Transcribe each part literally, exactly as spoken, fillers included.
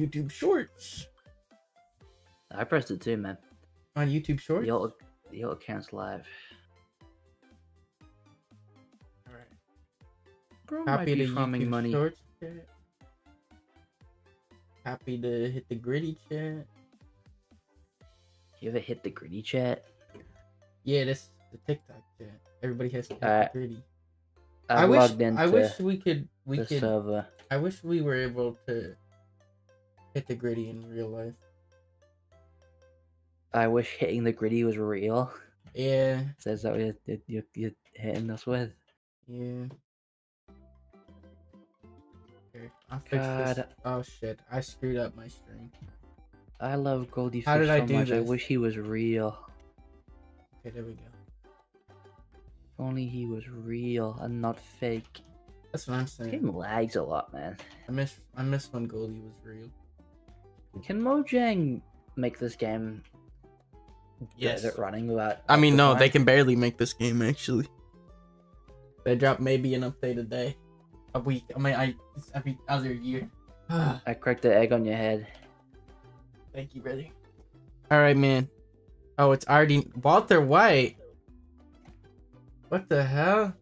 YouTube Shorts. I pressed it too, man. On YouTube Shorts? Y'all, y'all accounts live. All right. Bro, happy to farming YouTube money. Shorts chat. Happy to hit the gritty chat. You ever hit the gritty chat? Yeah, that's the TikTok chat. Everybody has to hit uh, the gritty. I, I wish. I wish we could. We could. Server. I wish we were able to hit the gritty in real life. I wish hitting the gritty was real. Yeah. So is that what you're, you're, you're hitting us with? Yeah. Okay, I'll fix God. This. Oh shit! I screwed up my stream. I love Goldyfish How did so I do much. This? I wish he was real. Okay, there we go. If only he was real and not fake. That's what I'm saying. Game lags a lot, man. I miss I miss when Goldie was real. Can Mojang make this game? Yes. Get it running without. I mean, no, they can barely make this game actually. They drop maybe an update a day, a week. I mean, I it's every other year. I cracked the egg on your head. Thank you, brother. All right, man. Oh, it's already Walter White. What the hell?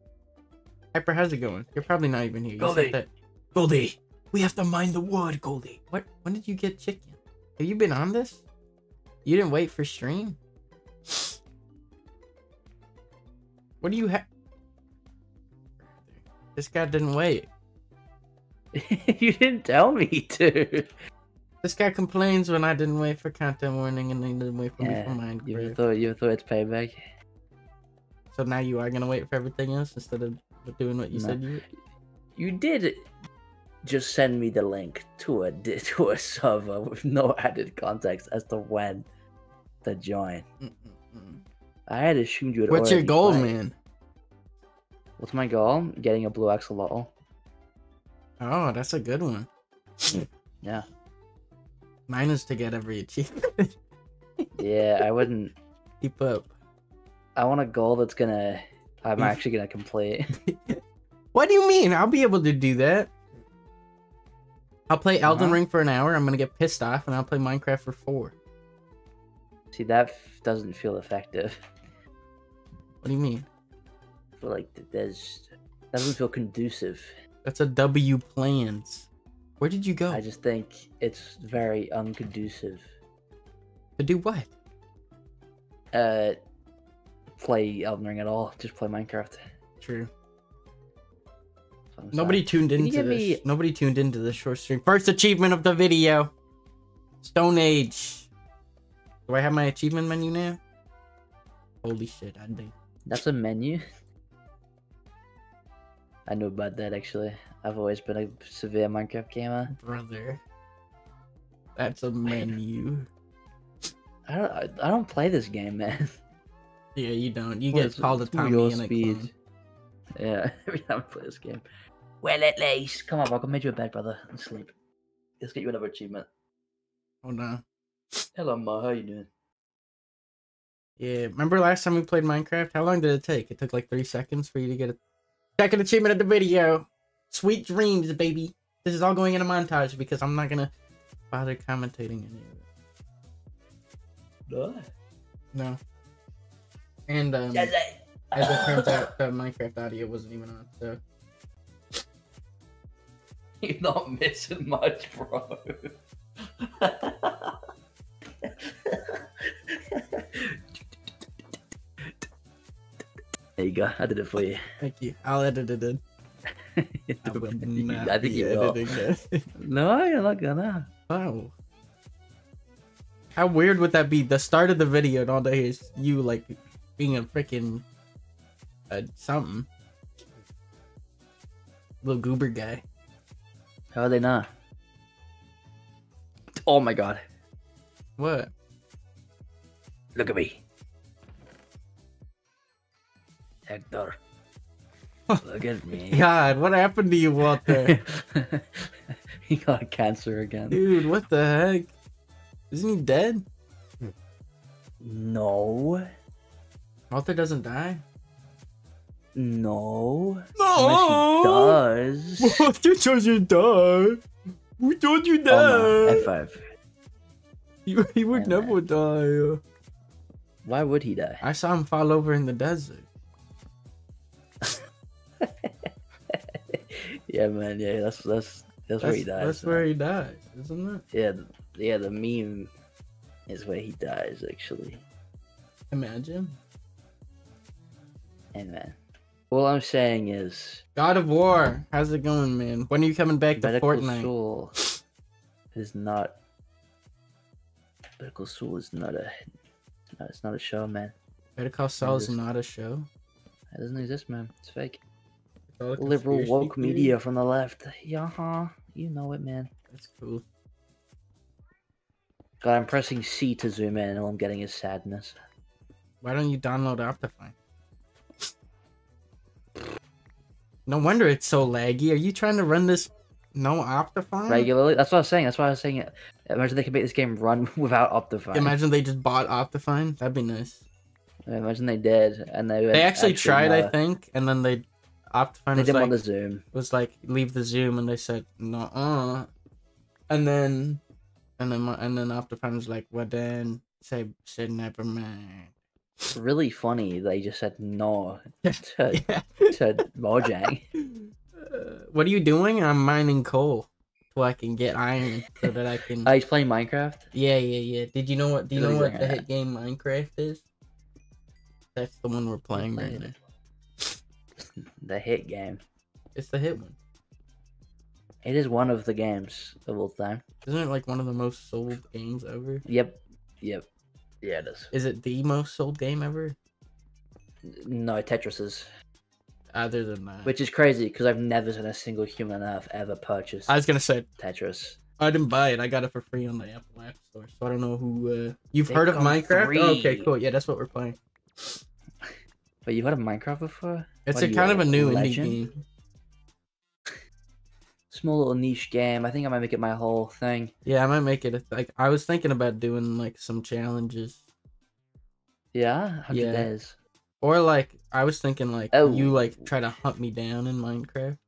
Hyper, how's it going? You're probably not even here. You Goldie! That... Goldie! We have to mine the wood, Goldie! What? When did you get chicken? Have you been on this? You didn't wait for stream? What do you have? This guy didn't wait. You didn't tell me to. This guy complains when I didn't wait for content warning and he didn't wait for yeah, me for mine. You ever thought, you ever thought it's payback? So now you are going to wait for everything else instead of doing what you no. said you would? You did just send me the link to a, to a server with no added context as to when to join. Mm -mm -mm. I had assumed you would What's your goal, played. man? What's my goal? Getting a blue axolotl. Oh, that's a good one. Yeah. Mine is to get every achievement. Yeah, I wouldn't... Keep up. I want a goal that's gonna... I'm actually gonna complete. What do you mean? I'll be able to do that. I'll play Elden uh-huh. Ring for an hour, I'm gonna get pissed off, and I'll play Minecraft for four. See, that f doesn't feel effective. What do you mean? I feel like there's... That doesn't feel conducive. That's a W plans. Where did you go? I just think it's very unconducive. To do what? Uh... play Elden Ring at all, just play Minecraft. True. Nobody tuned into this. Nobody tuned into this short stream. First achievement of the video. Stone Age. Do I have my achievement menu now? Holy shit, I think. That's a menu? I know about that actually. I've always been a severe Minecraft gamer. Brother. That's a menu. I don't I don't play this game, man. Yeah, you don't. You well, get called a Tommy and a clone. Yeah, every time I play this game. Well, at least. Come on, Rock. I made you a bed, brother. And sleep. Let's get you another achievement. Oh, no. Hello, Ma. How you doing? Yeah, remember last time we played Minecraft? How long did it take? It took like three seconds for you to get a second achievement of the video. Sweet dreams, baby. This is all going in a montage because I'm not going to bother commentating any of it. No. And, um, as it turns out, the Minecraft audio wasn't even on, so... You're not missing much, bro. There you go, I did it for you. Thank you. I'll edit it in. I will not I think be you editing that. No, you're not gonna. Wow. How weird would that be? The start of the video and all that is you, like... being a freaking uh, something little goober guy. How are they not? Oh my god! What? Look at me, Hector. Look at me. God, what happened to you, Walter? He got cancer again. Dude, what the heck? Isn't he dead? No. Walter doesn't die? No. No! Unless he does. Walter doesn't die. Who told you that? Oh, no. F five. He, he would and never I... die. Why would he die? I saw him fall over in the desert. Yeah, man. Yeah, that's that's that's, that's where he dies. That's man. where he dies, isn't it? Yeah, the, yeah. The meme is where he dies, actually. Imagine. Hey, man. All I'm saying is, God of War, how's it going, man? When are you coming back to Fortnite? Soul is not. Better Call Saul is not a. No, it's not a show, man. Better Call Saul is not a show. It doesn't exist, man. It's fake. It's liberal woke theory. media from the left. Yeah, huh? You know it, man. That's cool. God, I'm pressing C to zoom in, and all I'm getting is sadness. Why don't you download Optifine? No wonder it's so laggy. Are you trying to run this no Optifine? Regularly? That's what I was saying. That's why I was saying it. Imagine they could make this game run without Optifine. Imagine they just bought Optifine. That'd be nice. I imagine they did. And they They actually tried, uh, I think, and then they Optifine they was didn't like, want the Zoom. was like, leave the Zoom, and they said, no-uh. And then, and then, and then Optifine was like, well then, say, say never mind. It's really funny they just said no to, yeah. to Mojang. Uh, what are you doing? I'm mining coal so I can get iron so that I can. Oh, he's playing Minecraft? Yeah, yeah, yeah. Did you know what? Do you know what the hit game Minecraft is? That's the one we're playing right now. The hit game. It's the hit one. It is one of the games of all time. Isn't it like one of the most sold games ever? Yep. Yep. Yeah, it is. Is it the most sold game ever? No, Tetris is. Other than that. Which is crazy, because I've never seen a single human on earth ever purchase. I was going to say. Tetris. I didn't buy it. I got it for free on the Apple App Store, so I don't know who... Uh... You've They've heard of Minecraft? Oh, okay, cool. Yeah, that's what we're playing. But you've heard of Minecraft before? It's a kind of a new indie game. Small little niche game. I think I might make it my whole thing. Yeah, I might make it. Like I was thinking about doing like some challenges. Yeah, yeah. Days. Or like I was thinking like oh. you like try to hunt me down in Minecraft.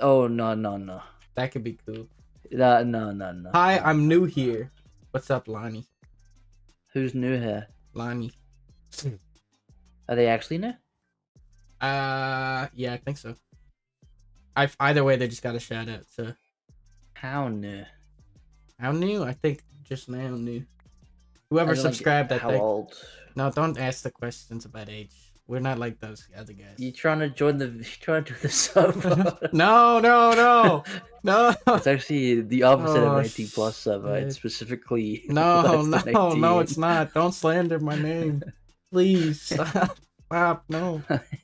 Oh no no no! That could be cool. No no no no. Hi, I'm new here. What's up, Lonnie? Who's new here? Lonnie. Are they actually new? Uh, yeah, I think so. I, either way, they just got a shout out. So, how new? How new? I think just now new. Whoever I subscribed, I think. How old? No, don't ask the questions about age. We're not like those other guys. You trying to join the? You trying to do the server? no, no, no, no. It's actually the opposite oh, of nineteen plus server. It's specifically no, no, no. It's not. Don't slander my name, please. Stop, no.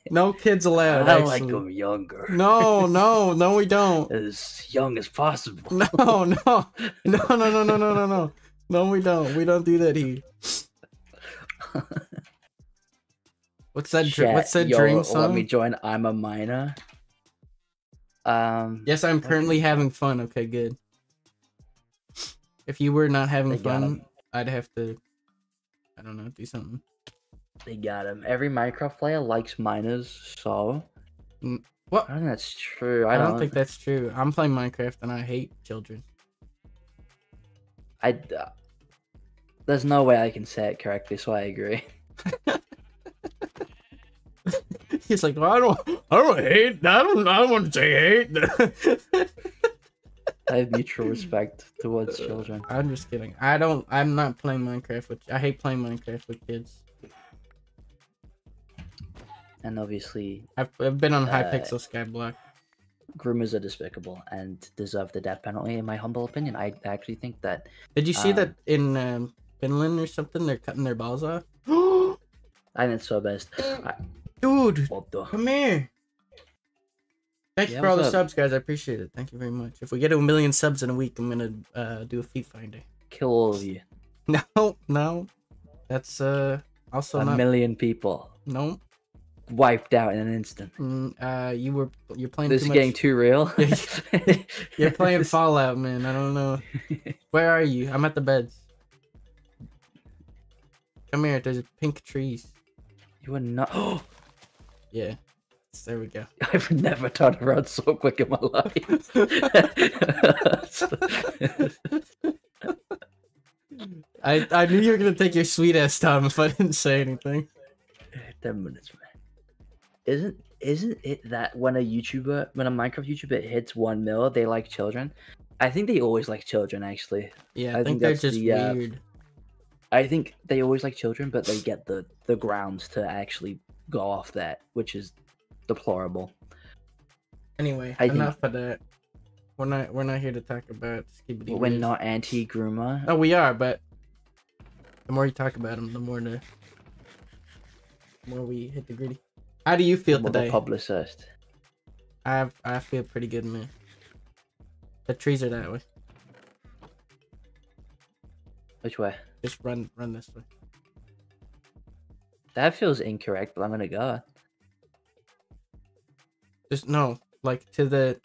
No kids allowed. I actually. like them younger. No, no, no, we don't. As young as possible. No, no. No, no, no, no, no, no, no. No, we don't. We don't do that here. What's that, Chat, what's that yo, dream song? Let me join I'm a Minor. Um, yes, I'm currently okay. having fun. Okay, good. If you were not having they fun, I'd have to, I don't know, do something. They got him. Every Minecraft player likes miners, so... What? I don't think that's true. I, I don't, don't think that's true. I'm playing Minecraft and I hate children. I... Uh, there's no way I can say it correctly, so I agree. He's like, well, I don't... I don't hate... I don't, I don't want to say hate. I have mutual respect towards children. I'm just kidding. I don't... I'm not playing Minecraft with... I hate playing Minecraft with kids. And obviously, I've, I've been on uh, Hypixel Skyblock. Groomers are despicable and deserve the death penalty, in my humble opinion. I actually think that. Did you see um, that in um, Finland or something? They're cutting their balls off. I think it's so best. I... Dude, come here. Thank yeah, you for all the up? subs, guys. I appreciate it. Thank you very much. If we get to a million subs in a week, I'm gonna uh, do a feet finder. Kill all of you. No, no, that's uh also a not... million people. No. Wiped out in an instant. Mm, uh, you were you're playing. This too is much... getting too real. You're playing Fallout, man. I don't know. Where are you? I'm at the beds. Come here. There's pink trees. You are not. Oh, yeah. There we go. I've never turned around so quick in my life. I I knew you were gonna take your sweet ass time if I didn't say anything. Ten minutes, man. Isn't isn't it that when a YouTuber, when a Minecraft YouTuber hits one mil, they like children? I think they always like children, actually. Yeah, I think, think they're that's just the, weird. Uh, I think they always like children, but they get the the grounds to actually go off that, which is deplorable. Anyway, I enough think... of that. We're not we're not here to talk about Skibidi. We're ways. Not anti-groomer. No, we are, but the more you talk about them, the more the, the more we hit the gritty. How do you feel the today? Publicist. I I feel pretty good, man. The trees are that way. Which way? Just run, run this way. That feels incorrect, but I'm gonna go. Just no, like to the.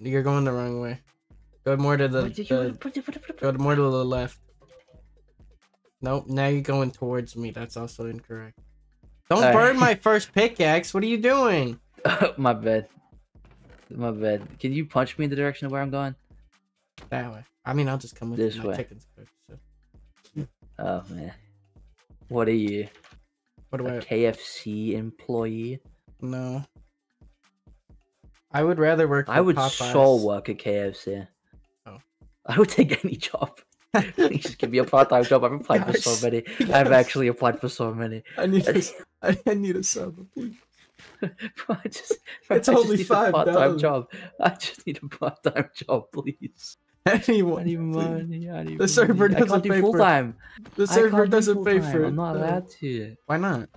You're going the wrong way. Go more to the. the go more to the left. Nope. Now you're going towards me. That's also incorrect. Don't All burn right. my first pickaxe. What are you doing? My bad. My bad. Can you punch me in the direction of where I'm going? That way. I mean, I'll just come with this way. Chickens first, so. Oh man, what are you? What do a I? K F C employee? No. I would rather work. I would Popeyes. Soul work at K F C. Oh. I would take any job. Please give me a part-time job. I've applied Gosh. for so many. Yes. I've actually applied for so many. I need. A, I need a sub. Bro, I just, bro, it's I just only need five, a part-time job. I just need a part-time job, please. Anyone, I need money. I need the server money. doesn't pay for it. The server doesn't pay for it. I'm not allowed to. Why not?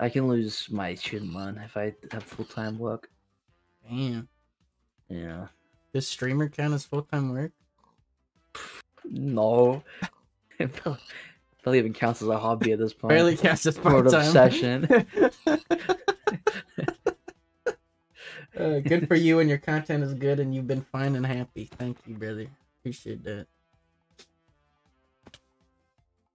I can lose my student loan if I have full-time work. Damn. Yeah. Does streamer count as full-time work? No. That even counts as a hobby at this point. Barely counts as part-time. Road obsession. Uh, good for you, and your content is good, and you've been fine and happy. Thank you, brother. Appreciate that.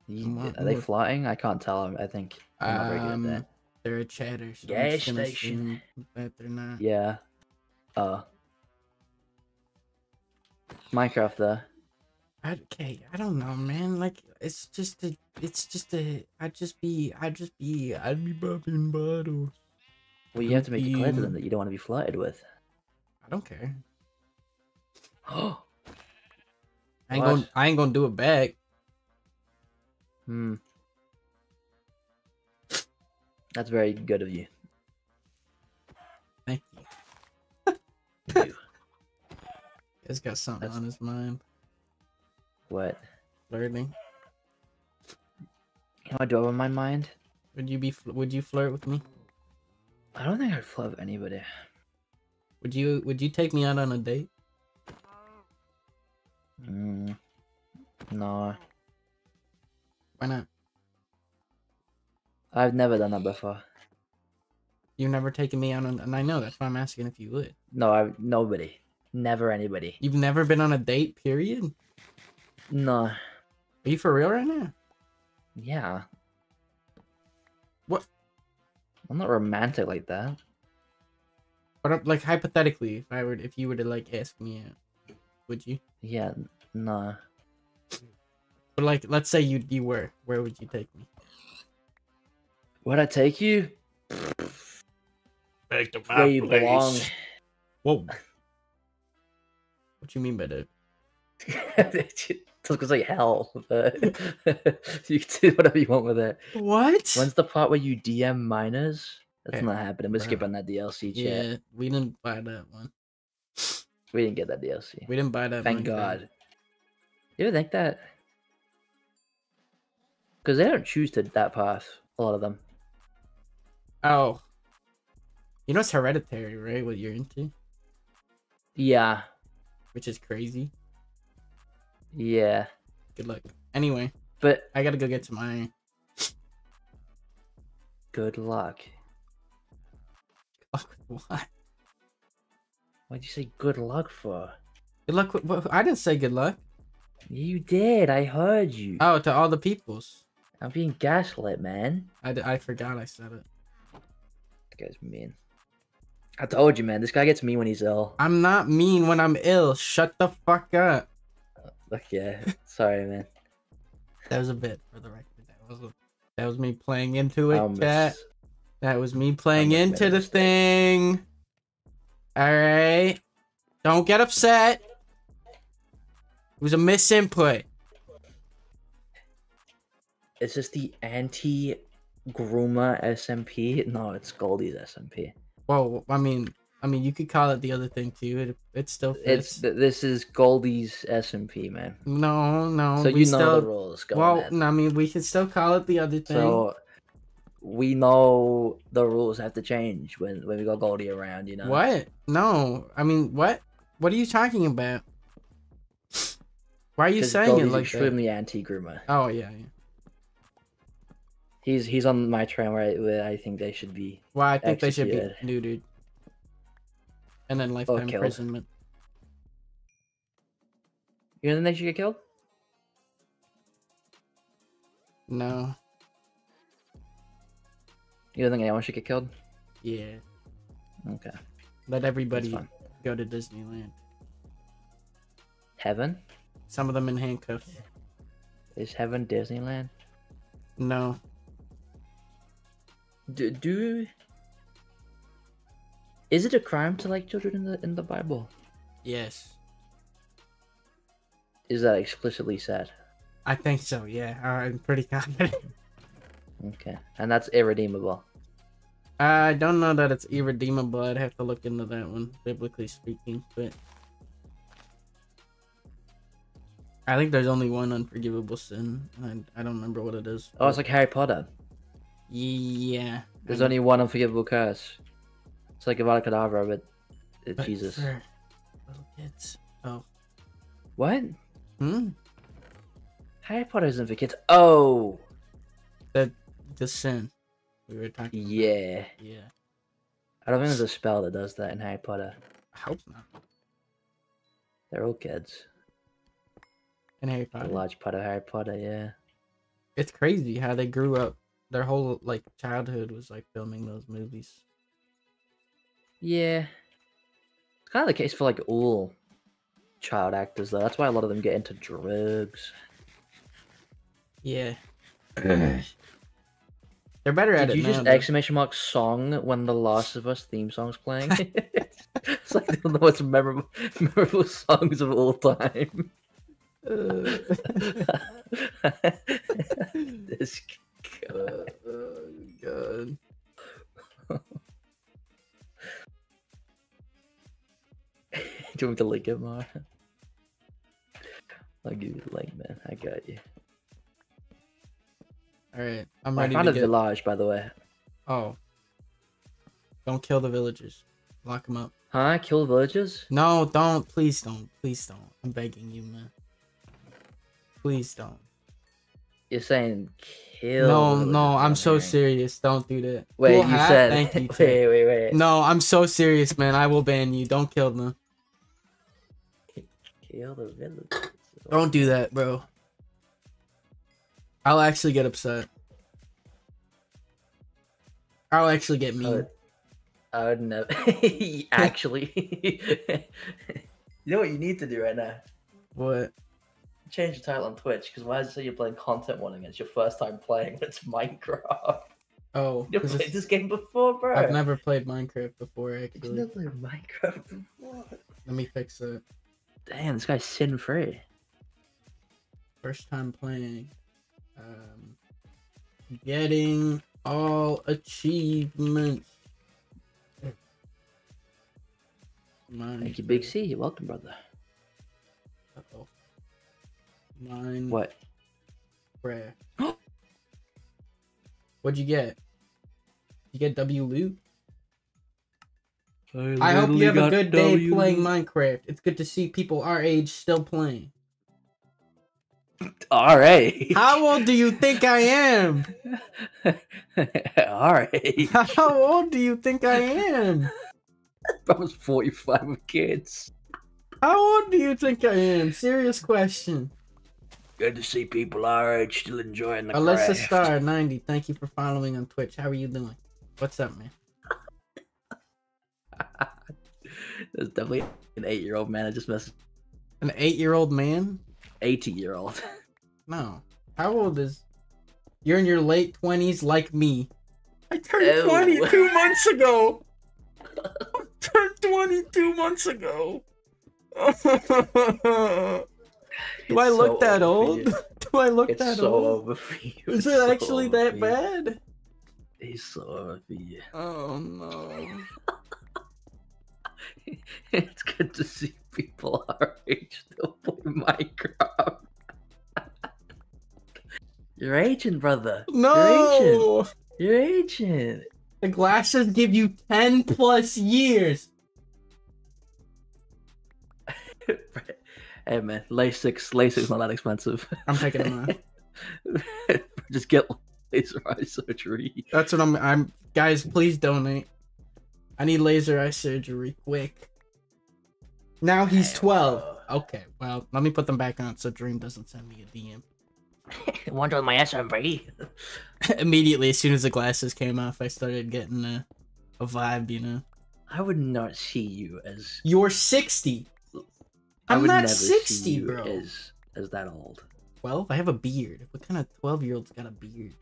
You, are they flying? I can't tell them. I think I'm not very good at that. They're a chatter. So gas station. That they're not. Yeah. Uh. Minecraft, though. Okay, I don't know, man. Like, it's just a, it's just a, I'd just be, I'd just be, I'd be popping bottles. Well, you I'd have to make be... it clear to them that you don't want to be flirted with. I don't care. Oh. I ain't gonna, I ain't gonna do it back. Hmm. That's very good of you. Thank you. Thank you. He's got something That's... on his mind. What? Flirting. You know what I do have on my mind? Would you be? Would you flirt with me? I don't think I'd flirt with anybody. Would you? Would you take me out on a date? Mm, no. Why not? I've never done that before. You've never taken me out on, and I know that's why I'm asking if you would. No, I nobody, never anybody. You've never been on a date, period. No. Are you for real right now? Yeah. What? I'm not romantic like that. But like hypothetically, if I were, if you were to like ask me out, would you? Yeah. No. But like, let's say you you were. Where would you take me? Would I take you? Back to my Where you place. Belong. Whoa. What do you mean by that? It looks like hell, but you can do whatever you want with it. What? When's the part where you D M minors? That's okay. Not happening. We're skipping that D L C chat. Yeah, we didn't buy that one. We didn't get that D L C. We didn't buy that Thank one. Thank God. Thing. You ever think that? Because they don't choose to that path, a lot of them. Oh. You know it's hereditary, right? What you're into? Yeah. Which is crazy. Yeah. Good luck. Anyway, but I gotta go get some iron. Good luck. Good luck with what? Why'd you say good luck for? Good luck with what? I didn't say good luck. You did. I heard you. Oh, to all the peoples. I'm being gaslit, man. I, d I forgot I said it. That guy's mean. I told you, man. This guy gets mean when he's ill. I'm not mean when I'm ill. Shut the fuck up. Fuck yeah. Sorry, man. That was a bit for the record. That was a, that was me playing into it, miss, chat. That was me playing into the thing. All right. Don't get upset. It was a misinput. Is this the anti-Gruma S M P? No, it's Goldie's S M P. Well, I mean, I mean, you could call it the other thing too. It, it's still fits. It's this is Goldie's S M P, man. No, no. So you know still, the rules. Go well, ahead. I mean, we could still call it the other thing. So we know the rules have to change when when we got Goldie around, you know. What? No, I mean, what? What are you talking about? Why are you saying Goldie's it like extremely that? Anti-Gruma? Oh yeah, yeah. He's he's on my train where I, where I think they should be. Well, I think executed. They should be neutered, and then lifetime oh, imprisonment. You think they should get killed? No. You don't think anyone should get killed? Yeah. Okay. Let everybody go to Disneyland. Heaven? Some of them in handcuffs. Is heaven Disneyland? No. Do, do is it a crime to like children in the in the Bible? Yes. Is that explicitly said? I think so. Yeah, I'm pretty confident. Okay, and that's irredeemable. I don't know that it's irredeemable. I'd have to look into that one, biblically speaking. But I think there's only one unforgivable sin, and I, I don't remember what it is. Oh, it's like Harry Potter. Yeah. There's only one unforgivable curse. It's like Avada Kedavra, but it's but Jesus. For little kids. Oh. What? Hmm? Harry Potter isn't for kids. Oh! The, the sin we were talking about. Yeah. Yeah. I don't think there's a spell that does that in Harry Potter. I hope not. They're all kids. In Harry Potter? A large part of Harry Potter, yeah. It's crazy how they grew up. Their whole like childhood was like filming those movies. Yeah, it's kind of the case for like all child actors though. That's why a lot of them get into drugs. Yeah, they're better at Did it. Did you now, just but... exclamation mark song when the Last of Us theme song's playing? It's like one of the most memorable, memorable songs of all time. Uh... this. God. Oh, God. Do you want me to link it, Mar? I'll give you the link, man. I got you. Alright, I'm ready to get... I found a village, by the way. Oh. Don't kill the villagers. Lock them up. Huh? Kill villagers? No, don't. Please don't. Please don't. I'm begging you, man. Please don't. You're saying... Kill no, no, I'm so serious. Don't do that. Wait, cool you hat? Said. Thank you. Wait, wait, wait. No, I'm so serious, man. I will ban you. Don't kill them. Kill the villagers. Don't do that, bro. I'll actually get upset. I'll actually get mean. I would, I would never. Actually, you know what you need to do right now? What? Change the title on Twitch, because why does it say you're playing content warning? It's your first time playing. It's Minecraft. Oh, you never played this game before, bro. I've never played Minecraft before. Actually, you never played Minecraft before. Let me fix it. Damn, this guy's sin free. First time playing. Um, getting all achievements. Minecraft. Thank you, Big C. You're welcome, brother. Uh oh. Mine. What? Prayer. What'd you get? You get W loot? I, I hope you have a good day w. playing Minecraft. It's good to see people our age still playing. All right. How old do you think I am? All right. How old do you think I am? I was forty-five with kids. How old do you think I am? Serious question. Good to see people our age still enjoying the Alyssa craft. Star ninety, thank you for following on Twitch. How are you doing? What's up, man? There's definitely an eight-year-old man. I just messaged. An eight-year-old man? eighty-year-old. No. How old is... You're in your late twenties like me. I turned oh. twenty-two months ago. I turned twenty-two months ago. Do I, so look that old? Do I look it's that so old? Is it so actually that bad? He's so over for you. Oh no. It's good to see people our age still play Minecraft. You're aging, brother. No! You're aging. You're aging. The glasses give you ten plus years. Hey man, LASIK's LASIK's not that expensive. I'm taking them out. Just get laser eye surgery. That's what I'm. I'm guys, please donate. I need laser eye surgery quick. Now he's twelve. Okay, well, let me put them back on so Dream doesn't send me a D M. Wonder on my S M B. Immediately, as soon as the glasses came off, I started getting a, a vibe. You know, I would not see you as. You're sixty. I'm not sixty, bro. Is is that old? twelve? I have a beard. What kind of twelve-year-old's got a beard?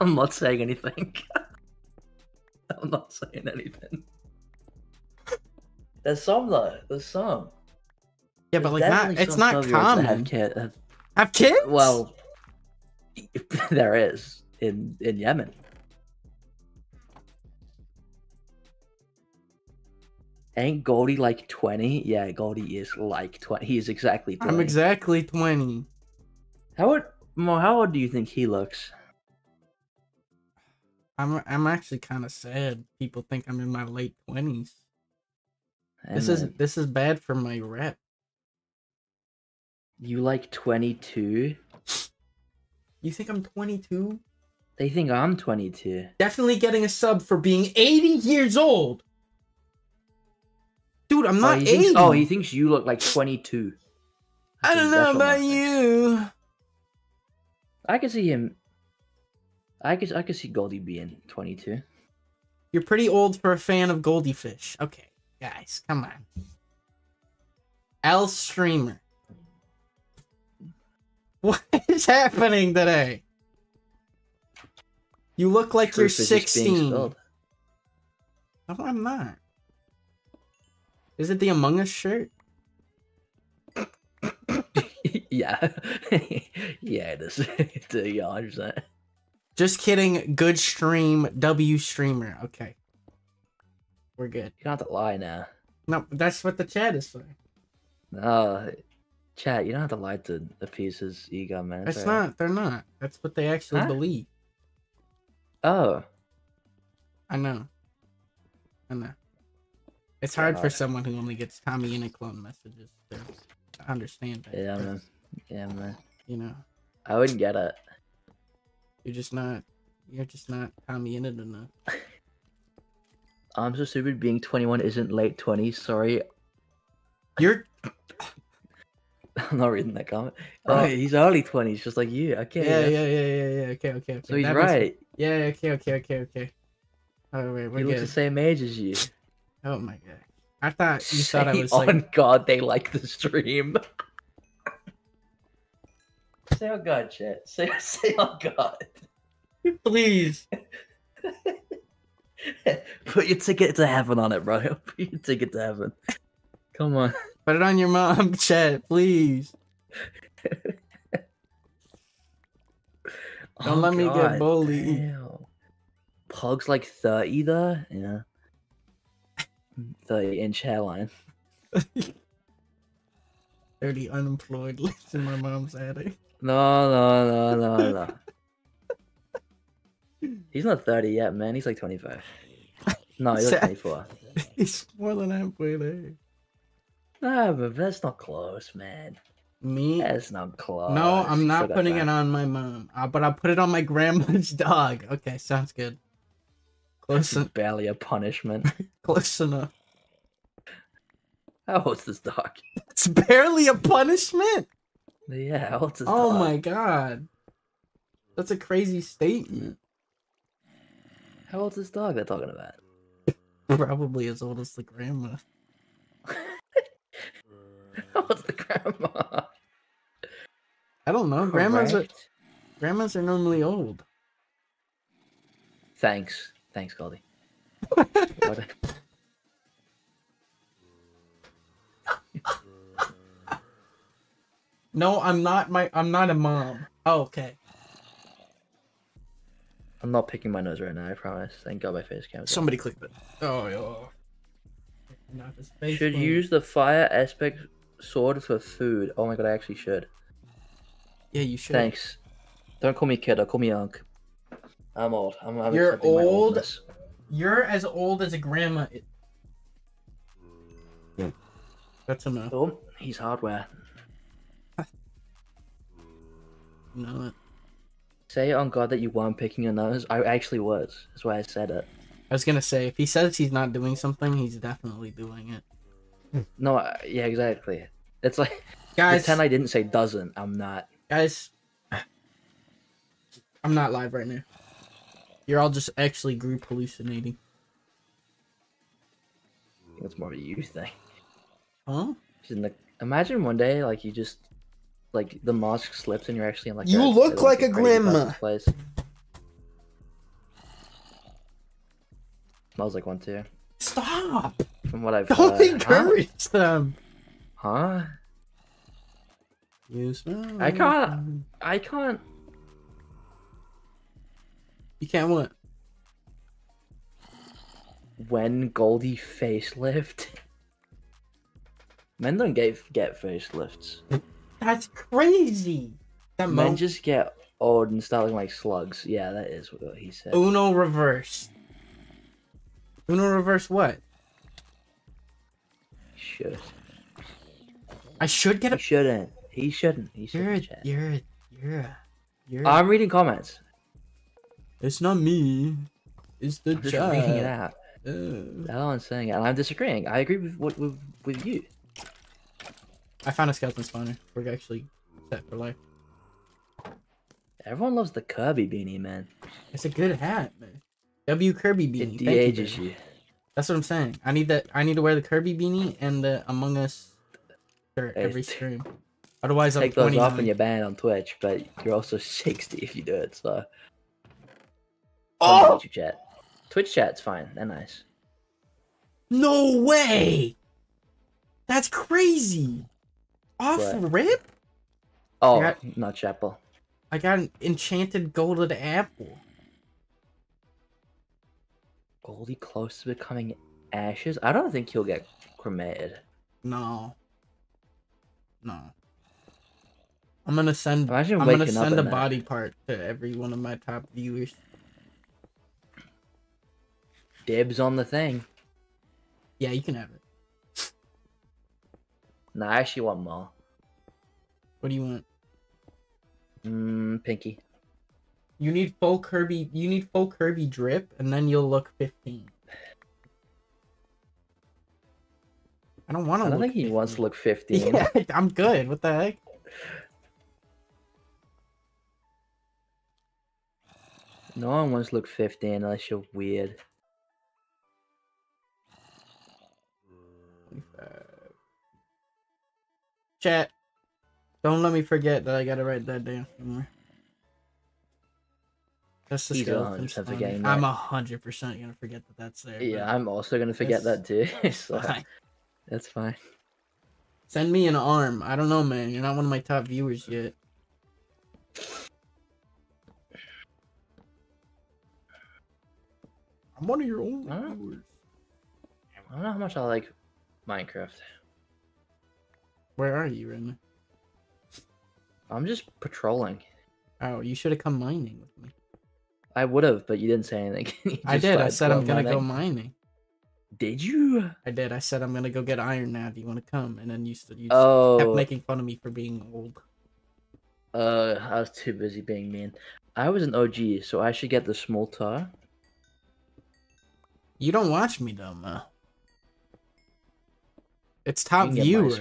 I'm not saying anything. I'm not saying anything. There's some though. There's some. Yeah, but like, not, it's not common. Have, kid, have, have kids? Well, there is in in Yemen. Ain't Goldie like twenty? Yeah, Goldie is like twenty. He is exactly twenty. I'm exactly twenty. How old, Mo, how old do you think he looks? I'm I'm actually kind of sad. People think I'm in my late twenties. Hey, this man. is this is bad for my rep. You like twenty-two? You think I'm twenty-two? They think I'm twenty-two. Definitely getting a sub for being eighty years old. Dude, I'm not oh, eighty. Thinks, oh, he thinks you look like twenty-two. I, I don't know about you. I can see him. I could, I could see Goldie being twenty-two. You're pretty old for a fan of Goldyfish. Okay, guys, come on. L streamer. What is happening today? You look like Truth you're sixteen. No, I'm not. Is it the Among Us shirt? Yeah. Yeah, it is. It's a one hundred percent. Just kidding. Good stream. W streamer. Okay. We're good. You don't have to lie now. No, that's what the chat is for. No. Chat, you don't have to lie to appease his ego, man. That's right. not. They're not. That's what they actually huh? believe. Oh. I know. I know. It's hard for someone who only gets Tommy in a clone messages to understand that. Yeah, man. Yeah, man. You know. I wouldn't get it. You're just not. You're just not Tommy in it enough. I'm so stupid. Being twenty-one isn't late twenties. Sorry. You're. I'm not reading that comment. Oh, oh, he's early twenties, just like you. Okay. Yeah, yeah, yeah, yeah, yeah. Okay, okay. okay. So he's that right. Makes... Yeah. Okay. Okay. Okay. Okay. Oh wait. He looks the same age as you. Oh my god! I thought you Say thought I was on like. On God, they like the stream. Say oh god, chat. Say say oh god, please. Put your ticket to heaven on it, bro. Put your ticket to heaven. Come on. Put it on your mom, chat, please. Don't oh let god, me get bullied. Damn. Pug's like thirty though. Yeah. thirty inch hairline. thirty unemployed lives in my mom's attic. No, no, no, no, no. He's not thirty yet, man. He's like twenty-five. No, he's like twenty-four. He's more than halfway there. No, but that's not close, man. Me? That's not close. No, I'm not putting it on my mom. Uh, but I'll put it on my grandma's dog. Okay, sounds good. Close this is barely a punishment. Close enough. How old's this dog? It's barely a punishment? Yeah, how old's this oh dog? Oh my god. That's a crazy statement. How old's this dog they're talking about? Probably as old as the grandma. How old's the grandma? I don't know. Correct. Grandmas are grandmas are normally old. Thanks. Thanks, Goldie. No, I'm not my I'm not a mom. Oh, okay. I'm not picking my nose right now, I promise. Thank God my face cam. Somebody click that. Oh, yo. Not his face. Should use the fire aspect sword for food. Oh my God, I actually should. Yeah, you should. Thanks. Don't call me kid, call me Unc. I'm old. I'm, I'm You're old. You're as old as a grandma. Yeah. That's a no. Oh, he's hardware. No. Say on God that you weren't picking your nose. I actually was. That's why I said it. I was gonna say, if he says he's not doing something, he's definitely doing it. No, I, yeah, exactly. It's like, guys, pretend I didn't say doesn't. I'm not. Guys, I'm not live right now. You're all just actually group hallucinating. That's more of a you thing. Huh? The, imagine one day, like, you just, like, the mask slips and you're actually in, like, you a, look like, like a grandma. Place. Smells like one too. Stop! From what I've Don't heard. encourage huh? them. Huh? You smell. I can't. I can't. You can't what? When Goldie facelift. Men don't get get facelifts. That's crazy. That Men moment. just get old and start looking like slugs. Yeah, that is what he said. Uno reverse. Uno reverse what? Should. I should get a. He shouldn't. He shouldn't. He shouldn't. You're a, you're a, you're a, you're. I'm reading comments. It's not me. It's the I'm just chat. reading it out. Oh. That's all I'm saying, and I'm disagreeing. I agree with what with, with you. I found a skeleton spawner. We're actually set for life. Everyone loves the Kirby beanie, man. It's a good hat, man. W Kirby beanie. It de-ages you. That's what I'm saying. I need that. I need to wear the Kirby beanie and the Among Us shirt every stream. Otherwise, I'm twenty-nine. Take those off and you're banned on Twitch, but you're also sixty if you do it. So. Oh! Twitch chat. Twitch chat's fine. They're nice. No way. That's crazy. Off what? Rip? Oh, got, not chapel. I got an enchanted golden apple. Goldie close to becoming ashes? I don't think he'll get cremated. No. No. I'm gonna send Imagine I'm gonna send a that. body part to every one of my top viewers. Dibs on the thing. Yeah, you can have it. No, I actually want more. What do you want? Mmm, pinky. You need full Kirby. You need full Kirby drip, and then you'll look fifteen. I don't want to. I don't think he wants to look fifteen. Yeah, I'm good. What the heck? No one wants to look fifteen unless you're weird. Chat, don't let me forget that I gotta write that down somewhere. That's the skeleton spawner. I'm a hundred percent gonna forget that that's there. Yeah, I'm also gonna forget that too. So fine. That's fine. Send me an arm. I don't know, man. You're not one of my top viewers yet. I'm one of your only viewers. I don't know how much I like Minecraft. Where are you, Ren? I'm just patrolling. Oh, you should have come mining with me. I would have, but you didn't say anything. I did. I said I'm gonna mining. go mining. Did you? I did. I said I'm gonna go get iron now. Do you want to come? And then you, st you oh. kept making fun of me for being old. Uh, I was too busy being mean. I was an O G, so I should get the small tar. You don't watch me though, ma. It's top viewers.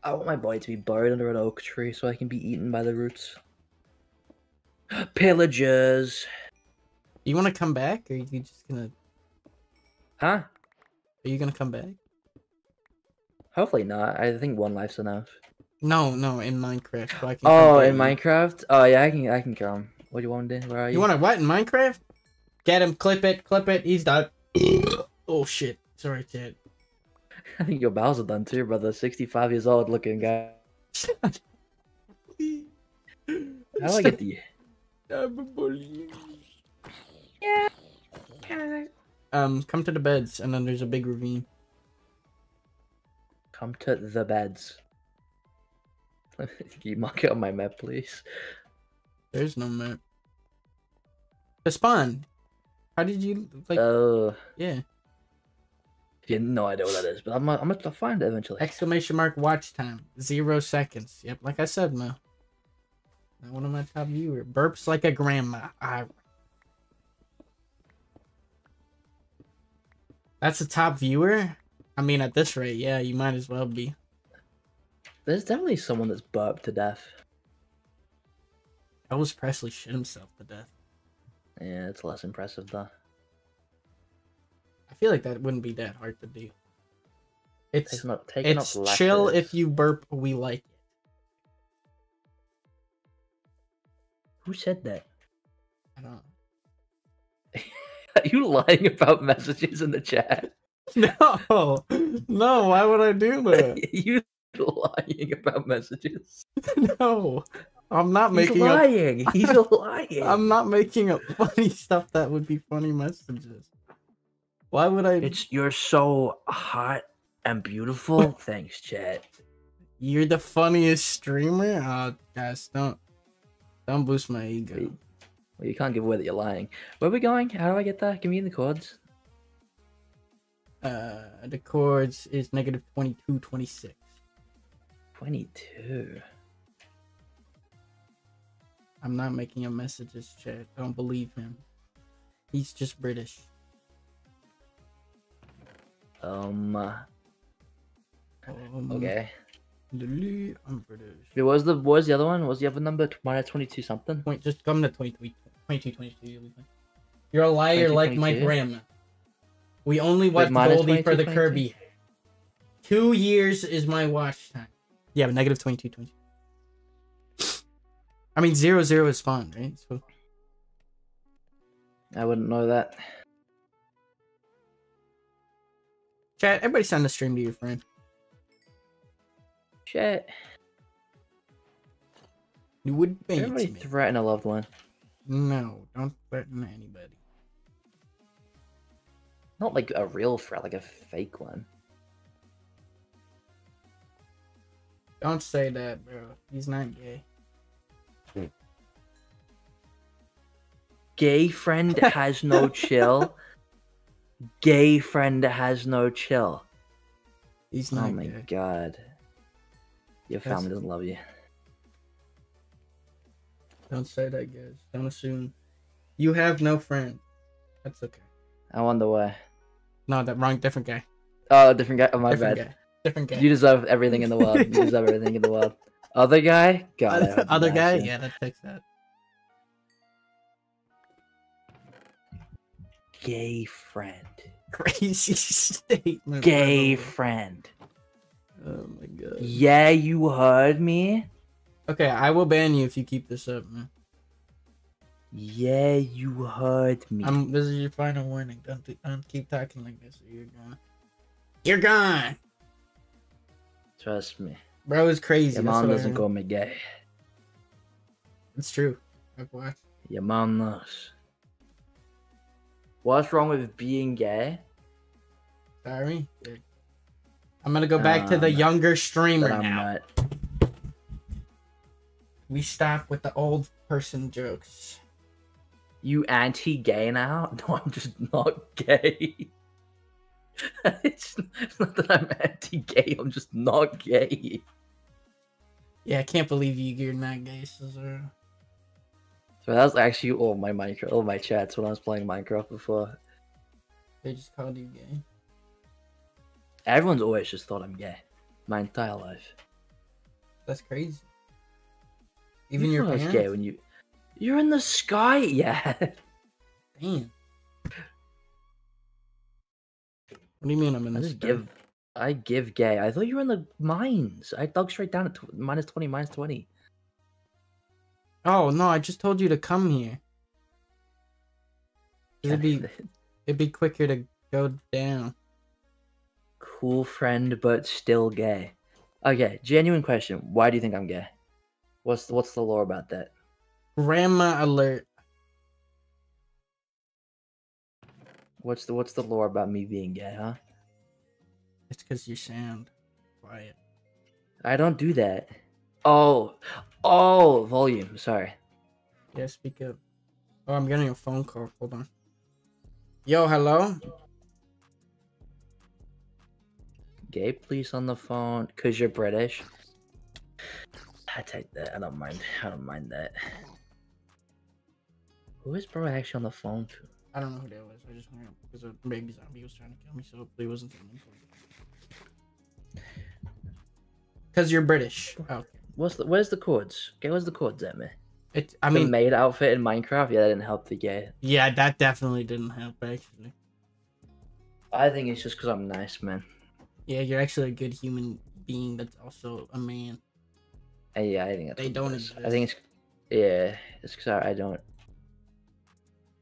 I want my body to be buried under an oak tree so I can be eaten by the roots. Pillagers! You want to come back, or are you just gonna Huh? Are you gonna come back? Hopefully not. I think one life's enough. No, no, in Minecraft. So I can oh, in you. Minecraft? Oh yeah, I can, I can come. What do you want to do? Where are you? You want to what in Minecraft? Get him, clip it, clip it. He's done. Oh shit! Sorry, kid. I think your bowels are done too, brother. Sixty-five years old looking guy. I like it. The... I'm a bully. Yeah. Um, come to the beds, and then there's a big ravine. Come to the beds. Can you mark it on my map, please? There's no map. The spawn. How did you like? Oh, uh, yeah. Yeah, no idea what that is, but I'm I'm gonna find it eventually. Exclamation mark! Watch time zero seconds. Yep, like I said, Mo. Not one of my top viewers burps like a grandma. I. That's a top viewer? I mean, at this rate, yeah, you might as well be. There's definitely someone that's burped to death. Elvis Presley shit himself to death. Yeah, it's less impressive, though. I feel like that wouldn't be that hard to do. It's, it's, not, it's up chill if you burp, we like it. Who said that? I don't know. Are you lying about messages in the chat? No, no. Why would I do that? You lying about messages? No, I'm not He's making lying. Up... He's lying. I'm not making up funny stuff that would be funny messages. Why would I? It's you're so hot and beautiful. Thanks, chat. You're the funniest streamer. Uh, guys, don't don't boost my ego. Wait. Well, you can't give away that you're lying. Where are we going? How do I get that? Give me the chords. Uh, the chords is negative twenty-two, twenty-six. twenty-two. I'm not making a messages chat. I don't believe him. He's just British. Um. um okay. I'm British. Wait, what was the what was the other one? What was the other number? Minus twenty-two something. Wait, just come to twenty-two. twenty-two, twenty-two. You're a liar like my grandma. We only watch Goldie for the Kirby. Two years is my watch time. Yeah, but negative twenty-two, twenty-two. I mean, zero, zero is spawned, right? So I wouldn't know that. Chat, everybody send a stream to your friend. Chat. You would be. Everybody threaten a loved one. No, don't threaten anybody. Not like a real threat, like a fake one. Don't say that, bro. He's not gay. Gay friend has no chill. Gay friend has no chill. He's not gay. Oh my gay. God. Your That's... family doesn't love you. Don't say that, guys. Don't assume. You have no friend. That's okay. I wonder why. No, that wrong. Different guy. Oh, different guy. Oh, my different bad. Guy. Different guy. You deserve everything in the world. You deserve everything in the world. Other guy? God. Other, other guy? Answer. Yeah, that takes that. Gay friend. Crazy statement. Gay friend. Oh, my God. Yeah, you heard me. Okay, I will ban you if you keep this up, man. Yeah, you heard me. I'm, this is your final warning. Don't, don't keep talking like this or you're gone. You're gone! Trust me. Bro is crazy. Your mom doesn't call me gay. It's true. I've watched. Your mom knows. What's wrong with being gay? Sorry. I'm gonna go back um, to the younger streamer I'm now. Not. We stop with the old person jokes. You anti-gay now? No, I'm just not gay. It's not that I'm anti-gay. I'm just not gay. Yeah, I can't believe you, you're not gay, Cesar. So that was actually all my Minecraft, all my chats when I was playing Minecraft before. They just called you gay. Everyone's always just thought I'm gay. My entire life. That's crazy. Even you your parents? Gay when you... You're in the sky, yeah. Damn. What do you mean I'm in I this? Just give, I give gay. I thought you were in the mines. I dug straight down at tw minus twenty, minus twenty. Oh no! I just told you to come here. It'd be, it'd be quicker to go down. Cool friend, but still gay. Okay, genuine question. Why do you think I'm gay? What's the, what's the lore about that? Grandma alert. What's the what's the lore about me being gay, huh? It's because you sound quiet. I don't do that. Oh, oh, volume. Sorry. Yeah, speak up. Oh, I'm getting a phone call. Hold on. Yo, hello? Gay police on the phone, because you're British. I take that. I don't mind. I don't mind that. Who is bro actually on the phone to? I don't know who that was. I just hung up because a baby zombie was trying to kill me, so hopefully it wasn't me. Because you're British. Oh. What's the, where's the cords? Okay, where's the cords at, man? It, I mean, the maid outfit in Minecraft? Yeah, that didn't help the gay. Yeah, that definitely didn't help, actually. I think it's just because I'm nice, man. Yeah, you're actually a good human being that's also a man. And yeah, I think that's They don't exist. I think it's... Yeah, it's because I, I don't...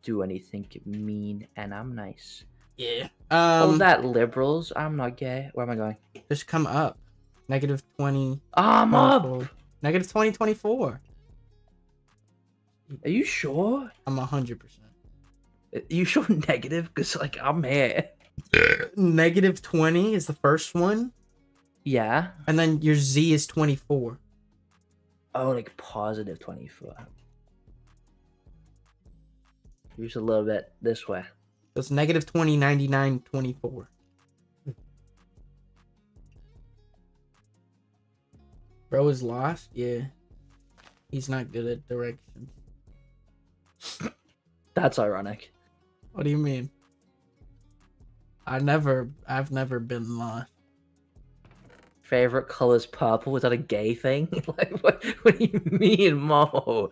do anything mean, and I'm nice. Yeah. Um, oh, that liberals. I'm not gay. Where am I going? Just come up. Negative twenty. I'm twenty-four. Up. Negative twenty twenty-four. Are you sure? I'm a hundred percent. You sure negative? Cause like I'm here. Negative twenty is the first one. Yeah. And then your Z is twenty-four. Oh, like positive twenty-four. Use a little bit this way. So it's negative twenty, ninety-nine, twenty-four. Bro is lost? Yeah. He's not good at directions. That's ironic. What do you mean? I never, I've never been lost. Favorite color's purple? Was that a gay thing? Like, what, what do you mean, Mo?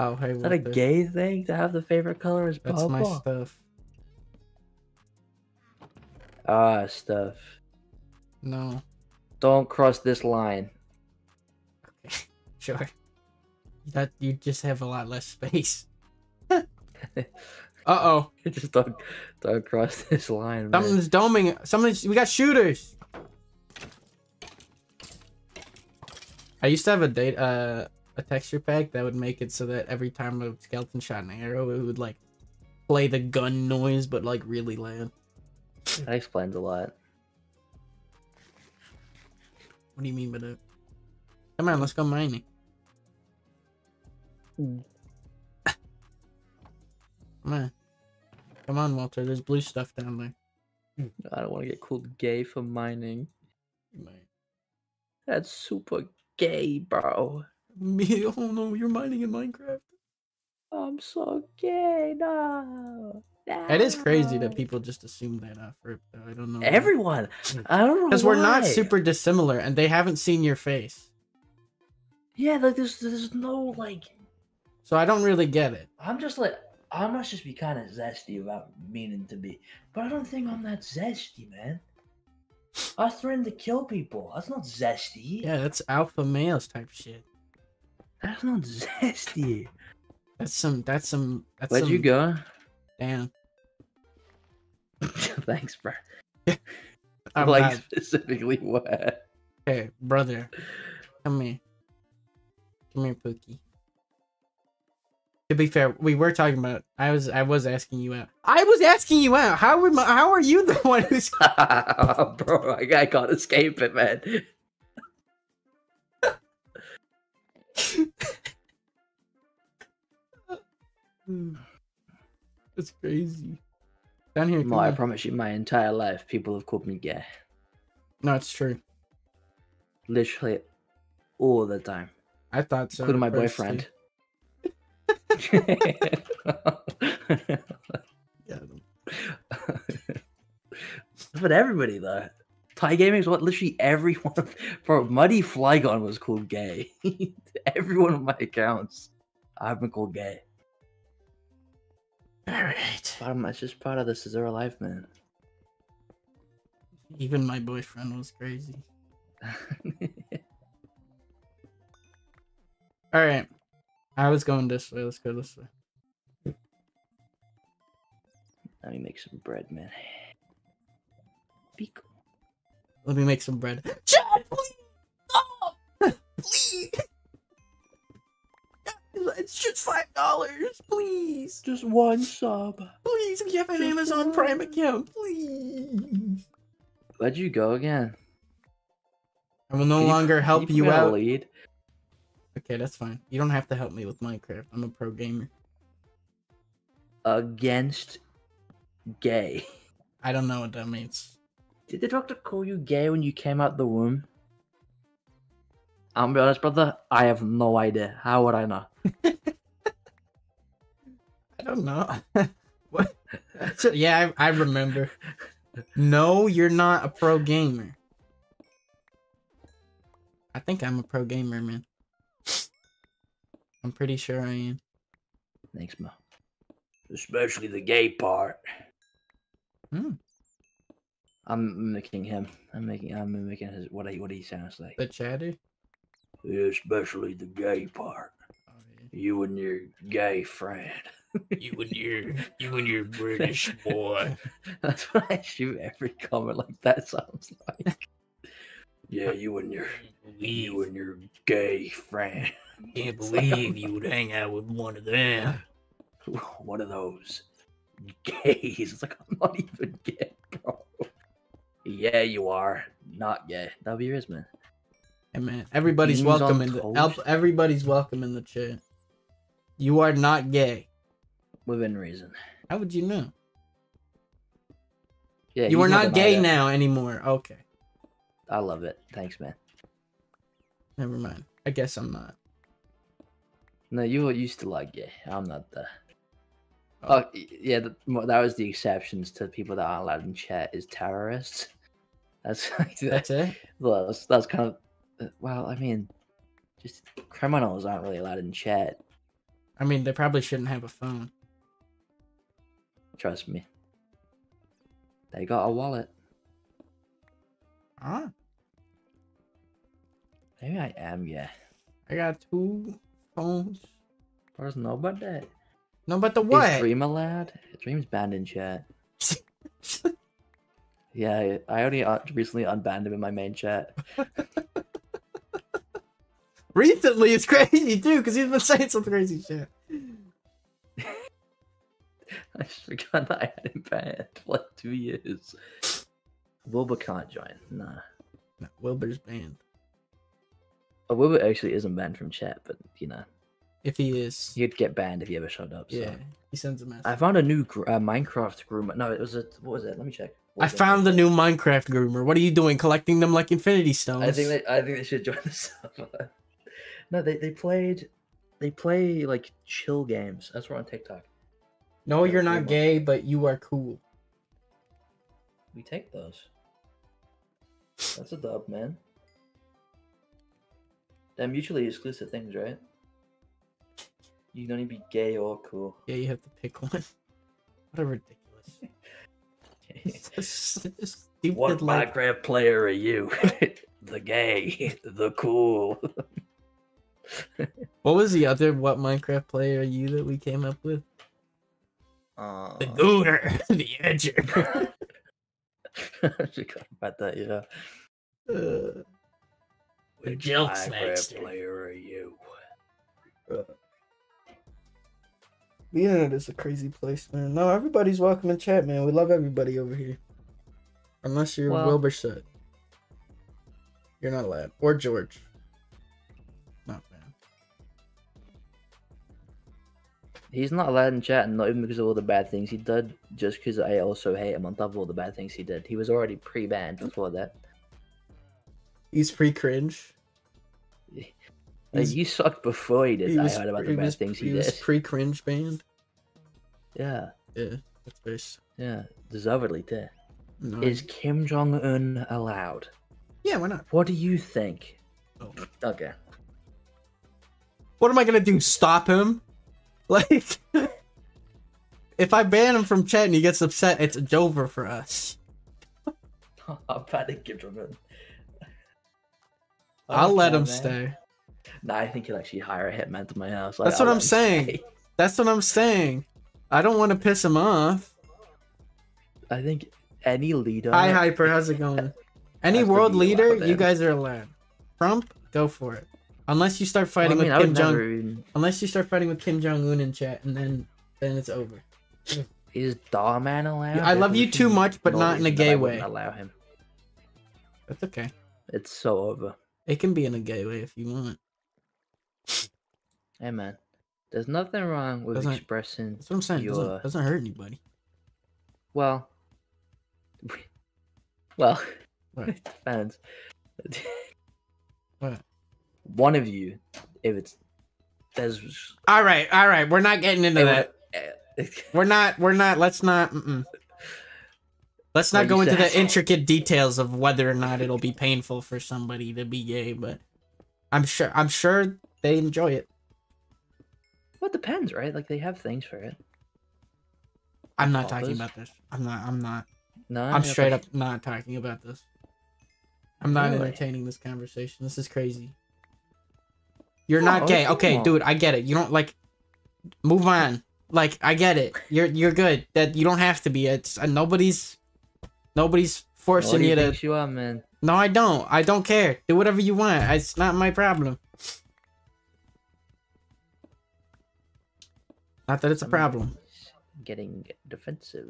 Oh, hey, is that a gay thing to have the favorite color is purple? That's my stuff. Ah, stuff. No. Don't cross this line. Okay, sure. That you just have a lot less space. uh oh. Just don't, don't cross this line. Something's man. doming. Something's. We got shooters. I used to have a date. Uh. A texture pack that would make it so that every time a skeleton shot an arrow, it would like play the gun noise, but like really loud. That explains a lot. What do you mean by that? Come on, let's go mining. Come on, come on, Walter. There's blue stuff down there. I don't want to get called gay for mining. Mate. That's super gay, bro. Me, oh no, you're mining in Minecraft. I'm so gay, no. no. That is crazy that people just assume that off rip, though. I don't know. Everyone, why. I don't know. Because we're not super dissimilar, and they haven't seen your face. Yeah, like there's there's no like. So I don't really get it. I'm just like I must just be kind of zesty about meaning to be, but I don't think I'm that zesty, man. I threaten to kill people. That's not zesty. Yeah, that's alpha males type shit. That's not zesty. That's some. That's some. That's Where'd some, you go? Damn. Thanks, bro. I'm like not... specifically what? Hey, brother. Come here. Come here, Pookie. To be fair, we were talking about. I was. I was asking you out. I was asking you out. How am I, How are you the one who's? Oh, bro, I, I can't escape it, man. That's crazy. Down here, Ma, I on. promise you, my entire life, people have called me gay. No, it's true. Literally, all the time. I thought so. Including my boyfriend. But everybody though. Thai gaming is what literally everyone. Bro, Muddy Flygon was called gay. Every one of my accounts, I've been called gay. All right. Bottom, that's just part of this is our life, man. Even my boyfriend was crazy. All right, I was going this way. Let's go this way. Let me make some bread, man. Be cool. Let me make some bread. Chad, please, stop! Please. It's just five dollars, please. Just one sub. Please, if you have an just Amazon one. Prime account, please. Where'd you go again? I will no keep, longer help you out. Lead. Okay, that's fine. You don't have to help me with Minecraft. I'm a pro gamer. Against gay. I don't know what that means. Did the doctor call you gay when you came out the womb? I'm gonna be honest, brother. I have no idea. How would I know? I don't know. What? A, yeah, I, I remember. No, you're not a pro gamer. I think I'm a pro gamer, man. I'm pretty sure I am. Thanks, Mo. Especially the gay part. Hmm. I'm mimicking him. I'm making. I'm mimicking his. What he. What he sounds like. The chatter. Yeah, especially the gay part. Oh, yeah. You and your gay friend. You and your. You and your British boy. That's what I shoot every comment like that sounds like. Yeah, you and your. You and your gay friend. Can't believe you would hang out with one of them. One of those gays. It's like, I'm not even gay, bro. Yeah, you are. Not gay. That'll be yours, man. Hey, man. Everybody's Beans welcome in the, everybody's welcome in the chat. You are not gay. Within reason. How would you know? Yeah, you are not gay now anymore. Okay. I love it. Thanks, man. Never mind. I guess I'm not. No, you were used to like gay. I'm not the. Oh, yeah, the, that was the exceptions to people that aren't allowed in chat is terrorists. That's like the, that's it. Well, that's, that's kind of. Well, I mean, just criminals aren't really allowed in chat. I mean, they probably shouldn't have a phone. Trust me. They got a wallet. Huh? Maybe I am. Yeah. I got two. Phones. There's no but that. No but the what? Is Dream allowed? Dream's banned in chat. Yeah, I only recently unbanned him in my main chat. Recently, it's crazy too, because he's been saying some crazy shit. I just forgot that I had him banned for like two years. Wilbur can't join. Nah. No, Wilbur's banned. Oh, Wilbur actually isn't banned from chat, but you know, if he is, he'd get banned if he ever showed up. Yeah, so. He sends a message. I found a new uh, Minecraft groomer. No, it was a what was it? Let me check. I found the new Minecraft groomer. What are you doing? Collecting them like Infinity Stones? I think they, I think they should join the server. No, they they played, they play like chill games. That's right on TikTok. No, you're not gay, but you are cool. We take those. That's a dub, man. They're mutually exclusive things, right? You can only be gay or cool. Yeah, you have to pick one. What a ridiculous. Stupid what life. Minecraft player are you? The gay, the cool. What was the other what Minecraft player are you that we came up with? Uh... The gooner, the edger. I forgot about that, yeah. Uh... Which Minecraft player are you? Uh, the internet is a crazy place, man. No, everybody's welcome in chat, man. We love everybody over here. Unless you're well, Wilbur Sut. You're not allowed. Or George. Not bad. He's not allowed in chat, and not even because of all the bad things he did, just because I also hate him on top of all the bad things he did. He was already pre-banned before that. He's pretty cringe. Like, you sucked before he did. He was, I heard about the bad was, things he, he did. He was pre-cringe band. Yeah. Yeah. That's base. Yeah. Deservedly did. No. Is Kim Jong-un allowed? Yeah, why not? What do you think? Oh. Okay. What am I gonna do? Stop him? Like, if I ban him from chat and he gets upset, it's over for us. I'm probably get driven. I'll okay, let him man. stay. Nah, I think he'll actually hire a hitman to my house. Like, That's I'll what I'm saying. Stay. That's what I'm saying. I don't want to piss him off. I think any leader. Hi, Hyper. How's it going? Any world leader, you guys are allowed. Trump, go for it. Unless you start fighting well, I mean, with Kim Jong. Even... Unless you start fighting with Kim Jong Un in chat, and then then it's over. Is Dawman allowed? I love you too much, but not in a gay way. Allow him. That's okay. It's so over. It can be in a gay way if you want. Hey man, there's nothing wrong with doesn't, expressing. That's what I'm saying. Your... Doesn't, doesn't hurt anybody. Well. Well. What? It depends. What? One of you, if it's there's. All right, all right. We're not getting into that. It... We're not. We're not. Let's not. Mm-mm. Let's not go into the intricate details of whether or not it'll be painful for somebody to be gay, but I'm sure I'm sure they enjoy it. Well, it depends, right? Like they have things for it. I'm not All talking those. about this. I'm not. I'm not. No, I'm straight up not talking about this. I'm not really? entertaining this conversation. This is crazy. You're no, not gay. Okay, wrong. dude, I get it. You don't like. Move on. Like I get it. You're you're good. That you don't have to be. It's uh, nobody's. Nobody's forcing Nobody you to. You up, man. No, I don't. I don't care. Do whatever you want. It's not my problem. Not that it's a problem. Getting defensive.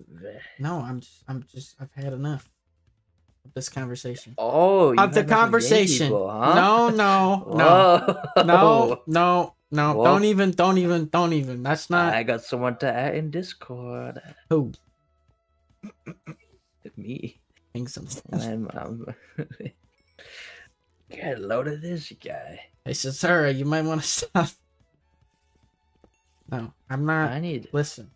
No, I'm just. I'm just. I've had enough of this conversation. Oh, of the conversation. People, huh? No, no, no, no, no, no. Whoa. Don't even. Don't even. Don't even. That's not. I got someone to add in Discord. Who? Me. I'm, I'm... Get a load of this guy. Hey, Cesara, you might want to stop. No, I'm not. I need. Listen.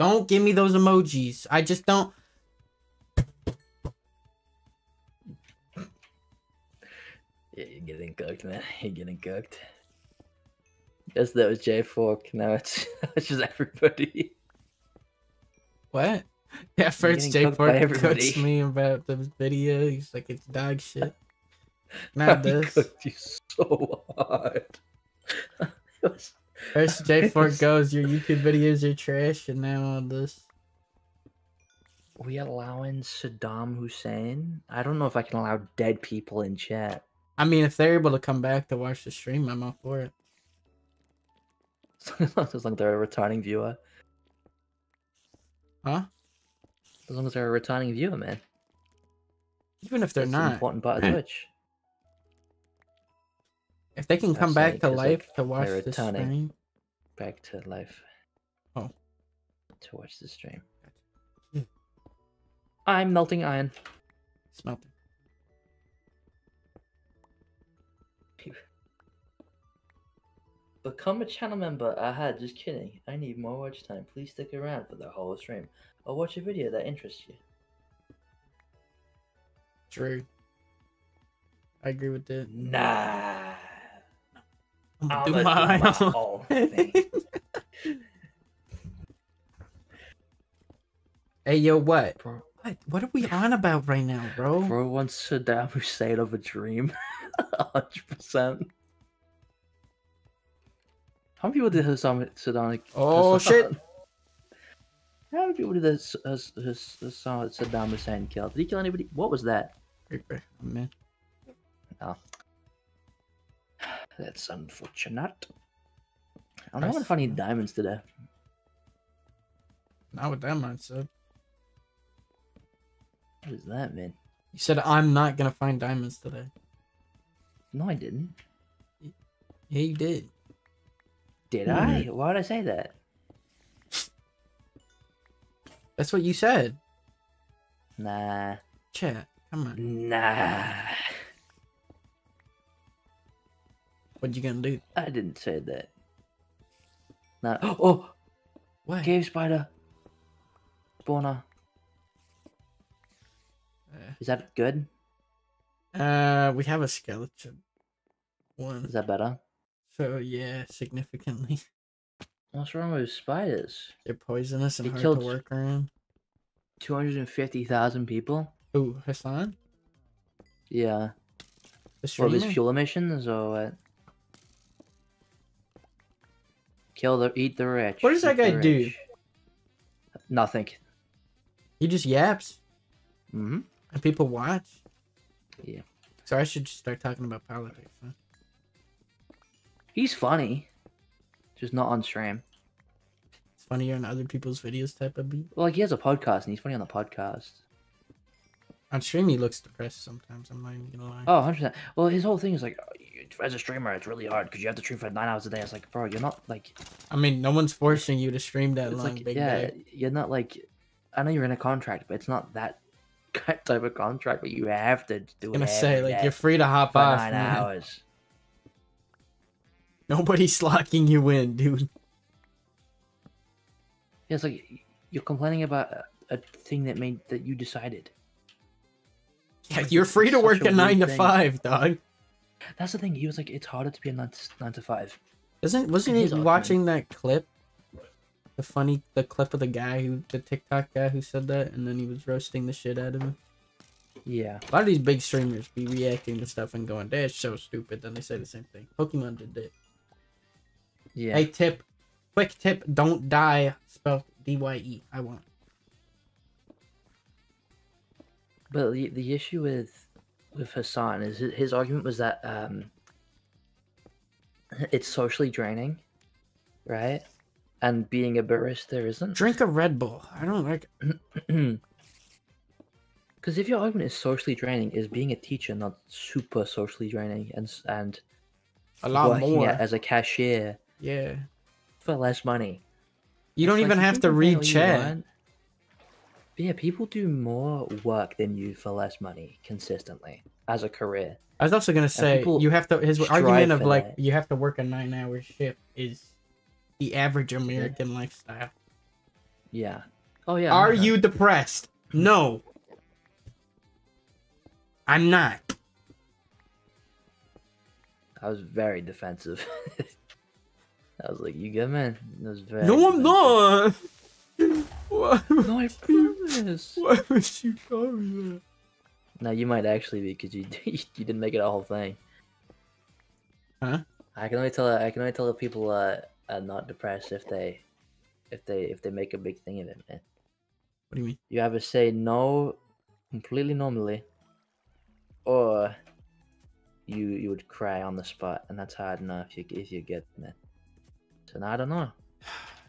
Don't give me those emojis. I just don't. Yeah, you're getting cooked, man. You're getting cooked. Guess that was J Fork. Now it's, it's just everybody. What? Yeah, first J Fork cooks me about the video. He's like, it's dog shit. Not this. I cooked you so hard. was, first J Fork goes, your YouTube videos are trash, and now all this. Are we allowing Saddam Hussein? I don't know if I can allow dead people in chat. I mean, if they're able to come back to watch the stream, I'm all for it. As long as they're a returning viewer. Huh? As long as they're a returning viewer, man. Even if they're That's not. An important part of Twitch. If they can come back to life to watch the stream. Back to life. Oh. To watch the stream. Mm. I'm melting iron. It's melting. Become a channel member. Aha, just kidding. I need more watch time. Please stick around for the whole stream. Or watch a video that interests you. True. I agree with that. Nah. I'll do my, do my whole thing. Hey, yo, what? Bro, what? What are we on about right now, bro? Bro wants Saddam Hussein of a dream. one hundred percent. How many people did Saddam Hussein? Oh, Hassam shit. How many people did this, uh, this, this song that Saddam Hussein killed? Did he kill anybody? What was that? Man. Oh. That's unfortunate. I'm not going to find any diamonds today. Not with that mindset. What does that mean? You said, I'm not going to find diamonds today. No, I didn't. Yeah, you did. Did mm. I? Why did I say that? That's what you said. Nah. Chat, come on. Nah. What you gonna do? I didn't say that. Nah. Oh! What? Cave spider. Spawner. Uh, Is that good? Uh, we have a skeleton. One. Is that better? So, yeah, significantly. What's wrong with spiders? They're poisonous and they hard to work around. two hundred fifty thousand people? Who, Hassan? Yeah. All these fuel emissions or what? Kill the, eat the rich. What does that guy do? Nothing. He just yaps. Mm-hmm. And people watch. Yeah. So I should just start talking about politics, huh? He's funny. Just not on stream. It's funnier on other people's videos type of beat. Well, like, he has a podcast and he's funny on the podcast. On stream, he looks depressed sometimes. I'm not even gonna lie. Oh, one hundred percent. Well, his whole thing is like, as a streamer, it's really hard because you have to stream for nine hours a day. It's like, bro, you're not like. I mean, no one's forcing you to stream that long. Like, big yeah, day. You're not like. I know you're in a contract, but it's not that type of contract where you have to do. I'm gonna it say like you're free to hop for off nine man. hours. Nobody's locking you in, dude. Yeah, it's like you're complaining about a, a thing that made that you decided. Yeah, you're free to work a nine to five, dog. That's the thing. He was like, "It's harder to be a nine to, nine to five." Isn't wasn't he watching that clip? The funny, the clip of the guy who, the TikTok guy who said that, and then he was roasting the shit out of him. Yeah, a lot of these big streamers be reacting to stuff and going, "That's so stupid." Then they say the same thing. Pokemon did that. Yeah. Hey, tip, quick tip: don't die. Spelled D Y E. I won't. But the, the issue with with Hassan is his, his argument was that um, it's socially draining, right? And being a barista isn't. Drink a Red Bull. I don't like it. Because if your argument is socially draining, is being a teacher not super socially draining and and a lot working more as a cashier? Yeah, for less money. You it's don't like, even have to read chat. Yeah, people do more work than you for less money consistently as a career. I was also gonna say you have to. His argument of like you have to work a nine-hour shift is the average American lifestyle. Yeah. Oh yeah. Are you depressed? No. I'm not. I was very defensive. I was like, "You good, man?" That was very. No, I'm not. What? No, I promise. Why would you call me that? No, you might actually be because you, you you didn't make it a whole thing. Huh? I can only tell I can only tell that people uh, are not depressed if they if they if they make a big thing of it, man. What do you mean? You either say no completely normally, or you you would cry on the spot, and that's hard enough if you if you get that. So now I don't know.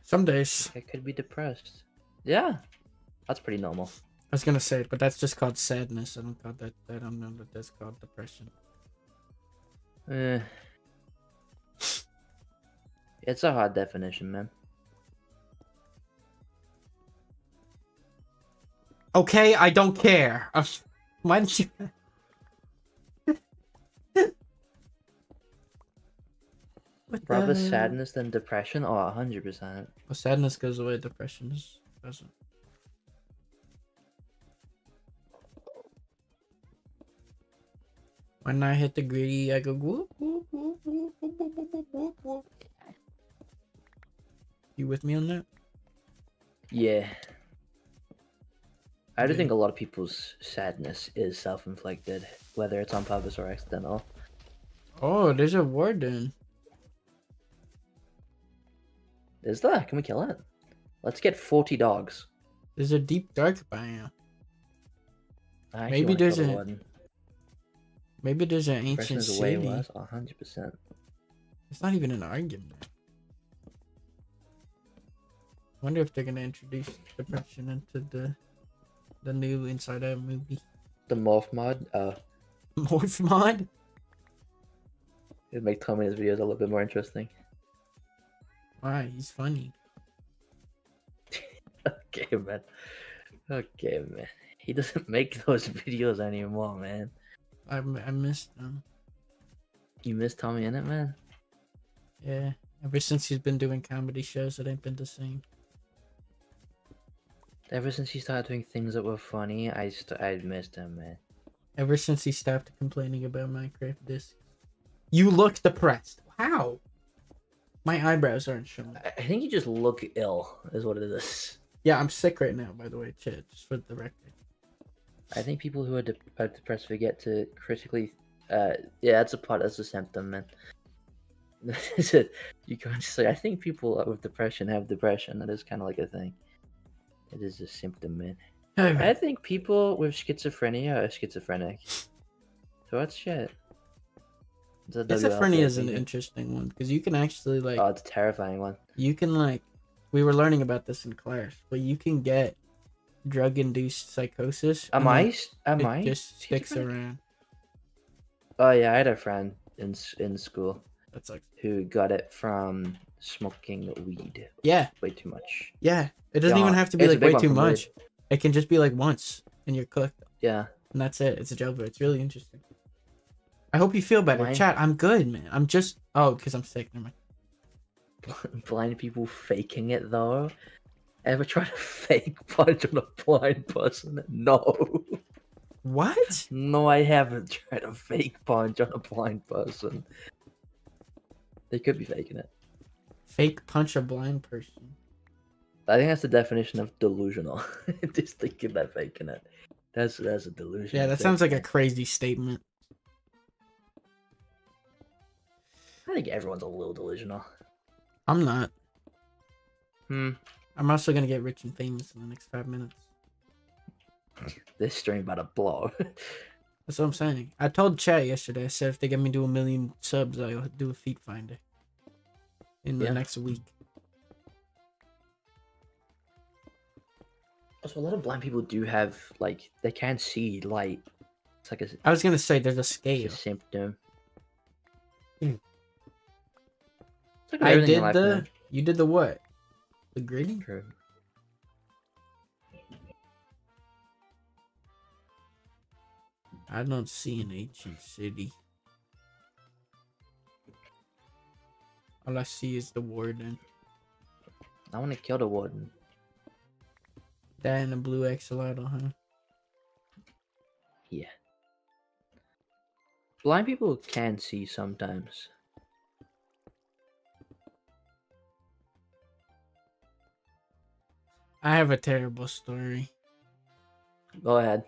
Some days I could be depressed. Yeah, that's pretty normal. I was gonna say it, but that's just called sadness. I don't call that. I don't know that that's called depression. Uh, it's a hard definition, man. Okay, I don't care. I'm... Why did you? What Rather the... sadness than depression? Oh, one hundred percent. Well, sadness goes away, depression doesn't. When I hit the gritty, I go whoop, whoop, whoop, whoop, whoop, whoop, whoop, whoop. You with me on that? Yeah. I do yeah. think a lot of people's sadness is self-inflicted, whether it's on purpose or accidental. Oh, there's a warden. Is there? Can we kill it? Let's get forty dogs. There's a deep dark biome. Maybe there's a. One. Maybe there's an ancient city. One hundred percent. It's not even an argument. I wonder if they're gonna introduce depression into the, the new Inside Out movie. The morph mod. Uh. Morph mod. It'd make Tommy's videos a little bit more interesting. Why? He's funny. Okay, man. Okay, man. He doesn't make those videos anymore, man. I, I missed them. You missed Tommy in it, man? Yeah. Ever since he's been doing comedy shows, it ain't been the same. Ever since he started doing things that were funny, I st I missed him, man. Ever since he stopped complaining about Minecraft discs. You look depressed. How? My eyebrows aren't showing. I think you just look ill, is what it is. Yeah, I'm sick right now, by the way, Chad, just for the record. I think people who are de depressed forget to critically. Uh, yeah, that's a part. That's a symptom, man. You can't just say. I think people with depression have depression. That is kind of like a thing. It is a symptom, man. Hey, man. I think people with schizophrenia are schizophrenic. So that's shit. Schizophrenia is an interesting one because you can actually like. Oh, it's a terrifying one. You can like. We were learning about this in class, but you can get drug-induced psychosis. Am I? Am I? It just sticks around. Oh yeah, I had a friend in in school that sucks. Who got it from smoking weed. Yeah, way too much. Yeah, it doesn't yeah. even have to be it's like way too much. Weed. It can just be like once, and you're cooked. Yeah, and that's it. It's a jailbird. It's really interesting. I hope you feel better, blind... chat. I'm good, man. I'm just oh, cause I'm sick. Never mind. Blind people faking it though. Ever try to fake punch on a blind person? No. What? No, I haven't tried to fake punch on a blind person. They could be faking it. Fake punch a blind person. I think that's the definition of delusional. Just thinking that faking it. That's that's a delusion. Yeah, that thing. Sounds like a crazy statement. I think everyone's a little delusional. I'm not. Hmm. I'm also gonna get rich and famous in the next five minutes. This stream about to blow. That's what I'm saying. I told chat yesterday. I said if they get me to a million subs, I'll do a feet finder in the yeah. next week. Also, a lot of blind people do have like they can't see light. It's like a, I was gonna say there's a scale. It's a symptom. Mm. It's like I did life, the. Man. You did the what? The grading curve. I don't see an ancient city. All I see is the warden. I want to kill the warden. That and a blue axolotl, huh? Yeah. Blind people can see sometimes. I have a terrible story. Go ahead.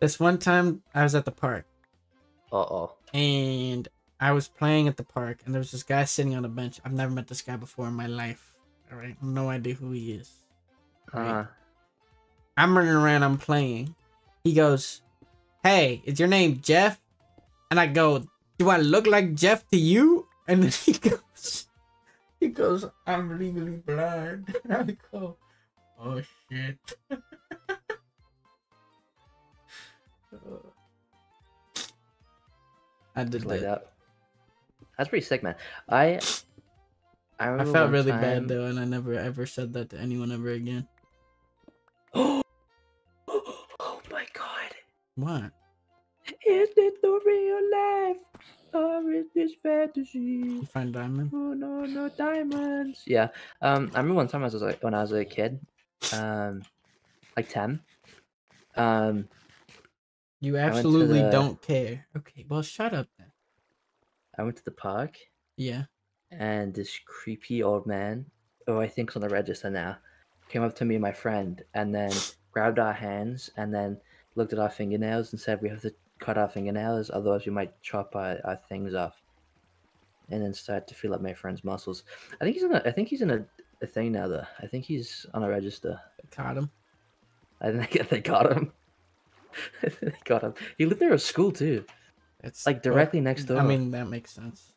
This one time, I was at the park. Uh-oh. And I was playing at the park, and there was this guy sitting on a bench. I've never met this guy before in my life. All right? No idea who he is. All right? Uh-huh. I'm running around. I'm playing. He goes, hey, is your name Jeff? And I go, do I look like Jeff to you? And then he goes, he goes, I'm legally blind. And I go, oh, shit. I did like that. That's pretty sick, man. I I, I felt really time... bad though, and I never ever said that to anyone ever again. Oh! Oh my god! What? Is it the real life or is this fantasy? You find diamonds? Oh no, no diamonds! Yeah. Um, I remember one time I was like when I was a kid, um, like ten, um. You absolutely the... don't care. Okay, well, shut up then. I went to the park. Yeah. And this creepy old man, who I think's on the register now, came up to me and my friend, and then grabbed our hands, and then looked at our fingernails and said, we have to cut our fingernails, otherwise we might chop our, our things off. And then started to feel up my friend's muscles. I think he's in a, I think he's in a, a thing now, though. I think he's on a register. Caught him. I think they got him. They got him. He lived near a school too. It's like directly but, next door. I mean, that makes sense.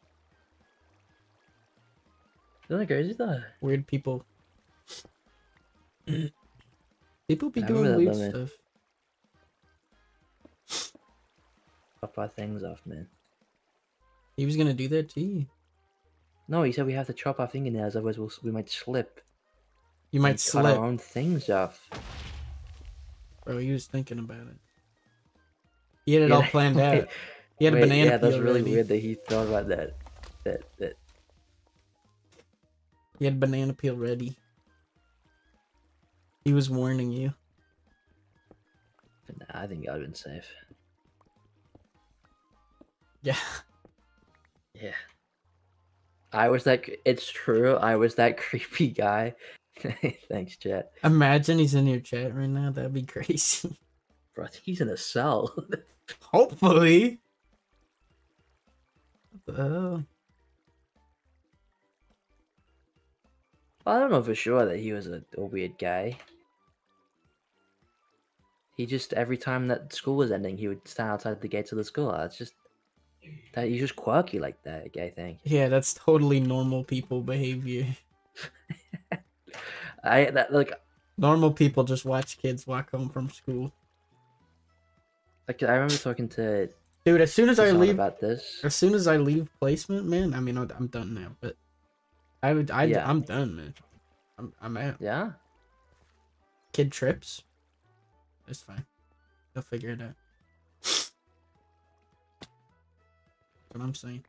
Isn't that crazy though? Weird people. People be I doing weird moment. Stuff. Chop our things off, man. He was gonna do that to you. No, he said we have to chop our fingernails, otherwise we'll, we might slip. You might slip. Cut our own things off. Bro, he was thinking about it. He had it yeah, all planned wait, out. He had wait, a banana. Yeah, that's really ready. Weird that he thought about that. That that. He had banana peel ready. He was warning you. Nah, I think I would've been safe. Yeah. Yeah. I was that. It's true. I was that creepy guy. Thanks, chat. Imagine he's in your chat right now. That'd be crazy. Bro, I think he's in a cell. Hopefully. What the hell? I don't know for sure that he was a, a weird guy. He just, every time that school was ending, he would stand outside the gates of the school. It's just, that he's just quirky like that, I think. Yeah, that's totally normal people behavior. I that like normal people just watch kids walk home from school. Like I remember talking to dude as soon as I leave about this. As soon as I leave placement, man. I mean, I'm done now, but I would I yeah. I'm done, man. I'm I'm out. Yeah. Kid trips. It's fine. They'll figure it out. That's what I'm saying.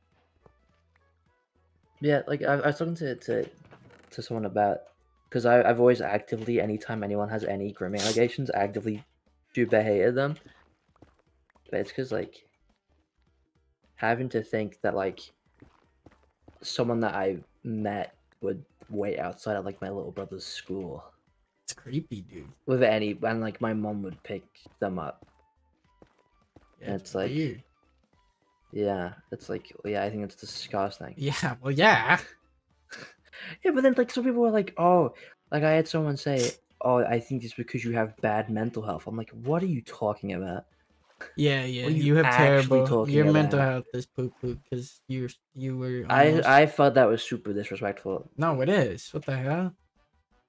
Yeah, like I, I was talking to to, to someone about, because I've always actively, anytime anyone has any grooming allegations, I actively do behavior them. But it's because like having to think that like someone that I met would wait outside of like my little brother's school. It's creepy, dude. With any, and like my mom would pick them up. Yeah, and it's, it's like, weird. yeah, it's like, yeah, I think it's disgusting. Yeah, well, yeah. Yeah, but then like some people were like, oh, like I had someone say, oh, I think it's because you have bad mental health. I'm like, what are you talking about? Yeah, yeah, you, you have terrible. Your about? mental health is poop poop because you you were. Almost... I I thought that was super disrespectful. No, it is. What the hell?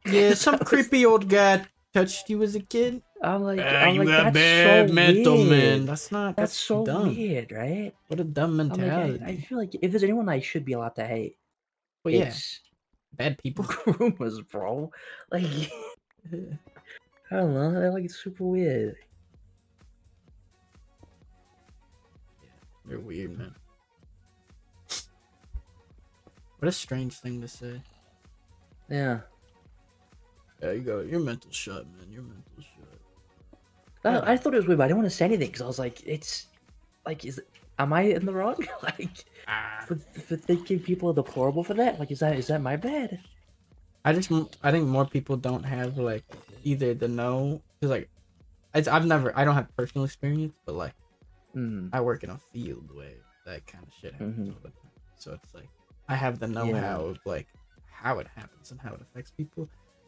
Yeah, some was... creepy old guy touched you as a kid. I'm like, uh, I'm you like, got that's bad so mental, weird. man. That's not. That's, that's so dumb. weird, right? What a dumb mentality. Like, I, I feel like if there's anyone I should be allowed to hate, well, yeah, bad people, groomers, bro. Like, I don't know. They're like super weird. Yeah, they're weird, man. What a strange thing to say. Yeah. Yeah, you go. Your mental shut, man. Your mental shut. Yeah. I, I thought it was weird, but I didn't want to say anything because I was like, "It's like, is am I in the wrong? Like, ah. for, for thinking people are deplorable for that? Like, is that is that my bad?" I just I think more people don't have like either the know because like it's, I've never I don't have personal experience, but like mm. I work in a field where that kind of shit happens mm-hmm. all the time. So it's like I have the know-how yeah. of like how it happens and how it affects people.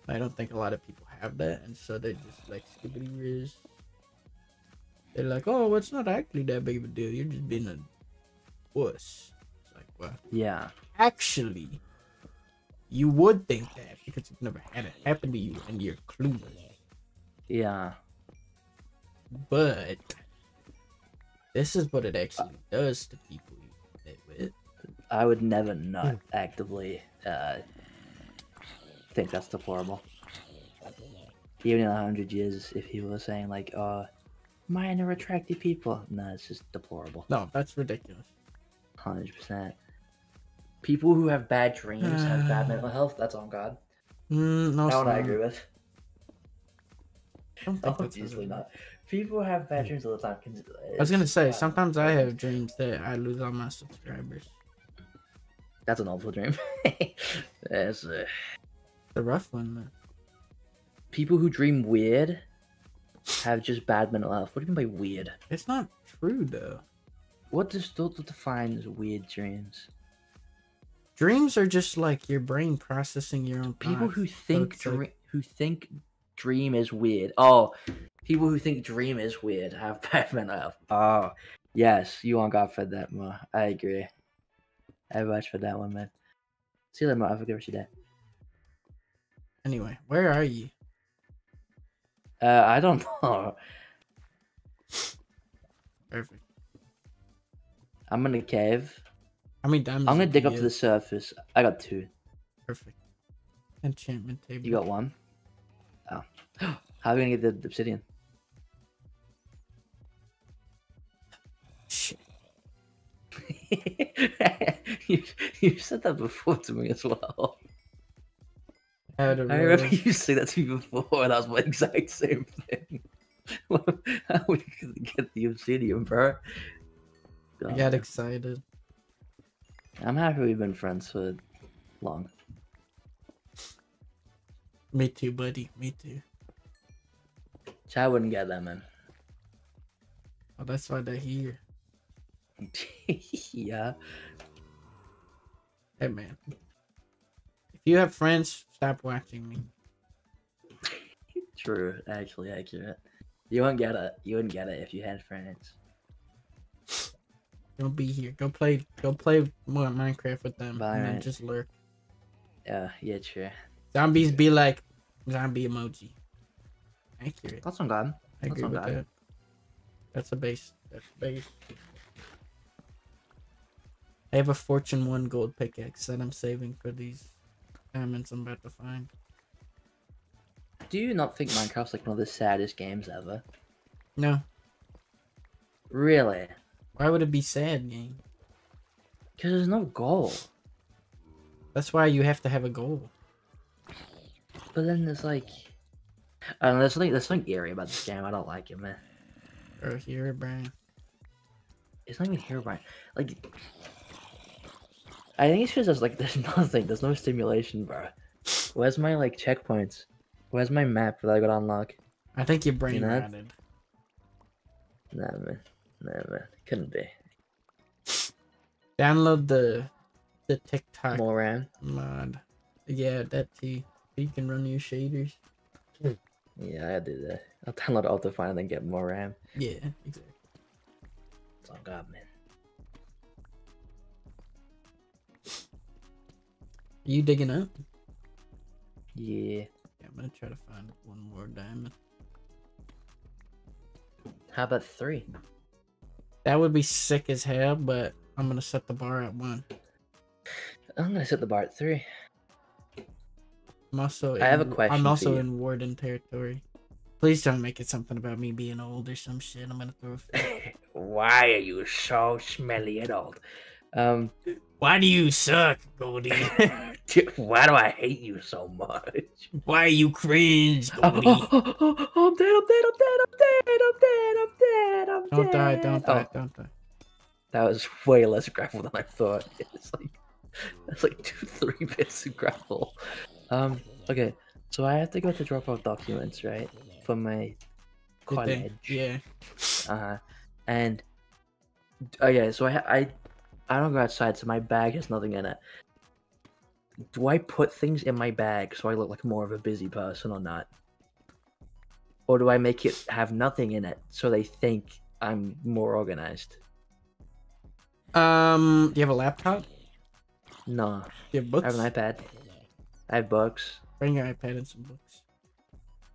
I don't think a lot of people have that, and so they just like stupidly riz. They're like, "Oh, well, it's not actually that big of a deal. You're just being a wuss." It's like, well, yeah. Actually, you would think that because you've never had it happen to you, and you're clueless. Yeah. But this is what it actually does to people you play with. I would never not actively. Uh... I think that's deplorable. Even in a hundred years, if he was saying like, "Uh, minor attractive people," no, it's just deplorable. No, that's ridiculous. Hundred percent. People who have bad dreams uh, have bad mental health. That's on God. Mm, no, that one I agree with. Obviously not. People have bad dreams all the time. It's I was gonna say sometimes I have dreams that I lose all my subscribers. That's an awful dream. That's. Uh... The rough one, man. People who dream weird have just bad mental health. What do you mean by weird? It's not true, though. What does Dilton define as weird dreams? Dreams are just like your brain processing your own. People who think dream, who think dream is weird. Oh, people who think dream is weird have bad mental health. Oh, yes, you on God for that, Mo. I agree. I watch for that one, man. See you later, Mo. Have a good rest of your day. Anyway, where are you? Uh, I don't know. Perfect. I'm in a cave. How many diamonds? I'm gonna dig up to the surface. I got two. Perfect. Enchantment table. You got one? Oh. How are we gonna get the, the obsidian? Shit. you, you said that before to me as well. I, I remember you saying that to me before, and that was my exact same thing. How we could get the obsidian, bro? God. I got excited. I'm happy we've been friends for long. Me too, buddy. Me too. Chad wouldn't get that, man. that's why they're here. Yeah. Hey man, if you have friends, stop watching me. True, actually accurate. You wouldn't get it. You wouldn't get it if you had friends. Don't be here. Go play. Go play more Minecraft with them, Bye, and then right. just lurk. Yeah, yeah, true. Zombies true. be like zombie emoji. Accurate. That's on God. I agree That's with God. that. That's a base. That's a base. I have a Fortune one gold pickaxe that I'm saving for these diamonds I'm about to find. Do you not think Minecraft's like one of the saddest games ever? No. Really? Why would it be sad, game? Because there's no goal. That's why you have to have a goal. But then there's like... I don't know, there's something, there's something eerie about this game. I don't like it, man. Or Herobrine. It's not even Herobrine. Like... I think it's because there's like, there's nothing. There's no stimulation, bro. Where's my like checkpoints? Where's my map that I got to unlock? I think your brain rotted. Nah, man. Nah, man. Couldn't be. Download the the TikTok More RAM. mod. Yeah, that too. You can run your shaders. Yeah, I'll do that. I'll download Optifine and then get more RAM. Yeah, exactly. It's all God, man. Are you digging up? Yeah. I'm gonna try to find one more diamond. How about three? That would be sick as hell, but I'm gonna set the bar at one. I'm gonna set the bar at three. I'm also I in, have a question. I'm also you. in warden territory. Please don't make it something about me being old or some shit. I'm gonna throw a fit. Why are you so smelly and old? Um. Why do you suck, Goldie? Dude, why do I hate you so much? Why are you cringe, Goldie? Oh, oh, oh, oh, oh, I'm dead, I'm dead, I'm dead, I'm dead, I'm dead, I'm dead, I'm don't dead. Don't die, don't die, oh. don't die. That was way less grapple than I thought. It's like, that's like two, three bits of grapple. Um, okay, so I have to go to drop off documents, right? For my college. Yeah. Uh-huh. And, okay, so I... I I don't go outside, so my bag has nothing in it. Do I put things in my bag so I look like more of a busy person or not? Or do I make it have nothing in it so they think I'm more organized? Um, do you have a laptop? No. Do you have books? I have an iPad. I have books. Bring your iPad and some books.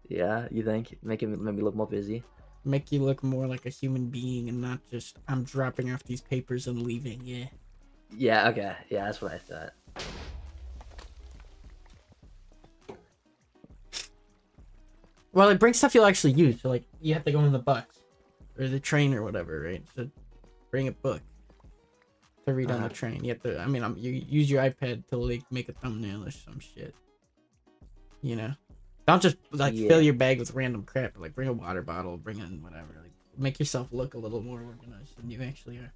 Yeah, you think? Make it make me look more busy? Make you look more like a human being and not just, I'm dropping off these papers and leaving, yeah. Yeah, okay. Yeah, that's what I thought. Well, it brings stuff you'll actually use. So, like, you have to go in the bus or the train or whatever, right? So bring a book to read uh-huh. on the train. You have to, I mean, I'm, you use your iPad to, like, make a thumbnail or some shit. You know? Don't just like yeah. fill your bag with random crap. Like bring a water bottle, bring in whatever. Like make yourself look a little more organized than you actually are.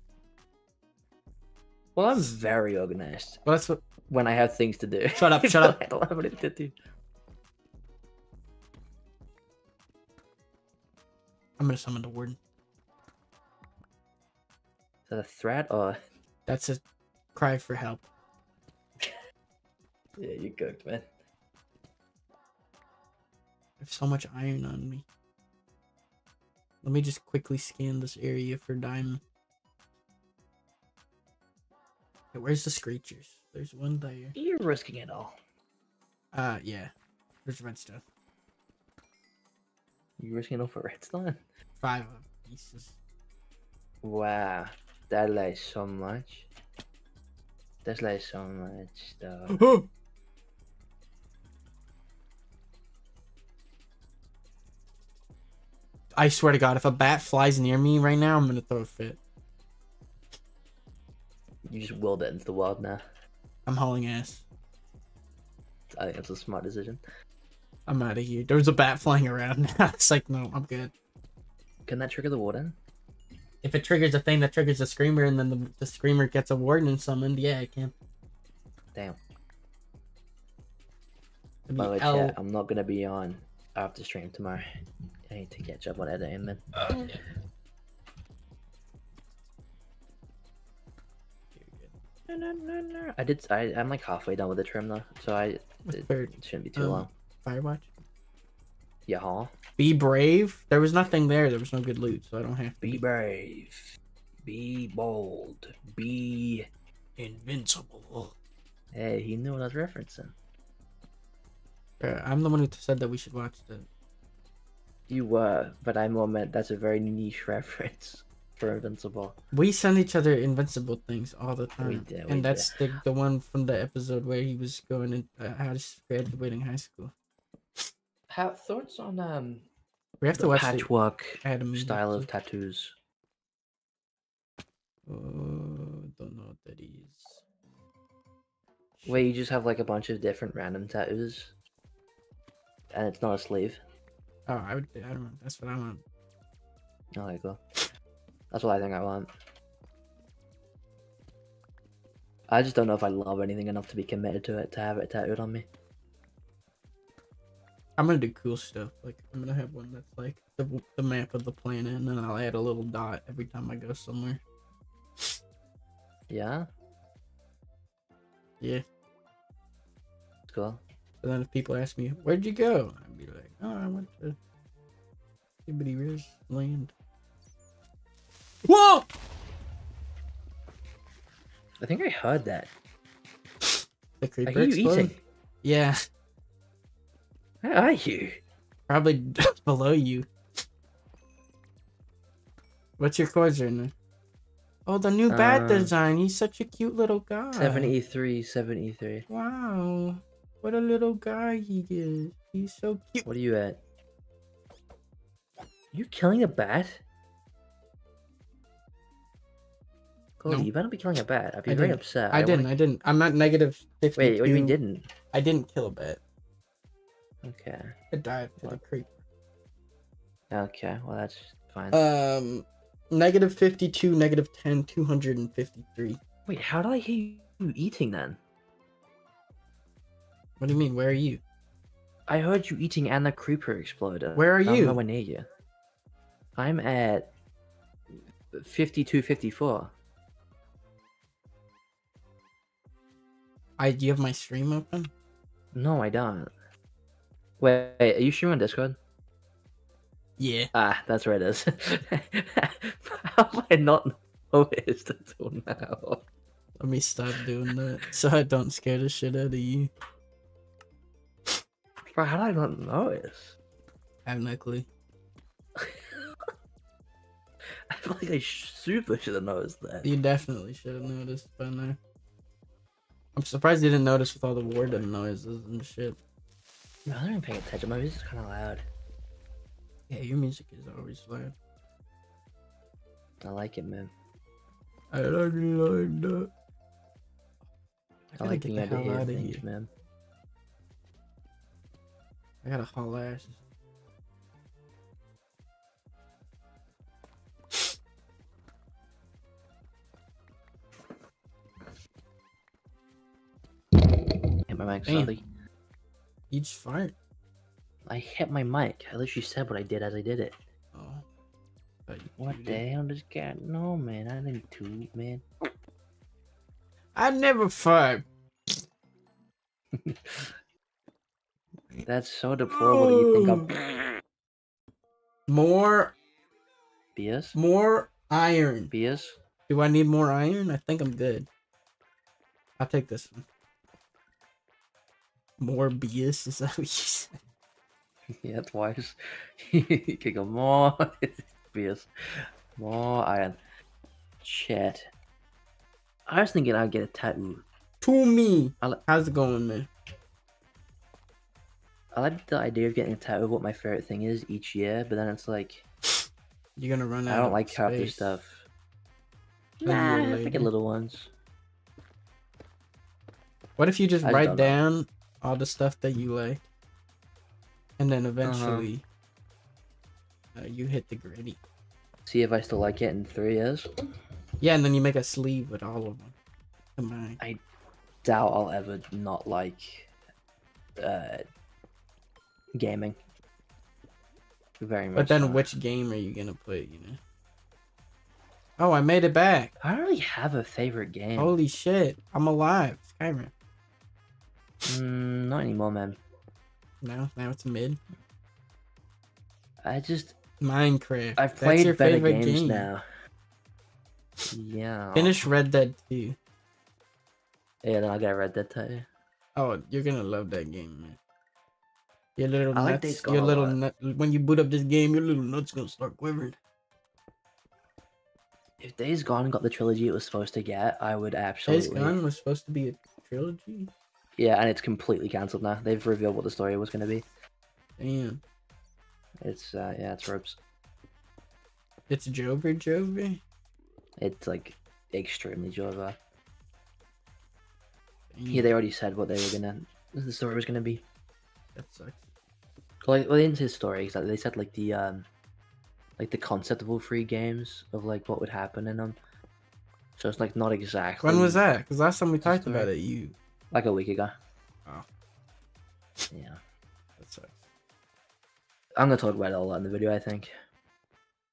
Well, I'm very organized. Well, that's what when I have things to do. Shut up! Shut up! I don't have anything to do. I'm gonna summon the warden. Is that a threat or? That's a cry for help. Yeah, you're good, man. I have so much iron on me. Let me just quickly scan this area for diamond. Okay, where's the screechers? There's one there. You're risking it all. Uh, yeah. There's redstone. You're risking it all for redstone? Five of them. Jesus. Wow. That lies so much. That lies so much, though. I swear to God, if a bat flies near me right now, I'm gonna throw a fit. You just willed it into the wild now. I'm hauling ass. I think that's a smart decision. I'm out of here. There's a bat flying around now. It's like, no, I'm good. Can that trigger the warden? If it triggers a thing that triggers a screamer and then the, the screamer gets a warden and summoned, yeah, it can. Damn. By the way, chat, I'm not gonna be on after stream tomorrow. I need to catch up on editing, man. Uh, yeah. No, no, no, no. I did. I, I'm like halfway done with the trim though, so I it, it shouldn't be too um, long. Firewatch. Yeah. Huh? Be brave. There was nothing there. There was no good loot, so I don't have to. Be brave. Be bold. Be invincible. Hey, he knew what I was referencing. I'm the one who said that we should watch the. You were, but I more meant that's a very niche reference for Invincible. We send each other Invincible things all the time. We do, we and that's do. The, the one from the episode where he was going and uh, how to graduating high school. How thoughts on um? We have to watch patchwork the style of tattoos. Oh, don't know what that is. Where you just have like a bunch of different random tattoos, and it's not a sleeve. Oh, I would. I don't know. That's what I want. Oh, there you go. That's what I think I want. I just don't know if I love anything enough to be committed to it to have it tattooed on me. I'm gonna do cool stuff. Like I'm gonna have one that's like the the map of the planet, and then I'll add a little dot every time I go somewhere. Yeah. Yeah. Cool. And then if people ask me, where'd you go? I'd be like, oh, I went to Skibidi Ridge land. Whoa! I think I heard that. The creeper exploded? Yeah. Where are you? Probably below you. What's your coins right now? Oh, the new bat uh, design. He's such a cute little guy. seventy-three, seventy-three. Wow. What a little guy he is. He's so cute. What are you at? You killing a bat? Goldy, no. You better be killing a bat. I'd be I very didn't. upset. I, I didn't. Wanna... I didn't. I'm not negative sixty-two. Wait, what do you mean didn't? I didn't kill a bat. Okay. I died to the creep. Okay, well, that's fine. Um, negative fifty-two, negative ten, two hundred fifty-three. Wait, how did I hear you eating then? What do you mean? Where are you? I heard you eating and the creeper exploded. Where are I'm you? I'm nowhere near you. I'm at fifty-two fifty-four. I do you have my stream open? No, I don't. Wait, wait are you streaming on Discord? Yeah. Ah, that's where it is. How have I not noticed until now? Let me stop doing that so I don't scare the shit out of you. Bro, how did I not notice? I have no clue. I feel like I super should have noticed that. You definitely should have noticed by now. I'm surprised you didn't notice with all the warden noises and shit. No, I don't even pay attention. My music's kind of loud. Yeah, your music is always loud. I like it, man. I don't like that. I, I like being able to hear things, man. I gotta haul ass. Hit my mic, sorry. You just fart. I hit my mic. I literally said what I did as I did it. Oh. But what the hell does cat? No, man. I didn't too, man. I never fart. That's so deplorable. Oh. You think I'm more B S? More iron. B S? Do I need more iron? I think I'm good. I'll take this one. More B S? Is that what you said? Yeah, that's wise. You can go more B S. More iron. Shit. I was thinking I'd get a tattoo. To me. I'll... How's it going, man? I like the idea of getting a tattoo of what my favorite thing is each year, but then it's like you're gonna run out. I don't like half the stuff. Nah, I get little ones. What if you just I write just down know. all the stuff that you like, and then eventually uh-huh. uh, you hit the gritty? See if I still like it in three years. Yeah, and then you make a sleeve with all of them. Come on. I doubt I'll ever not like. Uh, Gaming, very much. But then, so. Which game are you gonna put? You know, Oh, I made it back. I don't really have a favorite game. Holy shit. I'm alive. Skyrim. Mm, not anymore, man. No, now it's mid. I just... Minecraft. I've played That's your better favorite games game. now. Yeah. Finish Red Dead two. Yeah, then I got Red Dead two. Oh, you're gonna love that game, man. Your little I nuts, like Days Gone your little nut, when you boot up this game, your little nuts gonna start quivering. If Days Gone got the trilogy it was supposed to get, I would absolutely. Days Gone was supposed to be a trilogy. Yeah, and it's completely cancelled now. They've revealed what the story was gonna be. Damn. It's uh, yeah, it's ropes. It's Jover Jover. It's like extremely Jover. Yeah, they already said what they were gonna, the story was gonna be. That sucks. Like, well, they didn't say story exactly. They said like the, um, like the concept of all three games of like what would happen in them. So it's like not exactly. When was that? Because last time we talked story. about it, you. Like a week ago. Oh. Yeah. That sucks. I'm gonna talk about it a lot in the video, I think.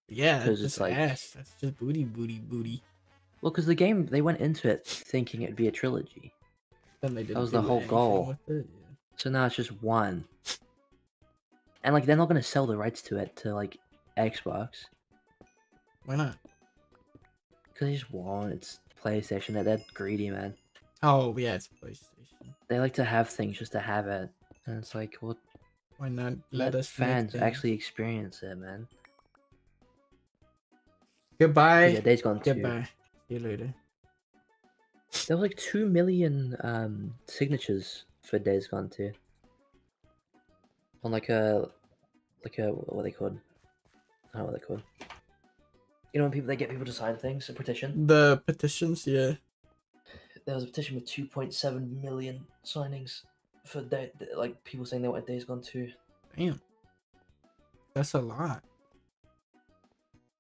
Yeah, that's just it's like ass. That's just booty, booty, booty. Well, because the game they went into it thinking it'd be a trilogy. Then they didn't. That was the whole goal. It, yeah. So now it's just one, and like they're not gonna sell the rights to it to like Xbox. Why not? Because they just won't. It's PlayStation. They're, they're greedy, man. Oh yeah, it's PlayStation. They like to have things just to have it, and it's like, well, why not let, let us fans actually experience it, man? Goodbye. Yeah, Days Gone too. Goodbye. See you later. There was like two million um, signatures for Days Gone too. On like a, like a what are they called? I don't know what they're called. You know when people they get people to sign things, a petition. The petitions, yeah. There was a petition with two point seven million signings for day, like people saying they wanted Days Gone too. Damn, that's a lot.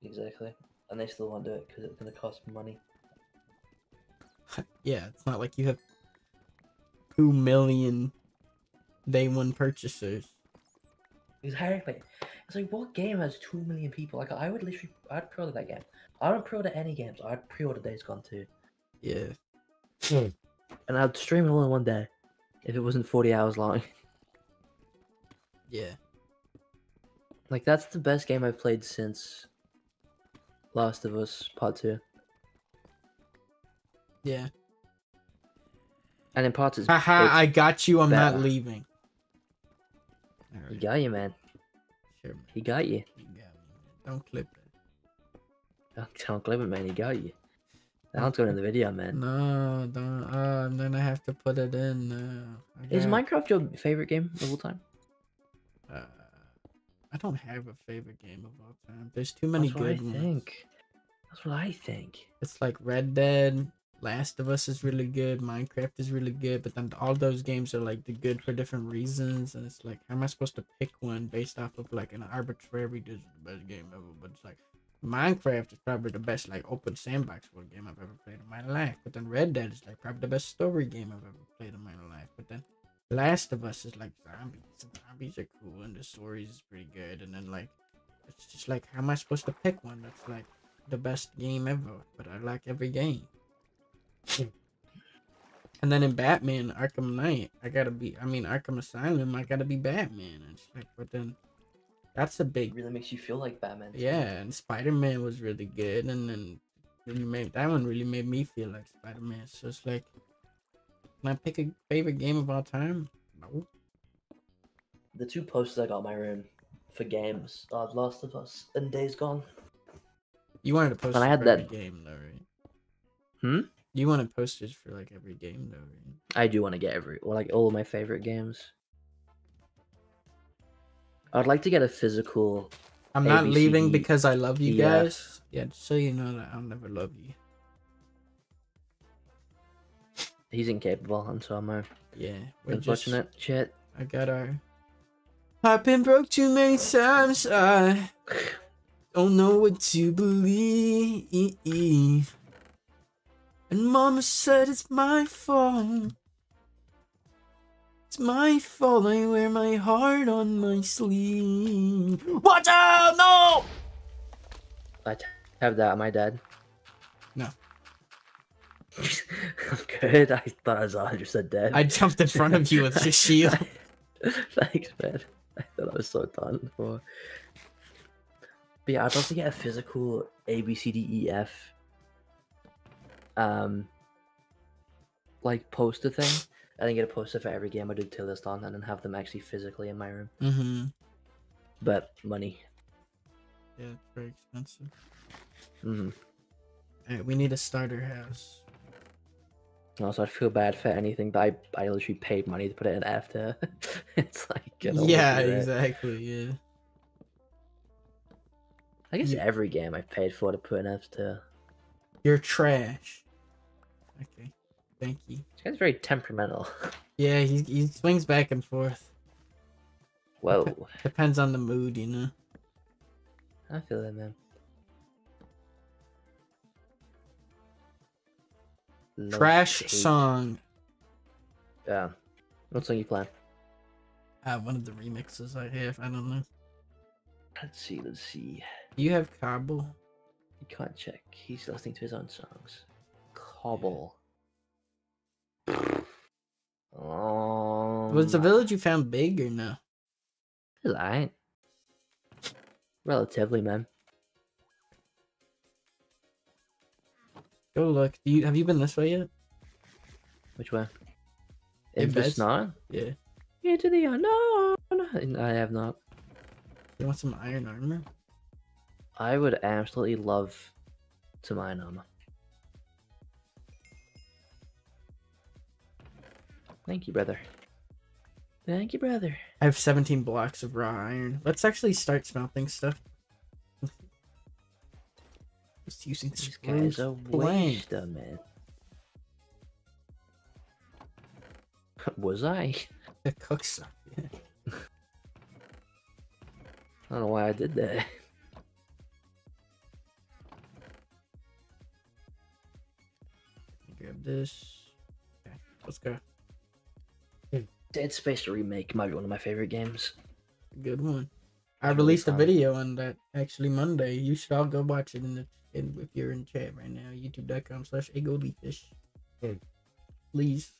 Exactly, and they still won't do it because it's gonna cost money. Yeah, it's not like you have two million day one purchasers. Exactly. It's like what game has two million people? Like I would literally, I'd pre-order that game. I don't pre-order any games. I'd pre-order Days Gone too. Yeah. And I'd stream it all in one day if it wasn't forty hours long. Yeah. Like that's the best game I've played since Last of Us Part Two. Yeah. And in parts it's Haha, I got you, I'm better. not leaving. Right. He got you, man. Sure, man. He got you. He got me. Don't clip it. Don't, don't clip it, man. He got you. That's going in the video, man. No, don't. Uh, then I have to put it in. Uh, Is Minecraft your favorite game of all time? Uh, I don't have a favorite game of all time. There's too many That's good ones. I think. That's what I think. It's like Red Dead, Last of Us is really good, Minecraft is really good, but then all those games are like the good for different reasons, and it's like, how am I supposed to pick one based off of like an arbitrary? This is the best game ever, but it's like Minecraft is probably the best like open sandbox world game I've ever played in my life. But then Red Dead is like probably the best story game I've ever played in my life. But then Last of Us is like zombies. Zombies are cool, and the story is pretty good. And then like, it's just like, how am I supposed to pick one that's like the best game ever, but I like every game. And then in Batman Arkham Knight, I gotta be, I mean Arkham Asylum, I gotta be Batman. And it's like, but then that's a big, it really makes you feel like Batman. Yeah, and Spider-Man was really good, and then really made that one really made me feel like Spider-Man. So it's like, can I pick a favorite game of all time? No. The two posters I got in my room for games are Last of Us and Days Gone. You wanted a poster for every that... game, though, right? Hmm? You wanted posters for, like, every game, though, right? I do want to get every... Well, like, all of my favorite games. I'd like to get a physical... I'm not A B C leaving because I love you yeah. guys. Yeah, just so you know that I'll never love you. He's incapable, and so am I. Yeah. We're unfortunate just... shit. I got our... I've been broke too many times, I... Don't know what to believe. And mama said it's my fault. It's my fault I wear my heart on my sleeve. Watch out! No! I have that. Am I dead? I'm good. I thought I was one hundred percent dead. I jumped in front of you with your shield. Thanks, man. I thought I was so done before. But yeah, I'd love to get a physical A, B, C, D, E, F, um, like poster thing. I then get a poster for every game I do till this done, and then have them actually physically in my room. Mm-hmm. But money. Yeah, it's very expensive. Mm-hmm. Alright, we need a starter house. Also, I feel bad for anything that I, I literally paid money to put it in after. It's like... Yeah, exactly, yeah. I guess yeah. every game I paid for to put in after. You're trash. Okay, thank you. This guy's very temperamental. Yeah, he, he swings back and forth. Whoa. Dep depends on the mood, you know? I feel that, man. No Trash hate. Song. Yeah. What song you playing? Uh, one of the remixes I have. I don't know. Let's see. Let's see. Do you have Cobble? You can't check. He's listening to his own songs. Cobble. um, Was the village you found big or no? It's alright. Relatively, man. Go look. Do you have you been this way yet? Which way? Into the snow? Yeah. Into the unknown. I have not. You want some iron armor? I would absolutely love some iron armor. Thank you, brother. Thank you, brother. I have seventeen blocks of raw iron. Let's actually start smelting stuff. Just using these guys a waste, man. Was I? The cooks up, yeah. I don't know why I did that. Grab this. Okay, let's go. Dead Space remake might be one of my favorite games. Good one. I released a video on that actually Monday. You should all go watch it in the in, if you're in chat right now. YouTube dot com slash a goldyfish. Mm. Please.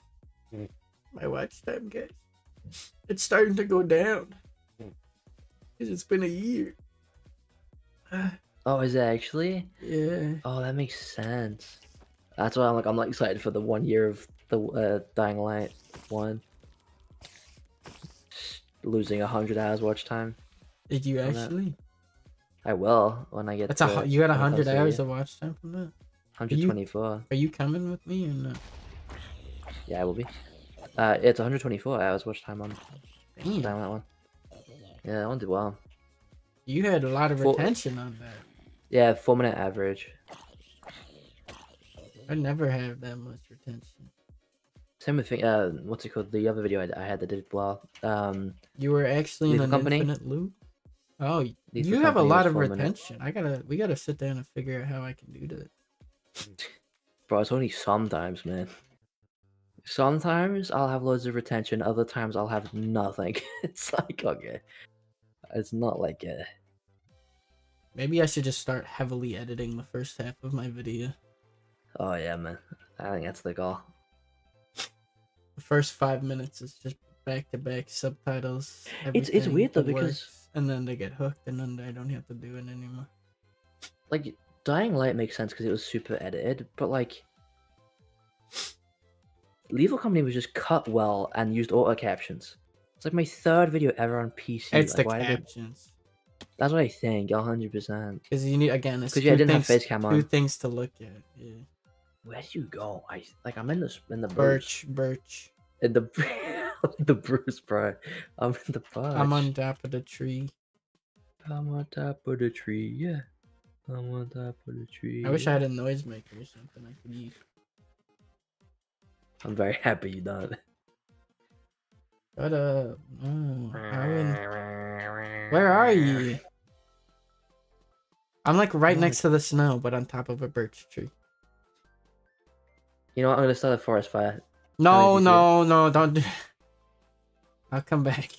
Mm. My watch time, guys. It's starting to go down. Mm. It's been a year. Oh, is it actually? Yeah. Oh, that makes sense. That's why I'm like I'm like excited for the one year of the uh, Dying Light one. Losing a hundred hours watch time. Did you actually? I will when I get. That's to a you got a hundred hours of watch time from that. one hundred twenty-four. Are you, are you coming with me or not? Yeah, I will be. Uh, it's one hundred twenty-four hours watch time on. Damn. Down that one. Yeah, that one did well. You had a lot of four, retention on that. Yeah, four minute average. I never have that much retention. Same with thing. Uh, what's it called? The other video I, I had that did well. Um, you were actually in an company. Infinite loop. Oh, Lethal you have a lot of retention. Minutes. I gotta, we gotta sit down and figure out how I can do that. Bro, it's only sometimes, man. Sometimes I'll have loads of retention. Other times I'll have nothing. It's like, okay, it's not like a... Maybe I should just start heavily editing the first half of my video. Oh yeah, man. I think that's the goal. The first five minutes is just back to back subtitles. It's it's weird though works. Because. And then they get hooked, and then I don't have to do it anymore. Like, Dying Light makes sense because it was super edited, but like... Lethal Company was just cut well and used auto-captions. It's like my third video ever on P C. It's like, the why captions. They... That's what I think, one hundred percent. Because you need, again, it's two, yeah, I didn't things, have face cam on. two things to look at, yeah. Where do you go? I Like, I'm in the, in the Birch. Birch, Birch. In the... the Bruce, bro. I'm in the park. I'm on top of the tree. I'm on top of the tree, yeah. I'm on top of the tree. I wish I had a noisemaker or something I could use. I'm very happy you don't. Shut up. Oh, where are you? I'm like right next to the snow, but on top of a birch tree. You know what? I'm gonna start a forest fire. No, no, no, don't do I'll come back.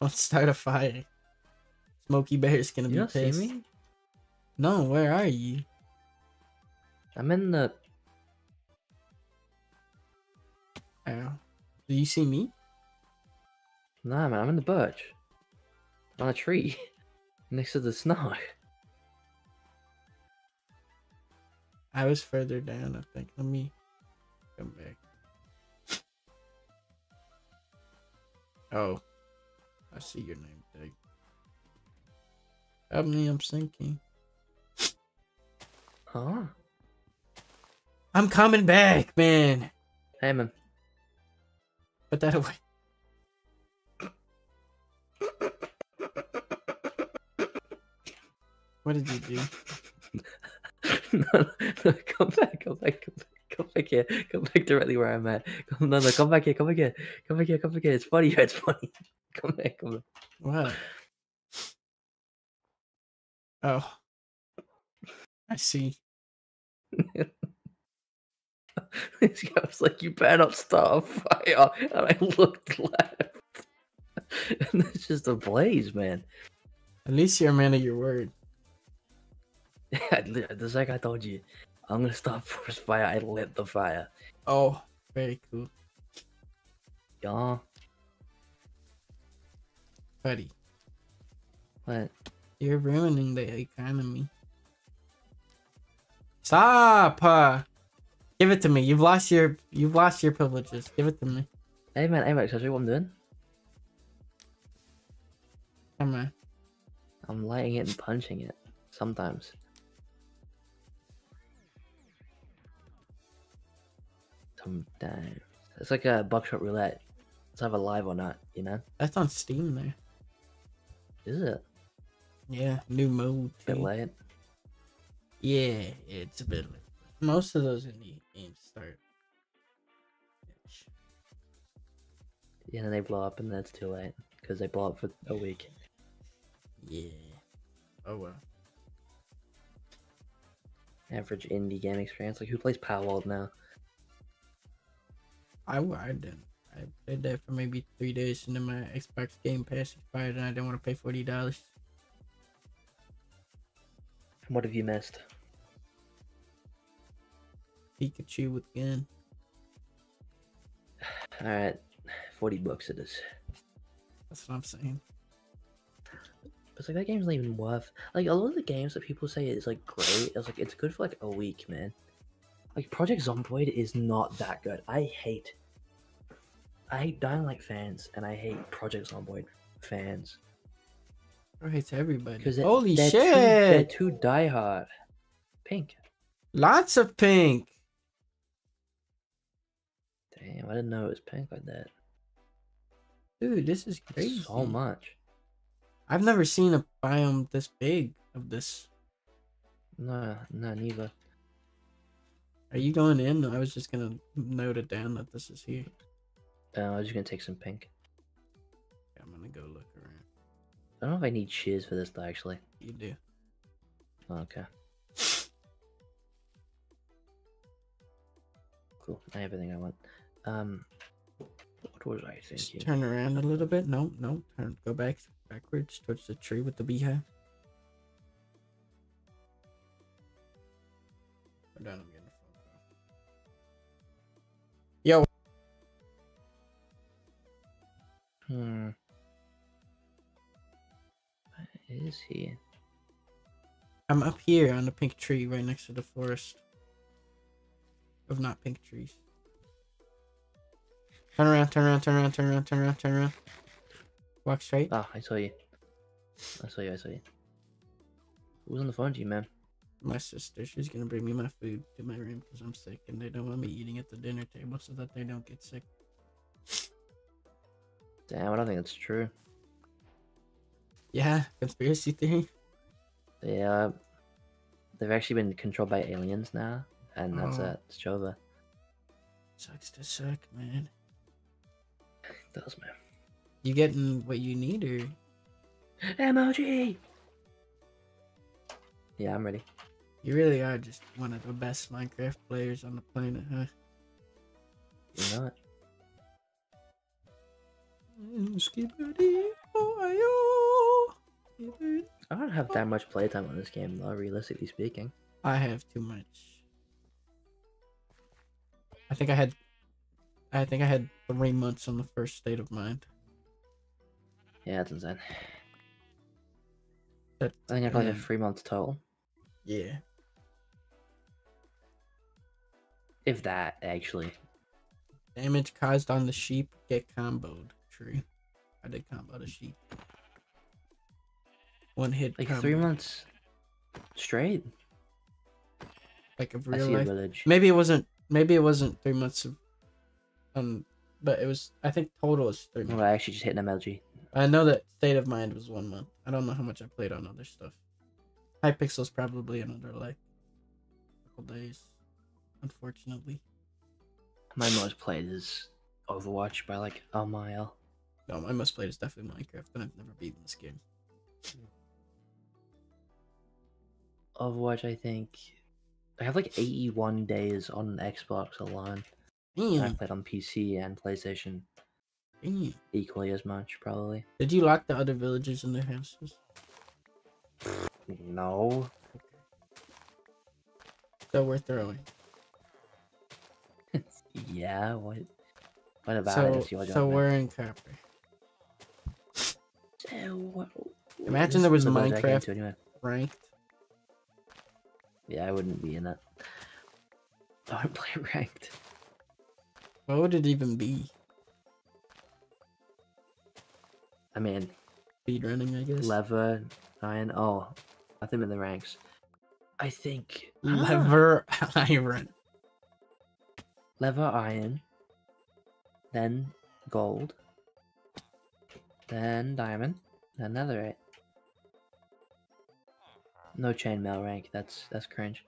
Let's start a fire. Smokey Bear's gonna be pissed. You don't see me? No, where are you? I'm in the... Oh. Do you see me? Nah, man, I'm in the birch. On a tree. Next to the snow. I was further down, I think. Let me come back. Oh. I see your name tag. Help me, I'm sinking. Huh? I'm coming back, man. Hey, man. Put that away. What did you do? no, no, no, come back, come back, come back, come back here, come back directly where I'm at. Come, no, no, come back here, come back here, come back here, come back here. It's funny, it's funny. Come back, come back. Wow. Oh, I see. This guy was like, "You better not start a fire," and I looked left, and it's just a blaze, man. At least you're a man of your word. Just like I told you, I'm gonna start first fire. I lit the fire. Oh, very cool. Yeah, buddy. What? You're ruining the economy. Stop! Uh, give it to me. You've lost your you've lost your privileges. Give it to me. Hey man, hey man, should I show you what I'm doing? Come on. I'm lighting it and punching it. Sometimes. Sometimes. It's like a Buckshot Roulette. Let's have a live or not, you know? That's on Steam there. Is it? Yeah, new mode. A bit late. Yeah, it's a bit late. Most of those indie games start. Yeah, and they blow up and that's too late. Because they blow up for a week. Yeah. Oh well. Average indie game experience. Like, who plays Palworld now? I, I didn't. I played that for maybe three days and then my Xbox Game Pass expired and I didn't want to pay forty dollars. What have you missed? Pikachu with gun. Alright, forty bucks it is. That's what I'm saying. It's like that game's not even worth, like a lot of the games that people say is like great, it's like it's good for like a week, man. Like Project Zomboid is not that good. I hate I hate Dying Light fans and I hate Project Zomboid fans. I hate everybody. It, Holy they're shit! Too, they're too diehard. Pink. Lots of pink. Damn, I didn't know it was pink like that. Dude, this is crazy. So much. I've never seen a biome this big of this. Nah, nah, neither. Are you going in? I was just gonna note it down that this is here. Uh, I was just gonna take some pink. Yeah, I'm gonna go look around. I don't know if I need shears for this though, actually. You do. Oh, okay. Cool. I have everything I want. Um, what was I thinking? Just turn around a little bit. No, no. Turn. Go back backwards towards the tree with the beehive. I'm done. I'm getting a phone call. Yo. Hmm. Is here. I'm up here on the pink tree right next to the forest of not pink trees. Turn around, turn around, turn around, turn around, turn around, turn around. Walk straight. Ah, I saw you. I saw you, I saw you. Who's on the phone to you, man? My sister. She's gonna bring me my food to my room because I'm sick and they don't want me eating at the dinner table so that they don't get sick. Damn, I don't think that's true. Yeah, conspiracy theory. They, uh, they've actually been controlled by aliens now, and that's oh. it. It's over. Sucks to suck, man. It does, man. You getting what you need, or? M O G! Yeah, I'm ready. You really are just one of the best Minecraft players on the planet, huh? You're not. Skibidi Toilet. I don't have that much playtime on this game, though, realistically speaking. I have too much. I think I had, I think I had three months on the first state of mind. Yeah, that's insane. That's, I think I played um, for three months total. Yeah. If that, actually. Damage caused on the sheep, get comboed. True. I did combo the sheep. One hit Like combo. Three months straight? Like of real life? Village. Maybe it wasn't, maybe it wasn't three months of, um, but it was, I think total is three months. Well, I actually just hit an M L G. I know that State of Mind was one month. I don't know how much I played on other stuff. Hypixel's probably another, like, couple days, unfortunately. My most played is Overwatch by, like, a mile. No, my most played is definitely Minecraft, and I've never beaten this game. Overwatch, I think... I have, like, eighty-one days on Xbox alone. Yeah. I played on P C and PlayStation. Mm. Equally as much, probably. Did you lock the other villagers in their houses? No. So we're throwing. Yeah, what? What about so, it? You so we're in copper. So, what, what Imagine there was Minecraft anyway. Ranked. Yeah, I wouldn't be in it. I don't play ranked. What would it even be? I mean, speed running, I guess. Lever, iron. Oh, I think in the ranks. I think lever, ah. iron, lever, iron, then gold, then diamond, then netherite. No chainmail rank. That's that's cringe.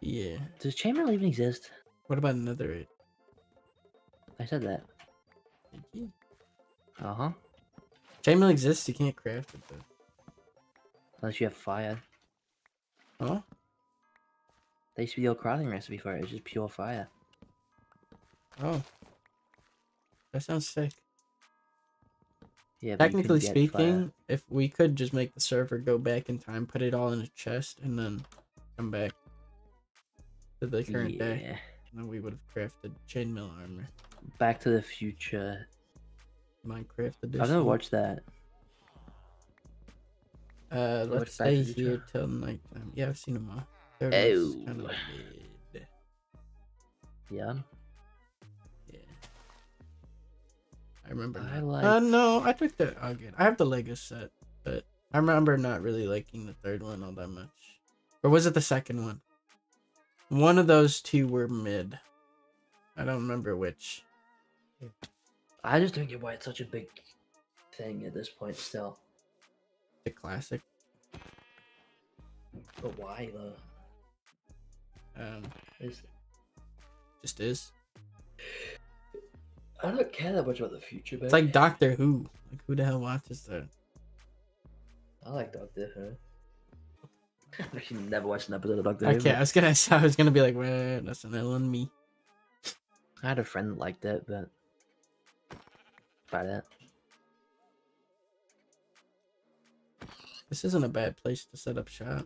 Yeah. Does chainmail even exist? What about netherite? I said that. Thank you. Uh huh. Chainmail exists. You can't craft it though, unless you have fire. Huh? That used to be the old crafting recipe for it. It's just pure fire. Oh, that sounds sick. Yeah. Technically speaking, fire. If we could just make the server go back in time, put it all in a chest, and then come back to the current yeah. day, and then we would have crafted chainmail armor. Back to the Future. Minecraft edition. I've never watched that. Uh, let's stay here till nighttime. Yeah, I've seen them all. They're kind of like dead. Yeah. Yeah. I remember. I like... Uh, no, I took the. Oh, good. I have the Lego set, but I remember not really liking the third one all that much. Or was it the second one? One of those two were mid. I don't remember which. Yeah. I just don't get why it's such a big thing at this point still. The classic. But why though? Um, is just is. I don't care that much about the future, but it's like Doctor Who. Like who the hell watches that? I like Doctor Who. I've actually never watched an episode of Doctor Who. Okay, I was gonna, I was gonna be like, well, that's an L on me. I had a friend that liked it, but. By that. This isn't a bad place to set up shop.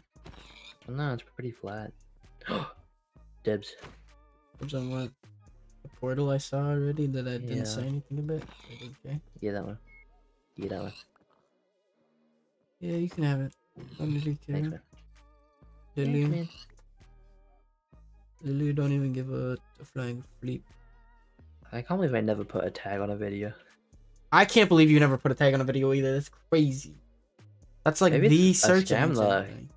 No, it's pretty flat. Dibs. Dibs on what? The portal I saw already that I yeah. didn't say anything about? Okay. Yeah, that one. Yeah, that one. Yeah, you can have it. Don't really care. Thanks, man. Lulu. Lulu don't even give a, a flying flip. I can't believe I never put a tag on a video. I can't believe you never put a tag on a video either. That's crazy. That's like maybe the search engine.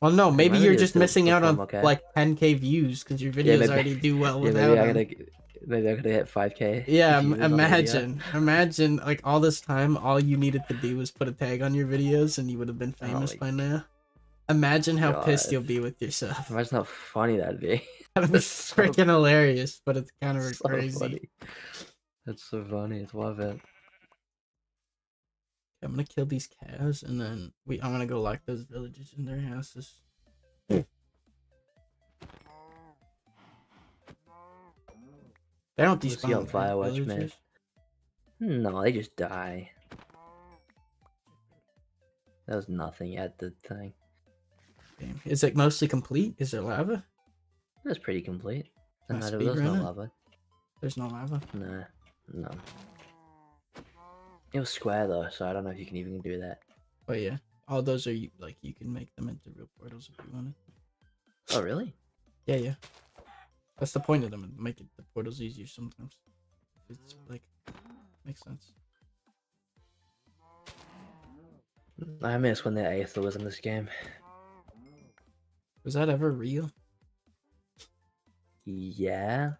Well, no, maybe, maybe you're just missing out on okay. like ten K views because your videos yeah, maybe, already do well yeah, without maybe I gotta, maybe I could hit five K. Yeah, imagine. Imagine like all this time, all you needed to do was put a tag on your videos and you would have been famous oh, by now. Imagine how God. pissed you'll be with yourself. Imagine how funny that'd be. That'd be so freaking funny. Hilarious, but it's kind of so crazy. Funny. That's so funny. It's love it. I'm gonna kill these cows, and then we. I'm gonna go lock those villagers in their houses. They don't despawn on Firewatch, man. No, they just die. That was nothing at the thing. Damn. Is it mostly complete? Is there lava? That's pretty complete. No, there was no lava. There's no lava? No, no. It was square though, so I don't know if you can even do that. Oh yeah. Oh, those are, like, you can make them into real portals if you wanted. Oh, really? Yeah, yeah. That's the point of them, and make it, the portals easier sometimes. It's, like, makes sense. I miss when the Aether was in this game. Was that ever real? Yeah.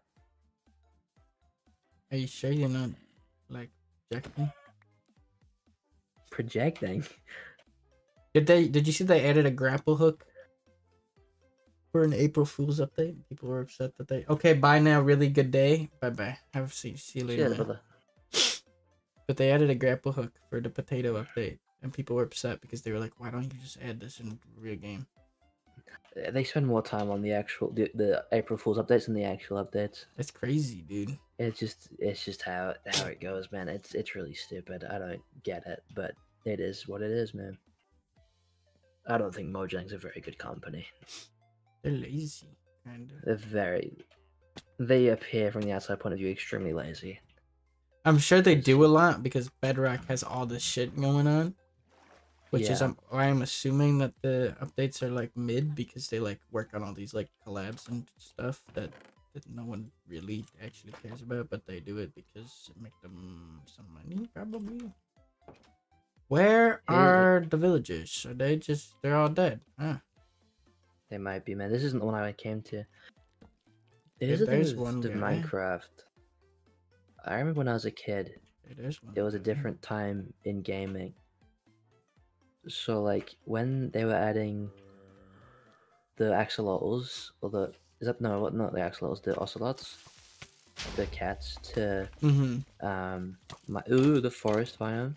Are you sure you're not, like, projecting? Projecting? Did they? Did you see they added a grapple hook for an April Fool's update? People were upset that they. Okay, bye now. Really good day. Bye bye. Have a see. See you later. Sure, but they added a grapple hook for the potato update, and people were upset because they were like, "Why don't you just add this in the real game?" They spend more time on the actual the, the April Fool's updates than the actual updates. That's crazy, dude. It's just it's just how how it goes, man. It's it's really stupid. I don't get it, but it is what it is, man. I don't think Mojang's a very good company. They're lazy, kind of. They're very... They appear, from the outside point of view, extremely lazy. I'm sure they do a lot, because Bedrock has all this shit going on. Which yeah. is um, why I'm assuming that the updates are, like, mid, because they, like, work on all these, like, collabs and stuff that, that no one really actually cares about, but they do it because it makes them some money, probably. Where are the villagers? Are they just... They're all dead, huh? They might be, man. This isn't the one I came to. It is the one to Minecraft. I remember when I was a kid, it is one there was a different time in gaming. So, like, when they were adding the axolotls, or the... Is that... No, not the axolotls, the ocelots. The cats to... Mm-hmm. Um, my, ooh, the forest biome.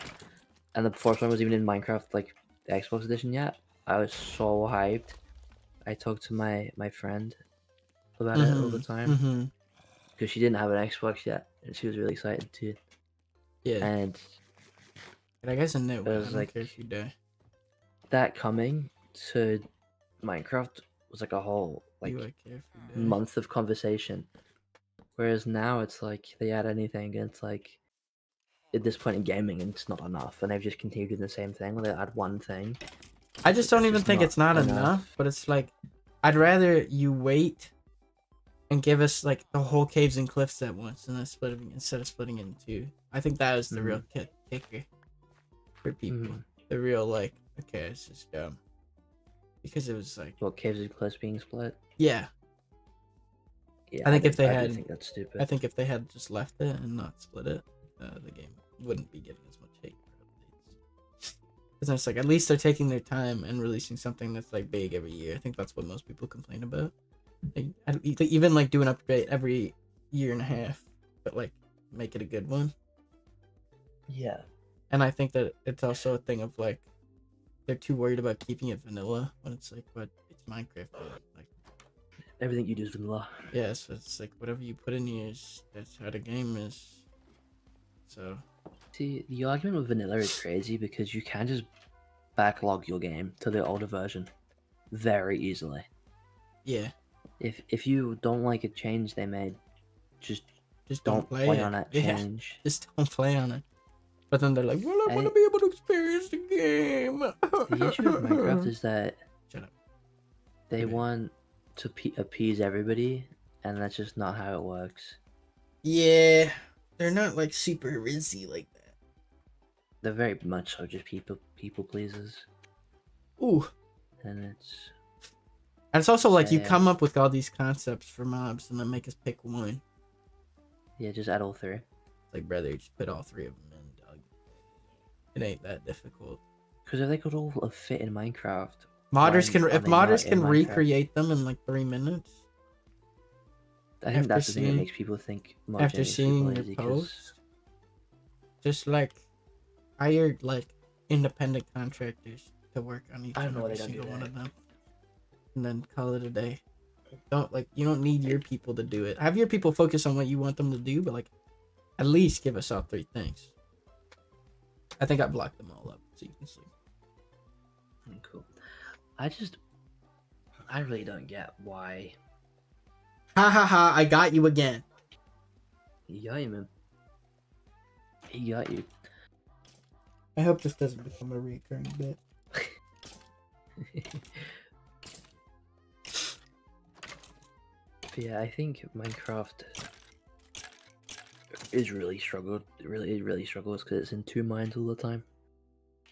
And the fourth one was even in Minecraft, like, the Xbox edition yet. I was so hyped. I talked to my, my friend about mm-hmm. it all the time. Because mm-hmm. she didn't have an Xbox yet. And she was really excited, too. Yeah. And... and I guess I knew it was, like, if you die. That coming to Minecraft was, like, a whole, like, month of conversation. Whereas now it's, like, they add anything and it's, like... at this point in gaming, and it's not enough, and they've just continued doing the same thing where they add one thing. I just don't it's even just think not it's not enough. enough, but it's like, I'd rather you wait and give us like the whole caves and cliffs at once, and splitting instead of splitting it in two. I think that is the mm. real kick kicker for people. Mm. The real like, okay, it's just dumb because it was like, well, caves and cliffs being split. Yeah. Yeah. I think I if they I had, think that's stupid. I think if they had just left it and not split it. Uh, the game wouldn't be getting as much hate for updates. Because it's like, at least they're taking their time and releasing something that's like big every year. I think that's what most people complain about. They, they even like do an update every year and a half, but like make it a good one. Yeah. And I think that it's also a thing of like, they're too worried about keeping it vanilla when it's like, but it's Minecraft. But like, everything you do is vanilla. Yeah, so it's like whatever you put in here is that's how the game is. So, see, the argument with vanilla is crazy because you can just backlog your game to the older version very easily. Yeah. If if you don't like a change they made, just just don't, don't play, play it. on that change. Yeah. Just don't play on it. But then they're like, well, I, I want to be able to experience the game. The issue with Minecraft is that Shut up. they Shut want up. to pe appease everybody, and that's just not how it works. Yeah. They're not like super rizzy like that. They're very much so just people people pleasers. Ooh. And it's And it's also like yeah, you yeah. come up with all these concepts for mobs and then make us pick one. Yeah, just add all three. Like brother, just put all three of them in, dog. It ain't that difficult. Because if they could all fit in Minecraft. Modders can if modders can recreate Minecraft? them in like three minutes. I think after that's the seeing, thing that makes people think Mojang after seeing your post, cause... just like hired like independent contractors to work on each and every single do one of them, and then call it a day. Don't like you don't need your people to do it. Have your people focus on what you want them to do, but like at least give us all three things. I think I blocked them all up so you can see. Cool. I just I really don't get why. Ha ha ha, I got you again. He got you, man. He got you. I hope this doesn't become a recurring bit. But yeah, I think Minecraft is really struggled. It really, it really struggles because it's in two minds all the time.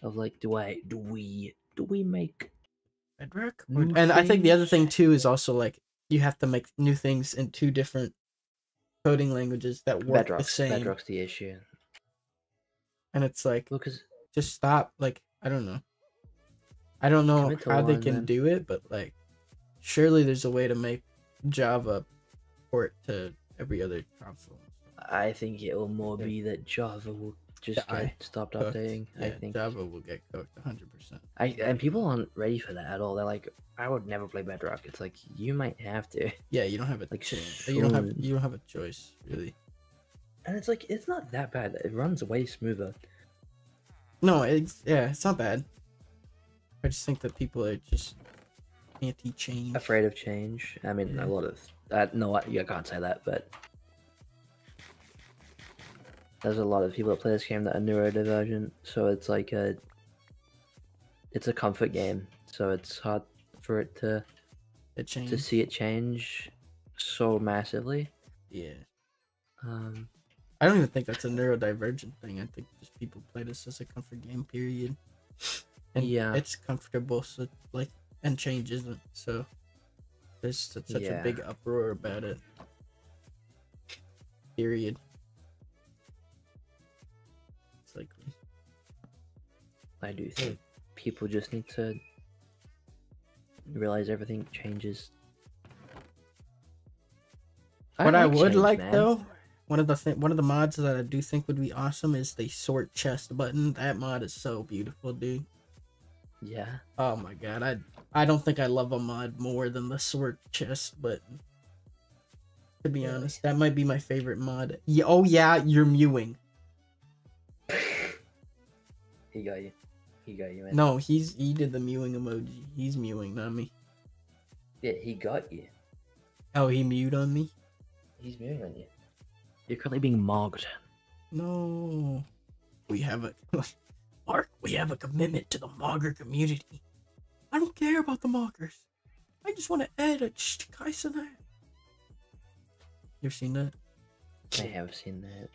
Of like, do I, do we, do we make bedrock? And things? I think the other thing too is also like you have to make new things in two different coding languages that work bedrock, the same. Bedrock's the issue. And it's like, look, just stop. Like, I don't know. I don't know how they can do it, but like, surely there's a way to make Java port to every other console. I think it will more be that Java will just yeah, get stopped cooked. updating. Yeah, I think Java will get cooked one hundred percent. I and people aren't ready for that at all. They're like, I would never play Bedrock. It's like, you might have to. Yeah, you don't have a like chance. You don't have you don't have a choice, really. And it's like, it's not that bad. It runs way smoother. No, it's yeah, it's not bad. I just think that people are just anti-change, afraid of change. I mean, yeah. a lot of uh, no, I, I can't say that, but there's a lot of people that play this game that are neurodivergent, so it's like a, it's a comfort game, so it's hard for it to, it change. to see it change so massively. Yeah. Um, I don't even think that's a neurodivergent thing. I think just people play this as a comfort game, period. And yeah, it's comfortable, so like, and change isn't, so there's such yeah. a big uproar about it, period. It's like, I do think people just need to realize everything changes. I what I would change, like man. though one of the th one of the mods that I do think would be awesome is the sort chest button. That mod is so beautiful, dude. Yeah. Oh my god, I I don't think I love a mod more than the sword chest button. To be really? honest, that might be my favorite mod. Yeah, oh yeah, you're mewing. He got you. He got you, man. No, he's he did the mewing emoji. He's mewing, not me. Yeah, he got you. Oh, he mewed on me? He's mewing on you. You're currently being mogged. No. We have a Mark, we have a commitment to the Mogger community. I don't care about the Moggers. I just want to edit Kaisenai. You've seen that? I have seen that.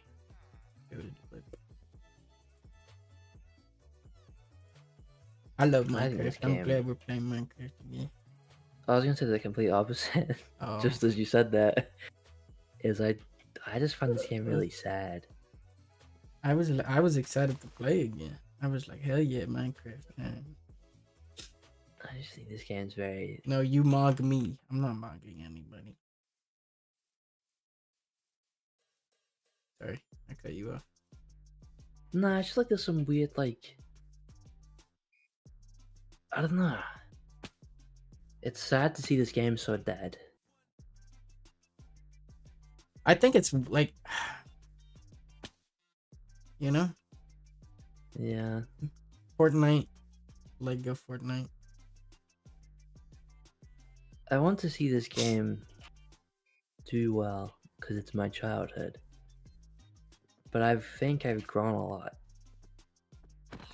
I love Minecraft. I I'm glad we're playing Minecraft again. I was gonna say the complete opposite. Oh. Just as you said that, is I, I just find this game really sad. I was I was excited to play again. I was like, hell yeah, Minecraft, man. I just think this game's very... No, you mog me. I'm not mogging anybody. Sorry, I cut you off. Nah, it's just like there's some weird, like... I don't know. It's sad to see this game so dead. I think it's like... You know? Yeah. Fortnite. LEGO Fortnite. I want to see this game do well because it's my childhood. But I think I've grown a lot.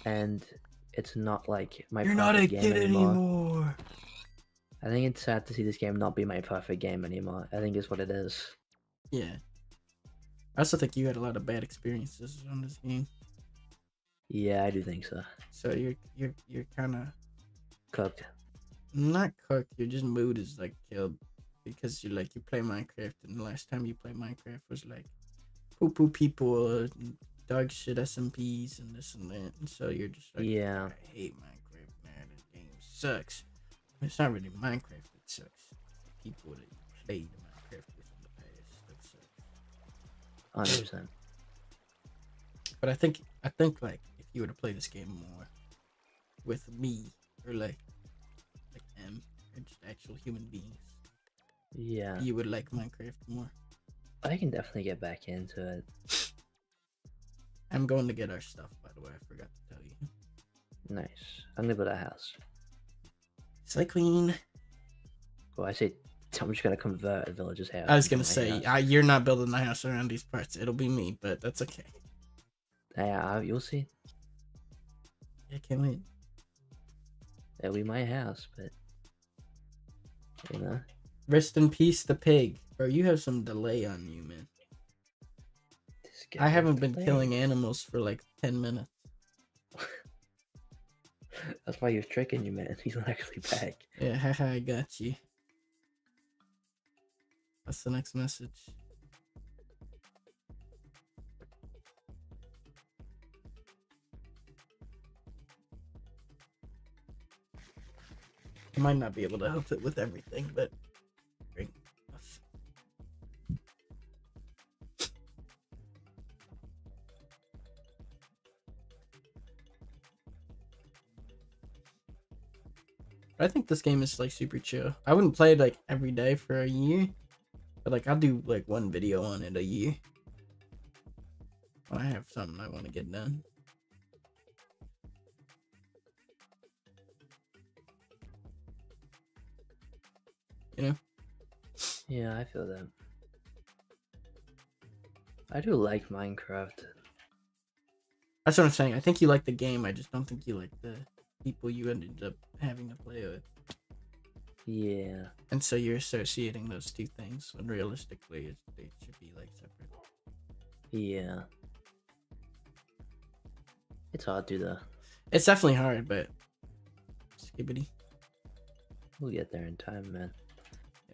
And it's not like my You're perfect not a game kid anymore. anymore. I think it's sad to see this game not be my perfect game anymore. I think it's what it is. Yeah. I also think you had a lot of bad experiences on this game. Yeah, I do think so. So you're you're you're kind of cooked. Not cooked. Your just mood is like killed because you like you play Minecraft, and the last time you played Minecraft was like poo poo people, dog shit S M Ps, and this and that. And so you're just like, yeah, I hate Minecraft, man. This game sucks. It's not really Minecraft that sucks. The people that you played Minecraft with in the past that sucks. one hundred percent. But I think I think like if you were to play this game more with me or like like M or just actual human beings, yeah, you would like Minecraft more. I can definitely get back into it. I'm going to get our stuff, by the way. I forgot to tell you. Nice. I'm gonna build a house. Cycling. Well, I say I'm just gonna convert a villager's house. I was gonna say I, you're not building a house around these parts. It'll be me, but that's okay. Yeah, you'll see. I can't wait. It'll be my house, but you know. Rest in peace, the pig. Bro, you have some delay on you, man. I haven't been killing animals for like ten minutes. That's why he was tricking you, man. He's not actually back. Yeah, haha, I got you. What's the next message? I might not be able to help it with everything, but... I think this game is like super chill. I wouldn't play it like every day for a year, but like I'll do like one video on it a year when I have something I want to get done. You know? Yeah, I feel that. I do like Minecraft. That's what I'm saying. I think you like the game. I just don't think you like the people you ended up having to play with. Yeah. And so you're associating those two things when realistically it, it should be like separate. Yeah. It's hard to do though. It's definitely hard, but Skibidi. We'll get there in time, man.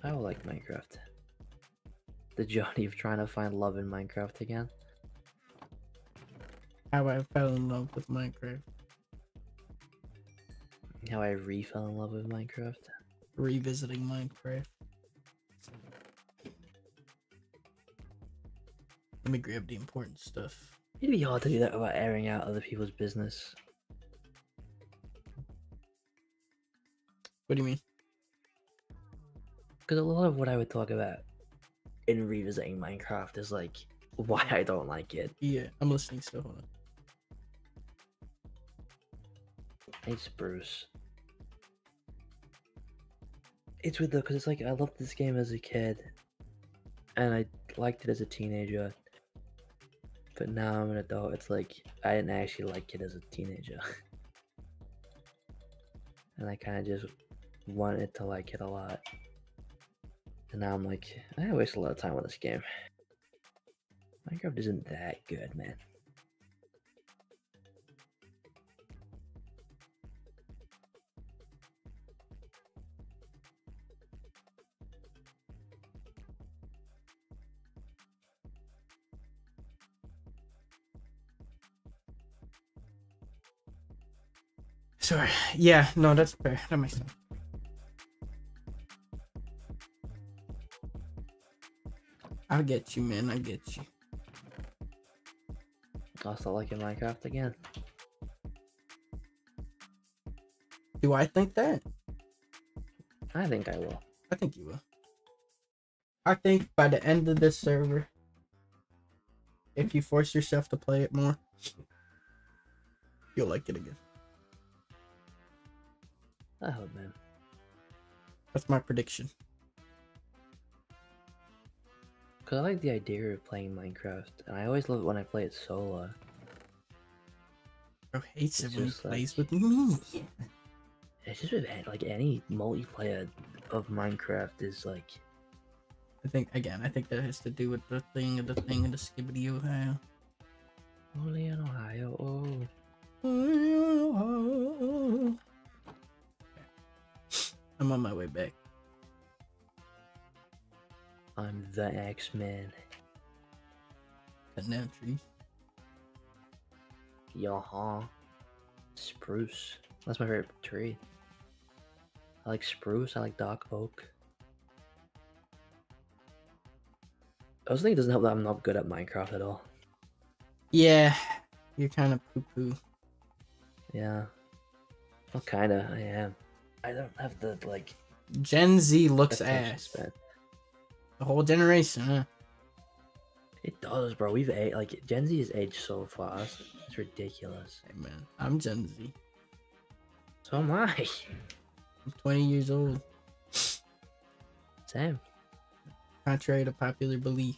I will like Minecraft. The journey of trying to find love in Minecraft again. How I fell in love with Minecraft. How I re-fell in love with Minecraft. Revisiting Minecraft. Let me grab the important stuff. It'd be hard to do that without airing out other people's business. What do you mean? Because a lot of what I would talk about in revisiting Minecraft is like, why I don't like it. Yeah, I'm listening, so hold on. It's Bruce. It's weird though, because it's like I loved this game as a kid and I liked it as a teenager, but now I'm an adult. It's like I didn't actually like it as a teenager and I kind of just wanted to like it a lot, and now I'm like, I waste a lot of time with this game. Minecraft isn't that good, man. Sorry. Yeah, no, that's fair. That makes sense. I get you, man. I get you. I'll start liking Minecraft again. Do I think that? I think I will. I think you will. I think by the end of this server, if you force yourself to play it more, you'll like it again. I hope, man. That's my prediction. Because I like the idea of playing Minecraft, and I always love it when I play it solo. Bro hates it when he plays with me. It's just with, like, any multiplayer of Minecraft is like... I think, again, I think that has to do with the thing of the thing of the Skibidi Ohio. Only in Ohio, oh. Ohio. I'm on my way back. I'm the X-Man. Banana tree. Yaha. Spruce. That's my favorite tree. I like spruce. I like dark oak. I also think it doesn't help that I'm not good at Minecraft at all. Yeah. You're kind of poo-poo. Yeah. Well, kind of. I am. I don't have the, like... Gen Z looks ass. Span. The whole generation, huh? It does, bro. We've aged... Like, Gen Z has aged so fast. It's ridiculous. Hey, man. I'm Gen Z. So am I. I'm twenty years old. Same. Contrary to popular belief.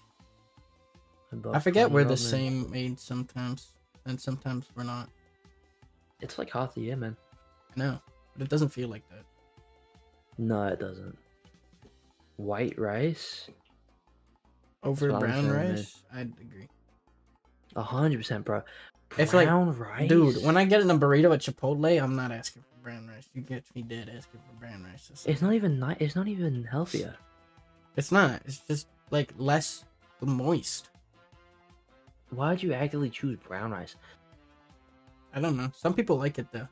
I forget we're the same age sometimes, and sometimes we're not. It's like half the year, man. I know, but it doesn't feel like that. No, it doesn't. White rice? Over brown rice? I'd agree. A hundred percent, bro. Brown, like, rice? Dude, when I get in a burrito at Chipotle, I'm not asking for brown rice. You get me dead asking for brown rice. It's, it's not even nice. It's not even healthier. It's not. It's just, like, less moist. Why would you actually choose brown rice? I don't know. Some people like it, though.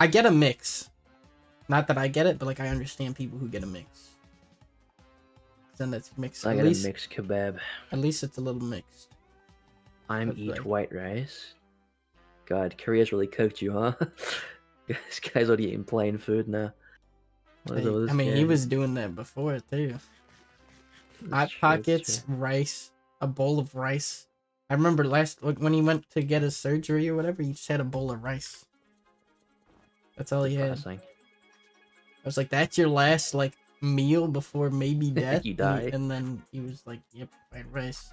I get a mix. Not that I get it, but, like, I understand people who get a mix. Then that's mixed. I get a mixed kebab. At least it's a little mixed. I'm eat like white rice. God, Korea's really cooked you, huh? This guy's already eating plain food now. What is all this I mean, game? He was doing that before, too. That's Hot true, pockets, rice, a bowl of rice. I remember last like, when he went to get his surgery or whatever, he just had a bowl of rice. That's all he had. I was like, that's your last like meal before maybe death? You die. And, and then he was like, yep, white rice.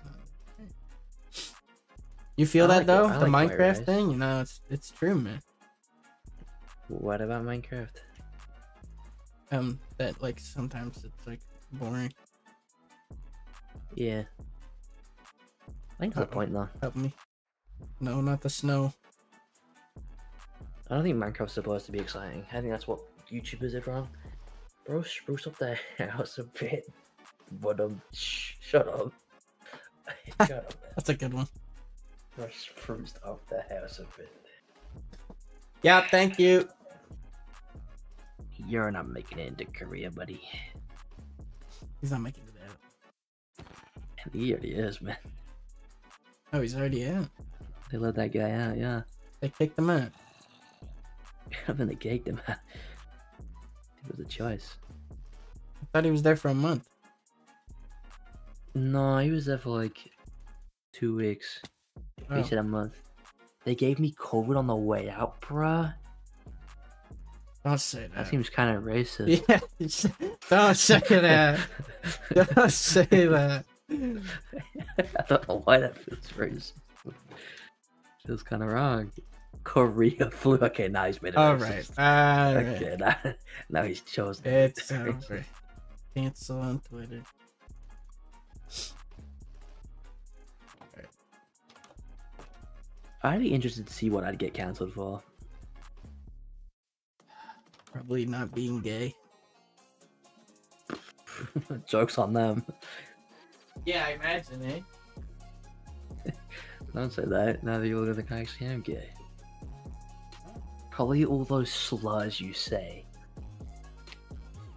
You feel I that like though? The like Minecraft thing? You know, it's it's true, man. What about Minecraft? Um, that like sometimes it's like boring. Yeah. I think that's the point though. Help me. No, not the snow. I don't think Minecraft's supposed to be exciting. I think that's what YouTubers are wrong. Bro, spruce up the house a bit. But um, sh shut up. Shut up. That's a good one. Bro, spruce up the house a bit. Yeah, thank you. You're not making it into Korea, buddy. He's not making it out. He already is, man. Oh, he's already out. They let that guy out, yeah. They kicked him out. I think they kicked him out. It was a choice. I thought he was there for a month. No, he was there for like two weeks. Oh. He said a month. They gave me COVID on the way out, bruh. Don't say that. That seems kind of racist. Yeah, don't say that. Don't say that. I don't know why that feels racist. Feels kind of wrong. Korea flu. Okay, now he's made it all racist. Right. All okay, right. Now, now he's chosen. It's over. Cancel on Twitter. Right. I'd be interested to see what I'd get cancelled for. Probably not being gay. Joke's on them. Yeah, I imagine, eh? Don't say that. Now that you look at the actually am gay. Probably all those slurs you say.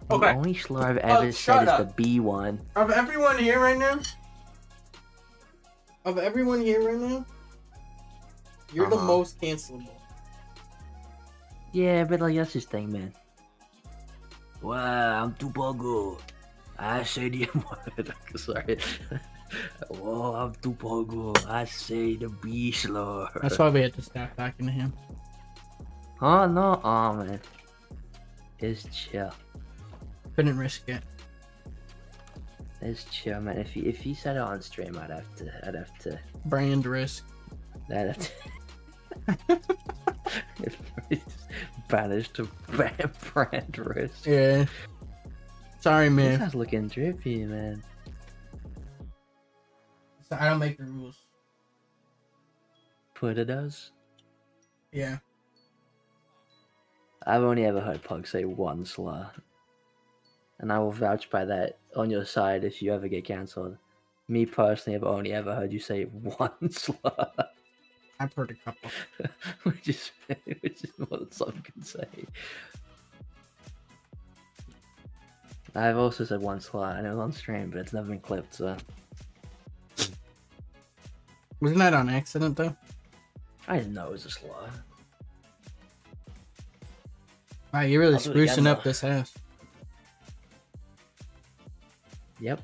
The okay. only slur I've ever oh, said up. is the B one. Of everyone here right now? Of everyone here right now? You're uh-huh. the most cancelable. Yeah, but like, that's his thing, man. Wow, I'm too bogo. I say the word. Sorry. Whoa, I'm too pogo. I say the B slur. That's why we had to stop talking to him. Oh no, oh man. It's chill. Couldn't risk it. It's chill, man. If you if he said it on stream, I'd have to. I'd have to. Brand risk. I'd have to. It's banished to brand risk. Yeah. Sorry, man. This guy's looking drippy, man. So I don't make the rules. Puda does? Yeah. I've only ever heard Pug say one slur. And I will vouch by that on your side if you ever get cancelled. Me personally, I've only ever heard you say one slur. I've heard a couple. Which is, which is what someone can say. I've also said one slot, and it was on stream, but it's never been clipped, so... Wasn't that on accident, though? I didn't know it was a slot. Wow, you're really sprucing up this house. Yep.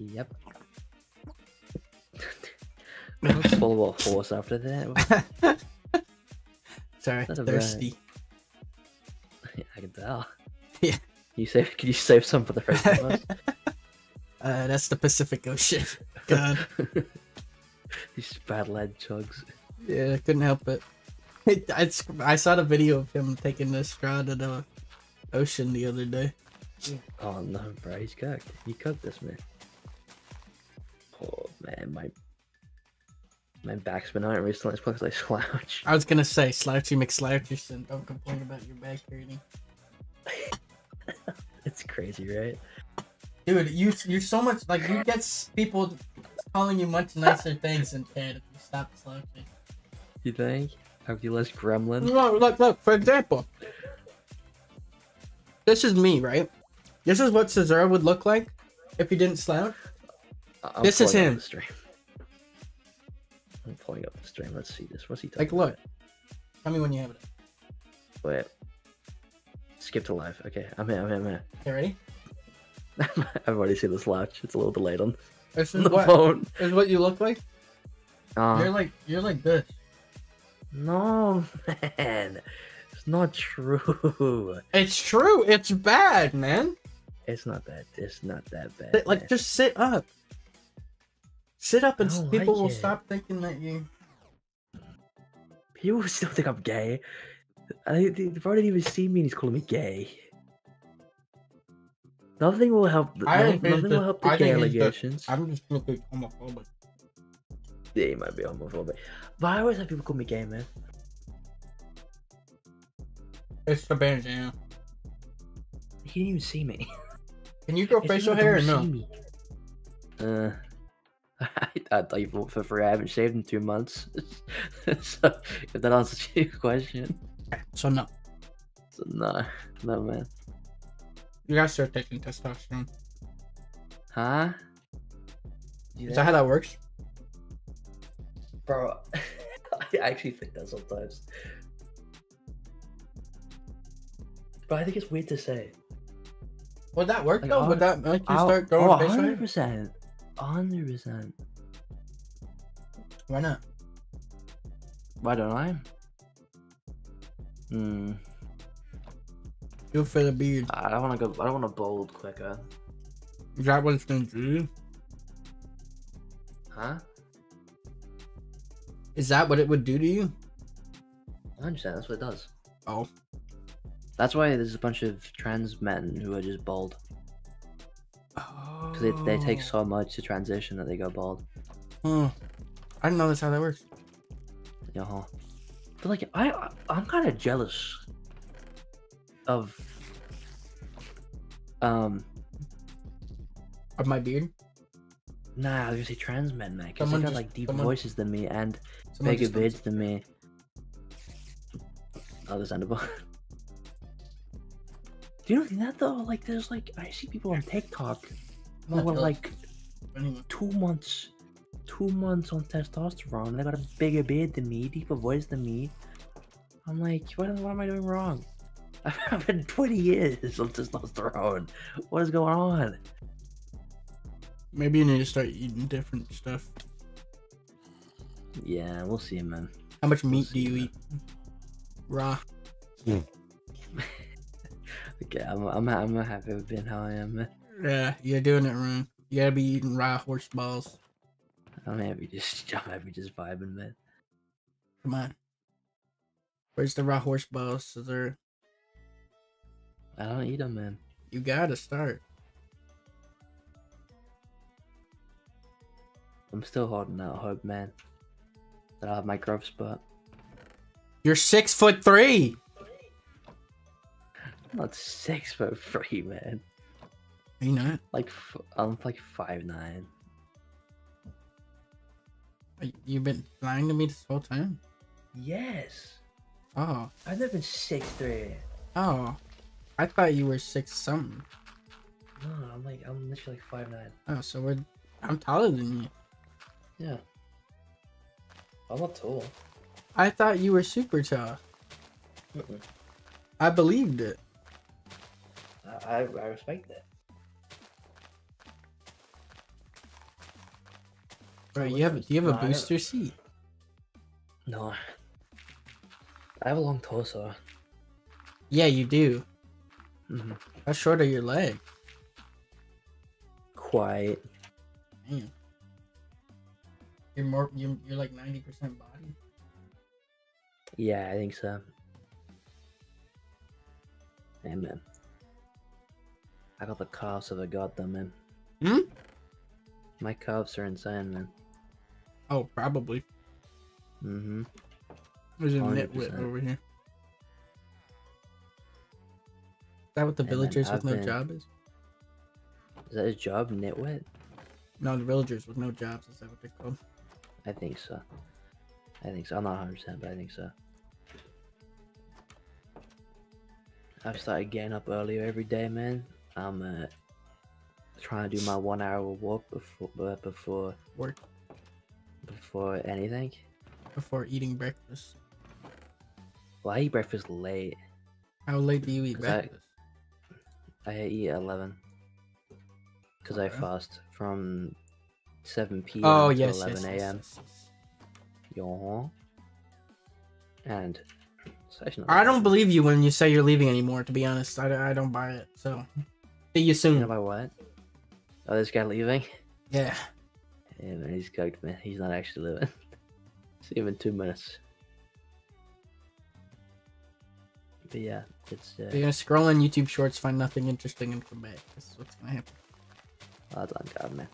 Yep. I was full of force after that. Sorry, thirsty. I can tell. Yeah. Can you save? Can you save some for the rest of us? Uh, that's the Pacific Ocean. God. These bad lad chugs. Yeah, I couldn't help it. it I, I saw the video of him taking this straw to the ocean the other day. Oh no, bro, he's cooked. He cooked this, man. Oh man, my my back's been hurting recently. It's because I slouch. I was gonna say slouchy McSloucherson. Don't complain about your back hurting. It's crazy, right? Dude, you you're so much like you get people calling you much nicer things in chat if you stop slouching. You think? Have you less gremlin? No, look, look. For example, this is me, right? This is what Cesar would look like if he didn't slouch. I'm this is him. I'm pulling up the stream. Let's see this. What's he talking? Like, look. About? Tell me when you have it. Wait. Skip to live. Okay, I'm here. I'm here. I'm here. You ready? I've already seen this slouch. It's a little delayed on this is the what, phone. Is what you look like? Um, you're like you're like this. No, man. It's not true. It's true. It's bad, man. It's not bad. It's not that bad. Sit, like, just sit up. Sit up, and people like will it. stop thinking that you. People still think I'm gay. I, they've already even seen me, and he's calling me gay. Nothing will help. I no, nothing the, will help the I gay allegations. The, I'm just looking homophobic. Yeah, he might be homophobic. But I always have people call me gay, man. It's the bandana. He didn't even see me. Can you grow facial hair or no? Me. Uh, I, I thought you bought for free. I haven't shaved in two months. So if that answers your question. So no. So no, no man. You gotta start taking testosterone. Huh? Yeah. Is that how that works? Bro, I actually think that sometimes. But I think it's weird to say. Would that work like, though? Would that make you start going oh, facial hair? one hundred percent. one hundred percent. Why not? Why don't I? Hmm. Do for the beard. I don't want to go. I don't want to bald quicker. Is that what it's gonna do? Huh? Is that what it would do to you? I understand. That's what it does. Oh. That's why there's a bunch of trans men who are just bald. Oh. Because they, they take so much to transition that they go bald. Oh. I didn't know that's how that works. Yeah. Uh-huh. But like, I, I I'm kind of jealous. Of um of my beard. Nah, I was gonna say trans men, man, because they got like deep someone, voices than me and bigger beards than me. Understandable. Do you know that though? Like, there's like I see people on TikTok who are like two months, two months on testosterone. And they got a bigger beard than me, deeper voice than me. I'm like, what, what am I doing wrong? I've been twenty years on testosterone. What is going on? Maybe you need to start eating different stuff. Yeah, we'll see, man. How much we'll meat do you that. eat? Raw. Mm. Okay, I'm, I'm I'm happy with being how I am, man. Yeah, you're doing it wrong. You gotta be eating raw horse balls. I'm happy just I'm happy just vibing, man. Come on. Where's the raw horse balls? Is there? I don't eat them, man. You gotta start. I'm still holding out hope, man. That I'll have my growth spot. You're six foot three! I'm not six foot three, man. Are you not? Like, I'm like five nine. You've been lying to me this whole time? Yes. Oh. I've never been six three. Oh. I thought you were six something. No, I'm like I'm literally like five nine. Oh, so we're I'm taller than you. Yeah. I'm not tall. I thought you were super tall. Mm-mm. I believed it. I, I I respect that. Bro, you have do you have a no, booster seat? No. I have a long torso. Yeah, you do. Mm-hmm. How short are your legs? Quite. Damn. You're more. You're, you're like ninety percent body. Yeah, I think so. Damn, man. I got the coughs of a goddamn man. Hmm. My coughs are insane, man. Oh, probably. Mm-hmm. There's a nitwit over here. Is that what the and villagers with no been... job is? Is that his job, nitwit? No, the villagers with no jobs. Is that what they're called? I think so. I think so. I'm not one hundred percent, but I think so. I've started getting up earlier every day, man. I'm uh, trying to do my one-hour walk before uh, before work, before anything, before eating breakfast. Well, I eat breakfast late. How late do you eat breakfast? I, I eat at eleven. Because okay. I fast from seven p m Oh, to yes, eleven a m Yes, yes, yes. Yo. And I don't believe you when you say you're leaving anymore, to be honest. I, I don't buy it, so. See you soon. You know about what? Oh, this guy leaving? Yeah. Yeah, man, he's cooked, man. He's not actually leaving. See him in two minutes. But yeah, it's... Uh... So you're gonna scroll on YouTube Shorts, find nothing interesting, and come back. This is what's gonna happen. Oh, that's on God, man.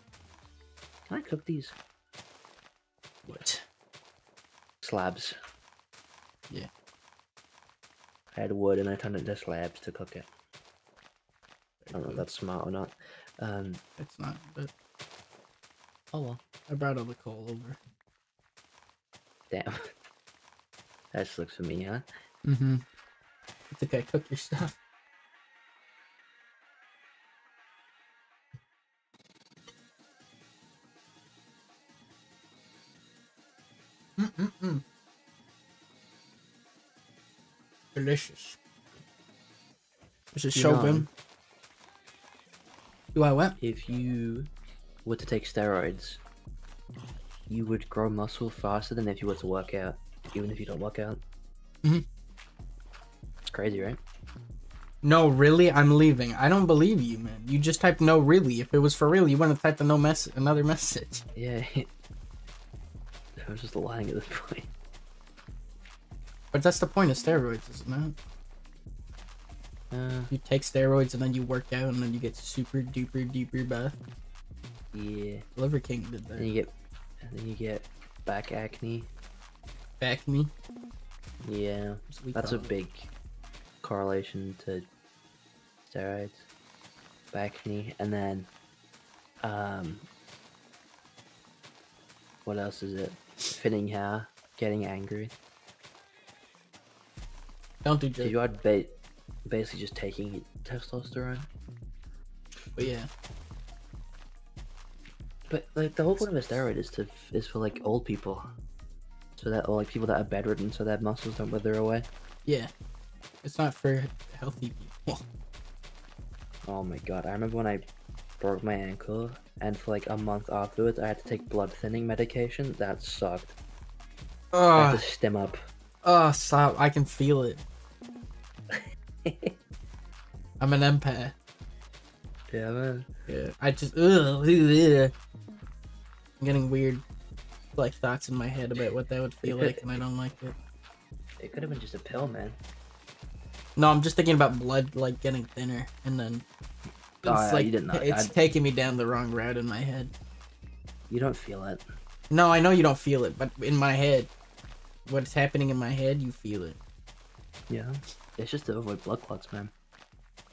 Can I cook these? What? Slabs. Yeah. I had wood and I turned it into slabs to cook it. I don't know if that's smart or not. Um, it's not, but... Oh well. I brought all the coal over. Damn. That just looks for me, huh? Mm-hmm. I think I cooked your stuff. Mm-mm-mm. Delicious. This is so good. Do I what? If you were to take steroids, you would grow muscle faster than if you were to work out, even if you don't work out. Mm-hmm. It's crazy, right? No, really? I'm leaving. I don't believe you, man. You just typed no, really. If it was for real, you wouldn't type the no mess another message. Yeah. I was just lying at this point. But that's the point of steroids, isn't it? Uh, you take steroids and then you work out and then you get super duper duper buff. Yeah. Liver King did that. And you get, and then you get back acne. Back acne? Yeah. That's a big correlation to steroids. Back acne. And then, um... what else is it? Thinning hair, getting angry. Don't do drugs. You are ba basically just taking testosterone. But yeah. But like the whole point of a steroid is to is for like old people, so that or like people that are bedridden, so that muscles don't wither away. Yeah, it's not for healthy people. Oh my god! I remember when I broke my ankle. And for like a month afterwards, I had to take blood thinning medication. That sucked. Oh, I had to stim up. Oh, stop. I can feel it. I'm an empath. Yeah, man. Yeah. I just... Ugh, ugh. I'm getting weird like thoughts in my head about what that would feel like, and I don't like it. It could have been just a pill, man. No, I'm just thinking about blood like getting thinner, and then... It's, oh, like, you didn't know. It's I'd... taking me down the wrong route in my head. You don't feel it. No, I know you don't feel it, but in my head, what's happening in my head, you feel it. Yeah, it's just to avoid blood clots, man.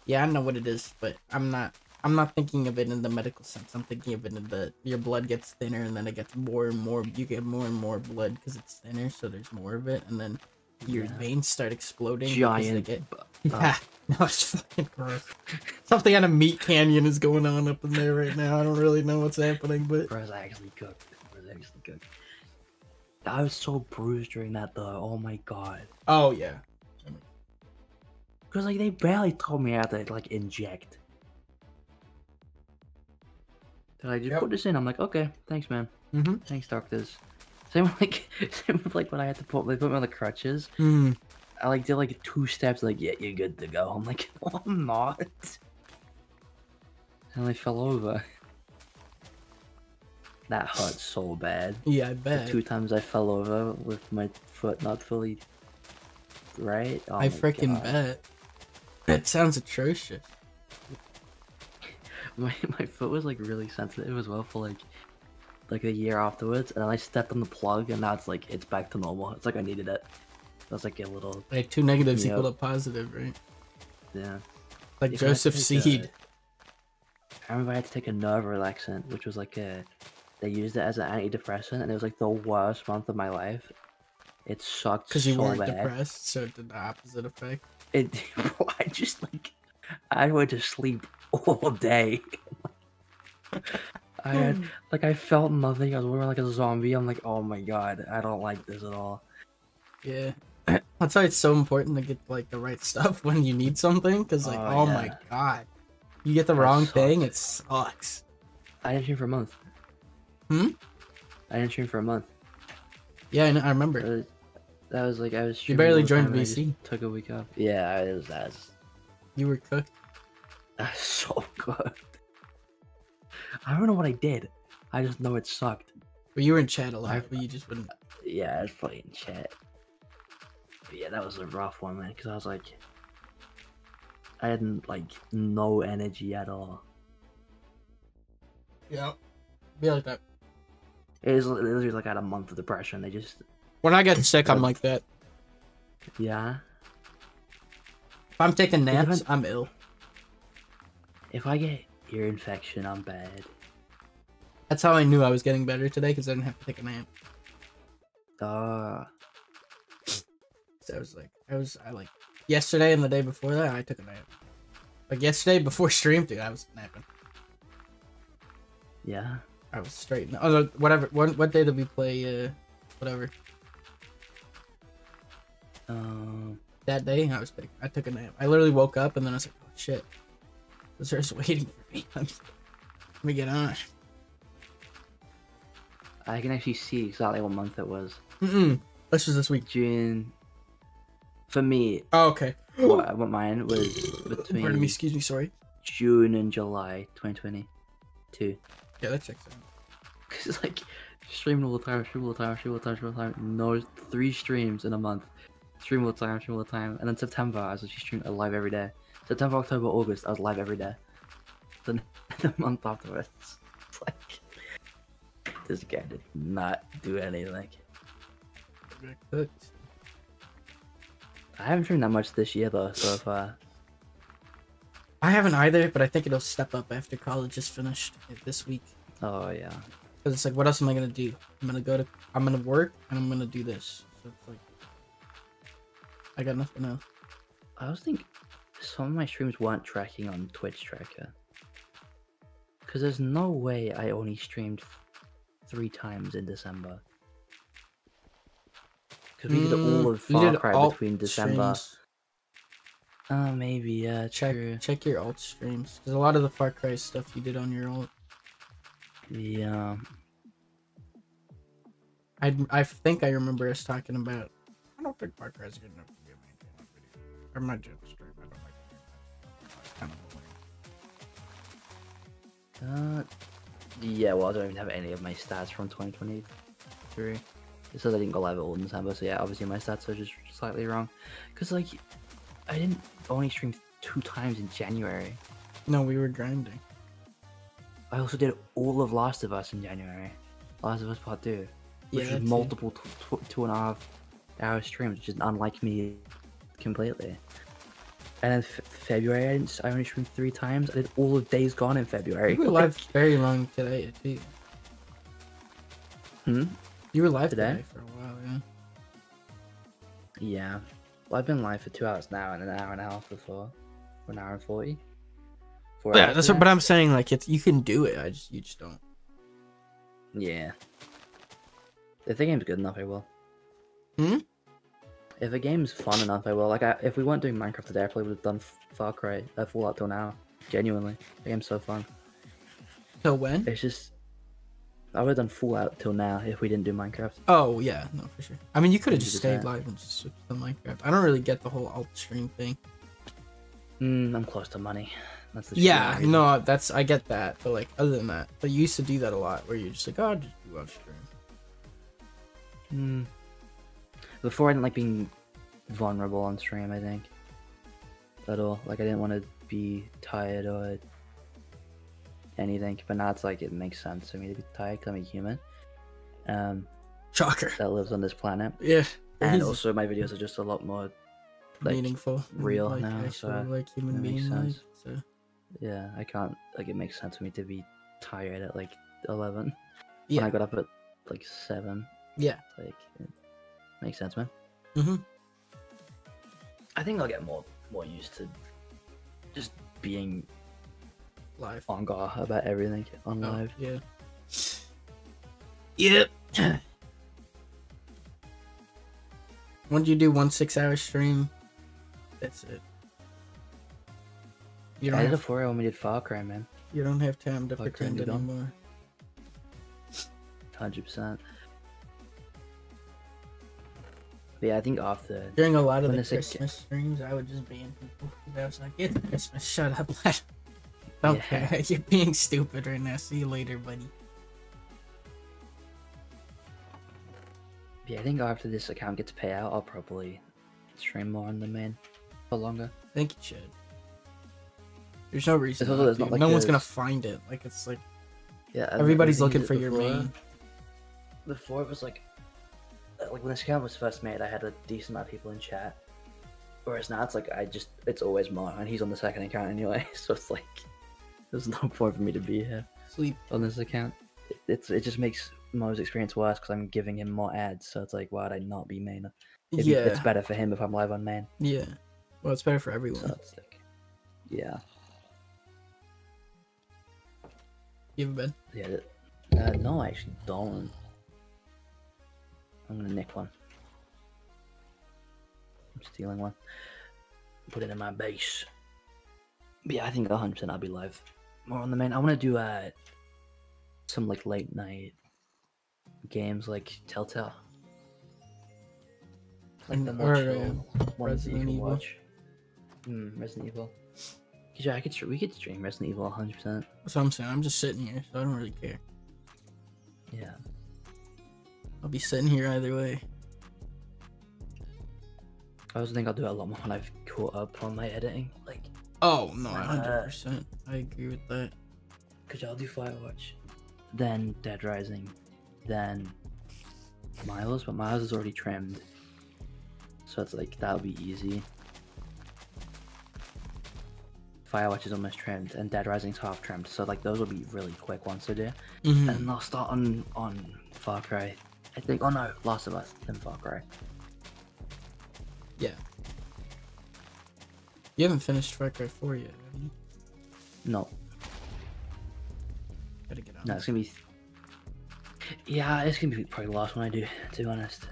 Yeah, I know what it is, but I'm not. I'm not thinking of it in the medical sense. I'm thinking of it in the your blood gets thinner, and then it gets more and more. You get more and more blood because it's thinner, so there's more of it, and then your yeah. veins start exploding. Giant. Get... Oh. Yeah. No, it's fucking gross. Something out of Meat Canyon is going on up in there right now. I don't really know what's happening, but... Bro's actually cooked. Bro's actually cooked. I was so bruised during that, though. Oh, my God. Oh, yeah. Because, like, they barely told me how to, like, inject. They're like, just yep. put this in. I'm like, okay, thanks, man. Mm-hmm. Thanks, doctors. Same with, like, same with, like, when I had to put... They put me on the crutches. Mm. I like did like two steps, like yeah, you're good to go. I'm like, oh, I'm not. And I fell over. That hurt so bad. Yeah, I bet. The two times I fell over with my foot not fully right. Oh I freaking God. bet. That sounds atrocious. My my foot was like really sensitive as well for like like a year afterwards, and then I stepped on the plug, and now it's like it's back to normal. It's like I needed it. That's like a little. Like two negatives equal to positive, right? Yeah. Like Joseph Seed. I remember I had to take a nerve relaxant, which was like a. They used it as an antidepressant, and it was like the worst month of my life. It sucked so bad. Because you weren't depressed, so it did the opposite effect. It, I just like, I went to sleep all day. I had, like, I felt nothing. I was wearing like a zombie. I'm like, oh my God, I don't like this at all. Yeah, that's why it's so important to get like the right stuff when you need something. Because like, oh, oh yeah. my God, you get the that wrong sucks. thing, it sucks. I didn't hear for a month. Hmm? I didn't stream for a month. Yeah, I know, I remember. That was, that was like I was. You barely joined V C. Took a week off. Yeah, it was that. You were cooked. That's so good. I don't know what I did. I just know it sucked. But you were in chat a lot, but you just wouldn't. Yeah, I was playing chat. But yeah, that was a rough one, man. Because I was like, I hadn't like no energy at all. Yeah, be like that. It was literally like I had a month of depression. They just. When I get sick, I'm like that. Yeah. If I'm taking naps, if I'm ill. If I get ear infection, I'm bad. That's how I knew I was getting better today because I didn't have to take a nap. Ah. Uh. So I was like, I was, I like, yesterday and the day before that, I took a nap. Like yesterday before stream, dude, I was napping. Yeah. I was straight. Oh, no, whatever. What, what day did we play? Uh, whatever. Um, that day, I was. I took a nap. I literally woke up and then I was like, oh, "Shit, the server's waiting for me." Let me get on. I can actually see exactly what month it was. Mm-mm. This was this week, June. For me. Oh, okay. What, what mine was between. Pardon me. Excuse me. Sorry. June and July, twenty twenty-two. Yeah, that checks out. Cause it's like stream all the time, stream all the time, stream all the time, stream all the time. No, three streams in a month. Stream all the time, stream all the time. And then September, I was actually streaming live every day. September, October, August, I was live every day. Then the month afterwards, it's like this guy did not do anything. I haven't streamed that much this year though, so far. I haven't either, but I think it'll step up after college is finished this week. Oh yeah, because it's like, what else am I gonna do? I'm gonna go to, I'm gonna work, and I'm gonna do this. So it's like, I got nothing else. I was thinking some of my streams weren't tracking on Twitch tracker, because there's no way I only streamed three times in December. Because we mm, did all of Far Cry between December. Streams. Oh, uh, maybe, yeah. Uh, check true. check your alt streams. Because a lot of the Far Cry stuff you did on your alt. Yeah. I I think I remember us talking about... I don't think Far Cry is good enough to be a maintained video. Or my gym stream. I don't like it. Kind of annoying. Uh, yeah, well, I don't even have any of my stats from twenty twenty-three. It says I didn't go live at all in December, so yeah, obviously my stats are just slightly wrong. Because, like... I didn't only stream two times in January. No, we were grinding. I also did all of Last of Us in January. Last of Us Part two. Which yeah, is multiple tw tw two and a half hour streams, which is unlike me completely. And then f February, I, didn't, I only streamed three times. I did all of Days Gone in February. You were live very long today, too. Hmm? You were live today, today for a while, yeah. Yeah. Well, I've been live for two hours now and an hour and a half before, or an hour and forty. Four yeah, that's what, but I'm saying like it's you can do it. I just you just don't. Yeah. If the game's good enough, I will. Hmm. If a game's fun enough, I will. Like, I, if we weren't doing Minecraft today, I probably would have done Far Cry, uh, Fallout till now. Genuinely, the game's so fun. Till when? It's just I would have done Fallout till now if we didn't do Minecraft. Oh, yeah. No, for sure. I mean, you could have just stayed live and just switched to Minecraft. I don't really get the whole alt stream thing. Mm, I'm close to money. That's the yeah, shit no, that's I get that. But like, other than that, but you used to do that a lot, where you're just like, oh, I'll just do off stream. Hmm. Before I didn't like being vulnerable on stream. I think at all. Like I didn't want to be tired or anything. But now it's like it makes sense for me to be tired because I'm a human. Um, Shocker. That lives on this planet. Yeah. And also, my videos are just a lot more like, meaningful, real like, now. Actually, so like human beings. Like, so. Yeah, I can't. Like it makes sense for me to be tired at like eleven. Yeah. When I got up at like seven. Yeah. Like. It makes sense, man. Mm-hmm. I think I'll get more more used to just being live on guard about everything on oh, live. Yeah. Yep. When you do one six-hour stream, that's it. You don't I did have... a four-hour when we did Far Cry, man. You don't have time to Far pretend anymore. one hundred percent. But yeah, I think after during a lot of the Christmas like... streams, I would just be in people because I was like, "It's Christmas, shut up, lad. Okay, yeah. You're being stupid right now. See you later, buddy." Yeah, I think after this account gets paid out, I'll probably stream more on the main for longer. I think you should. There's no reason. Not there's not like no those... one's gonna find it. Like it's like, yeah, everybody's looking for before, your main. Before it was like, like when this account was first made, I had a decent amount of people in chat. Whereas now it's like I just it's always Mark, and he's on the second account anyway, so it's like there's no point for me to be here. Sleep on this account. It, it's it just makes Mo's experience worse because I'm giving him more ads, so it's like, why would I not be main? It'd, yeah, it's better for him if I'm live on main. Yeah, well, it's better for everyone. So it's like, yeah. You have a bed? Yeah. Uh, no, I actually don't. I'm gonna nick one. I'm stealing one. Put it in my base. But yeah, I think one hundred percent I'll be live more on the main. I want to do uh some like late night games like Telltale, like the more ones that you can watch. Mm, Resident Evil. Yeah, I could. We could stream Resident Evil one hundred percent. That's what I'm saying. I'm just sitting here, so I don't really care. Yeah, I'll be sitting here either way. I also think I'll do it a lot more when I've caught up on my editing. Like, oh no, one hundred percent. Uh, I agree with that. Cause I'll do Firewatch, then Dead Rising, then Miles, but Miles is already trimmed, so it's like that'll be easy. Firewatch is almost trimmed, and Dead Rising's half trimmed, so like those will be really quick ones to do. Mm-hmm. And I'll start on on Far Cry, I think. Oh no, Last of Us, then Far Cry. Yeah. You haven't finished Far Cry four yet, have you? No. Gotta get on. No, it's gonna be. Th Yeah, it's gonna be probably the last one I do, to be honest.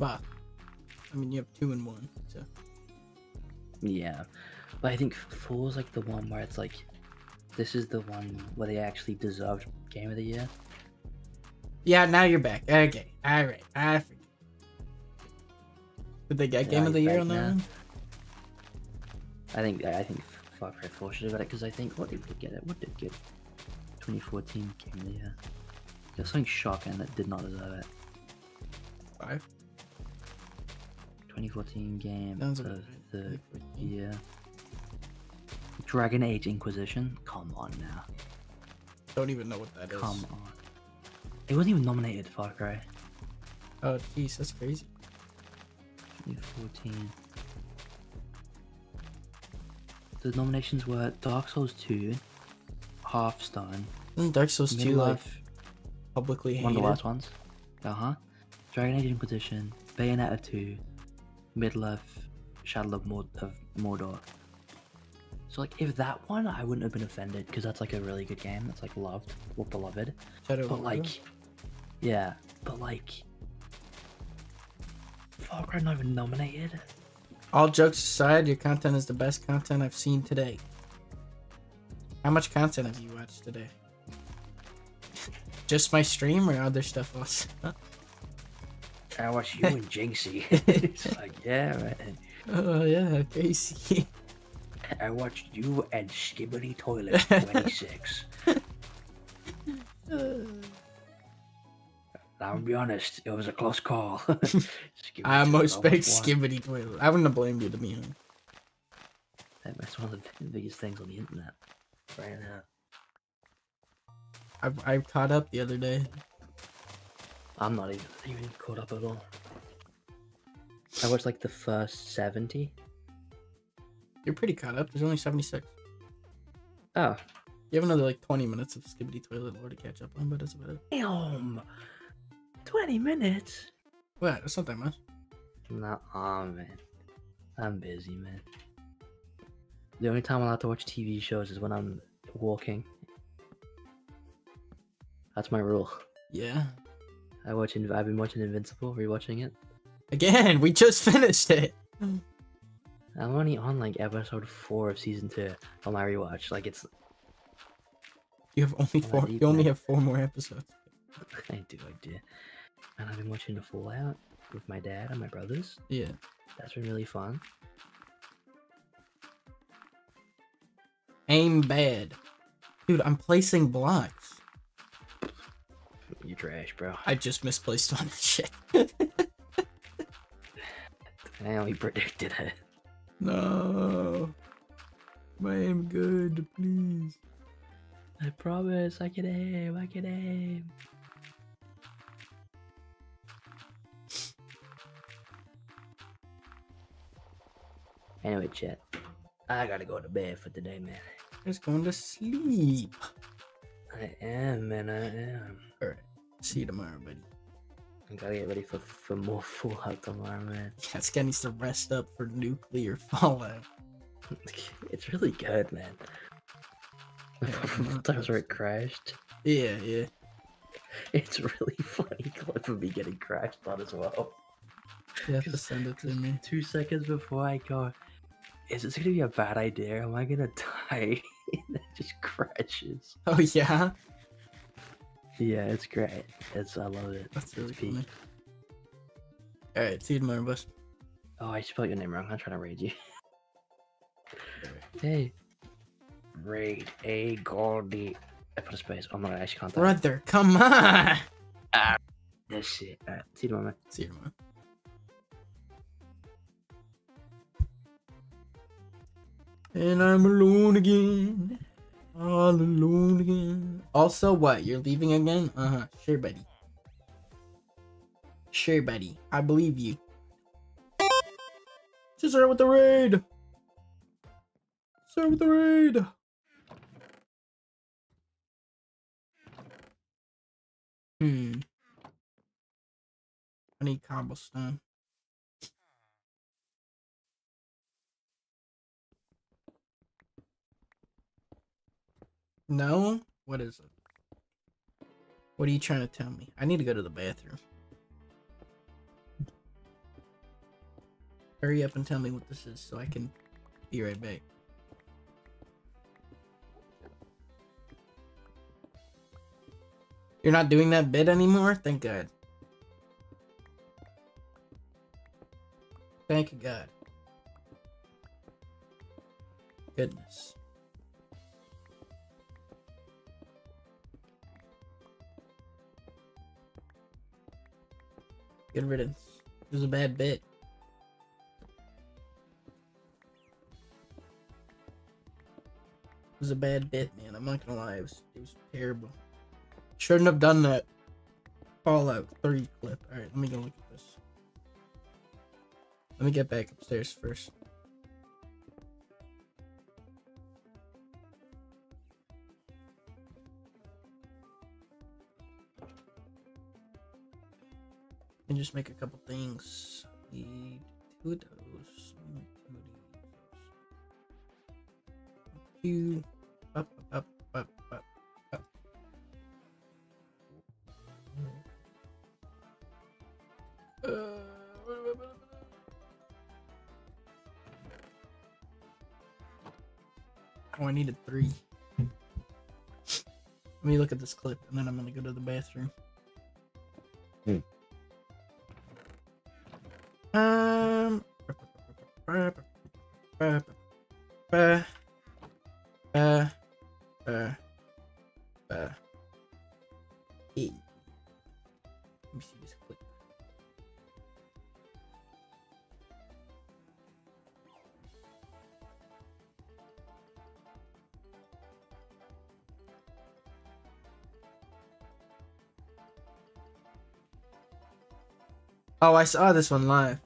Wow. I mean, you have two and one, so. Yeah. But I think four is like the one where it's like, this is the one where they actually deserved Game of the Year. Yeah, now you're back. Okay. Alright. I forget. Did they get yeah, Game of the Year on that one? I think, I think Far Cry four should have got it, because I think, what did they get it? What did they get? twenty fourteen Game of the Year. There's something shocking that did not deserve it. Five? twenty fourteen Game Sounds of right. the Year. Dragon Age Inquisition? Come on now. Don't even know what that Come is. Come on. It wasn't even nominated, Far Cry. Oh, jeez, that's crazy. twenty fourteen. The nominations were Dark Souls two, Hearthstone. Isn't Dark Souls two like publicly hated? One of the last ones. Uh huh. Dragon Age Inquisition, Bayonetta two, Middle-earth, Shadow of Mordor. So like, if that one, I wouldn't have been offended because that's like a really good game. That's like loved or beloved. Shadow but like, Mordor? Yeah, but like, Far Cry not even nominated. All jokes aside, your content is the best content I've seen today. How much content have you watched today? Just my stream or other stuff also? I watched you and Jinxie. It's like, yeah, right. Oh yeah, Casey. I watched you and Skibidi Toilet twenty-six. I'll be honest, it was a close call. I almost picked Skibidi Toilet. I wouldn't have blamed you, to be honest. That's one of the biggest things on the internet right now. I've, I've caught up the other day. I'm not even, even caught up at all. I watched like the first seventy. You're pretty caught up. There's only seventy-six. Oh. You have another like twenty minutes of Skibidi Toilet lore to catch up on, but that's about it. Damn! twenty minutes? What? That's not that much. Nah, oh, man. I'm busy, man. The only time I'm allowed to watch T V shows is when I'm walking. That's my rule. Yeah. I watch. Inv I've been watching Invincible, rewatching it. Again, we just finished it. I'm only on like episode four of season two on my rewatch. Like it's. You have only four. You only have four more episodes. I do, I do. And I've been watching the Fallout with my dad and my brothers. Yeah. That's been really fun. Aim bad, dude. I'm placing blocks. You trash, bro. I just misplaced on this shit. I only predicted it. No. I am good, please. I promise I can aim, I can aim. Anyway, chat. I gotta go to bed for today, man. I'm just going to sleep. I am, man, I am. Alright. See you tomorrow, buddy. I gotta get ready for, for more Fallout tomorrow, man. Yeah, this guy needs to rest up for nuclear Fallout. It's really good, man. The yeah, times where it crashed. Yeah, yeah. It's a really funny clip of me getting crashed on as well. You have to send it to me. Two seconds before I go, is this gonna be a bad idea? Am I gonna die? And it just crashes. Oh, yeah? Yeah, it's great. It's I love it. That's really cool, man. All right, see you tomorrow, boss. Oh, I spelled your name wrong. I'm trying to raid you. Hey, raid a Goldy. I put a space. Oh my, I actually can't. Brother, come on. Ah, this shit. All right, see you tomorrow, man. See you tomorrow. And I'm alone again. All alone again. Also, what? You're leaving again? Uh huh. Sure, buddy. Sure, buddy. I believe you. Just start with the raid. Start with the raid. Hmm. I need cobblestone. No? What is it? What are you trying to tell me? I need to go to the bathroom. Hurry up and tell me what this is so I can be right back. You're not doing that bit anymore? Thank God. Thank God. Goodness. Good riddance. It was a bad bit. It was a bad bit, man. I'm not gonna lie. It was, it was terrible. Shouldn't have done that Fallout three clip. Alright, let me go look at this. Let me get back upstairs first. And just make a couple things. Need two of those. Two. Up, up, up, up, up. Uh, oh, I needed three. Let me look at this clip, and then I'm gonna go to the bathroom. Hmm. Um, Bear. Bear. Bear. Bear. Hey. Let me see this quick. Oh, I saw this one live.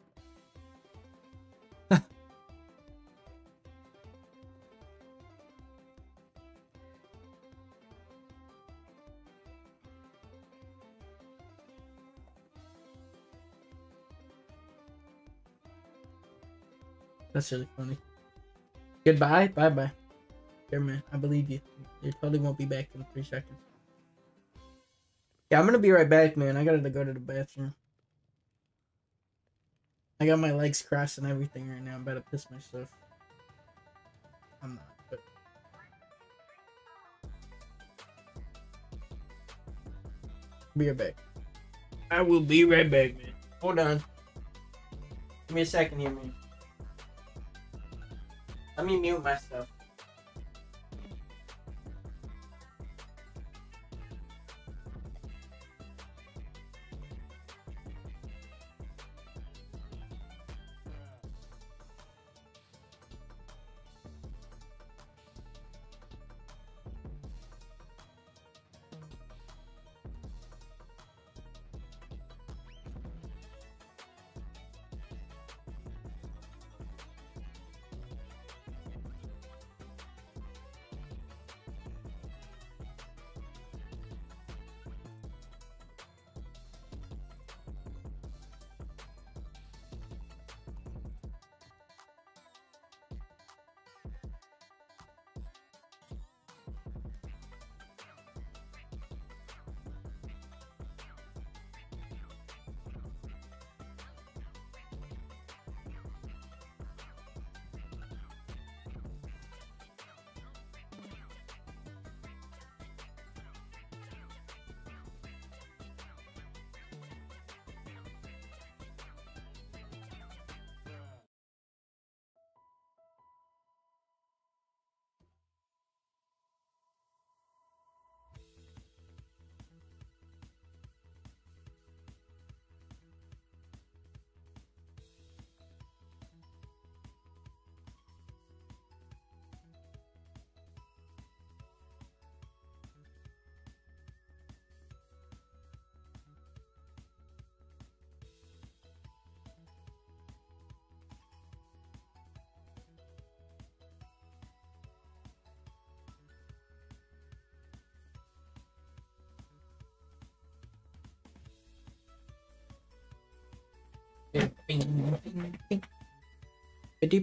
That's really funny. Goodbye. Bye bye. Here, man. I believe you. You probably won't be back in three seconds. Yeah, I'm gonna be right back, man. I gotta go to the bathroom. I got my legs crossed and everything right now. I'm about to piss myself. I'm not. But... Be right back. I will be right back, man. Hold on. Give me a second here, man. Let me mute myself. Bing, bing, bing. Bing,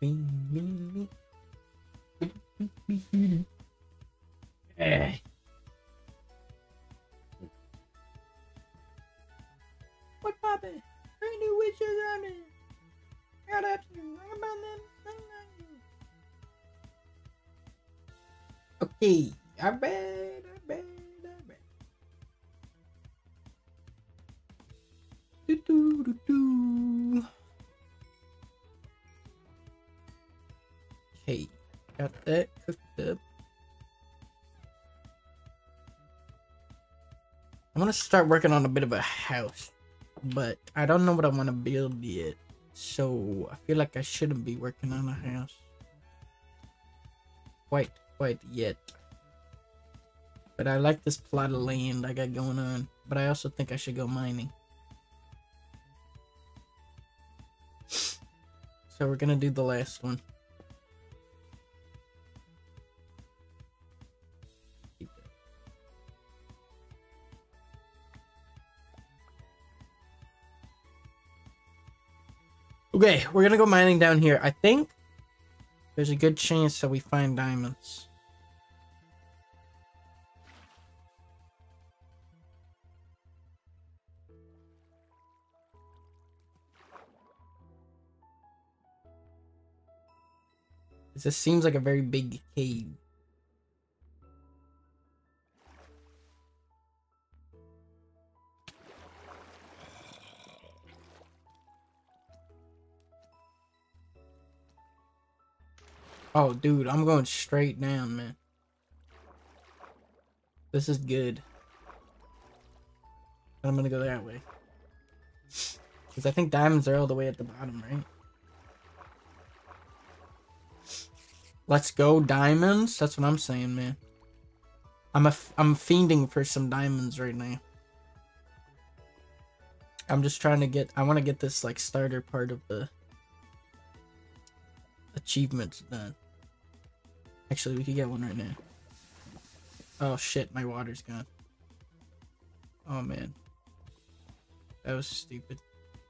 bing. Bing, bing, bing. Eh. What poppin'? Bring new witches on it. Shout out to you. How about them? Okay, I bet, I bet. Do, do, do. Okay, got that cooked up. I want to start working on a bit of a house, but I don't know what I want to build yet, so I feel like I shouldn't be working on a house quite quite yet. But I like this plot of land I got going on, but I also think I should go mining. So we're gonna do the last one. Okay, we're gonna go mining down here. I think there's a good chance that we find diamonds. This seems like a very big cave. Oh, dude, I'm going straight down, man. This is good. I'm gonna go that way. Because I think diamonds are all the way at the bottom, right? Let's go diamonds. That's what I'm saying, man. I'm a f I'm fiending for some diamonds right now. I'm just trying to get. I want to get this like starter part of the achievements done. Actually, we could get one right now. Oh shit! My water's gone. Oh man, that was stupid,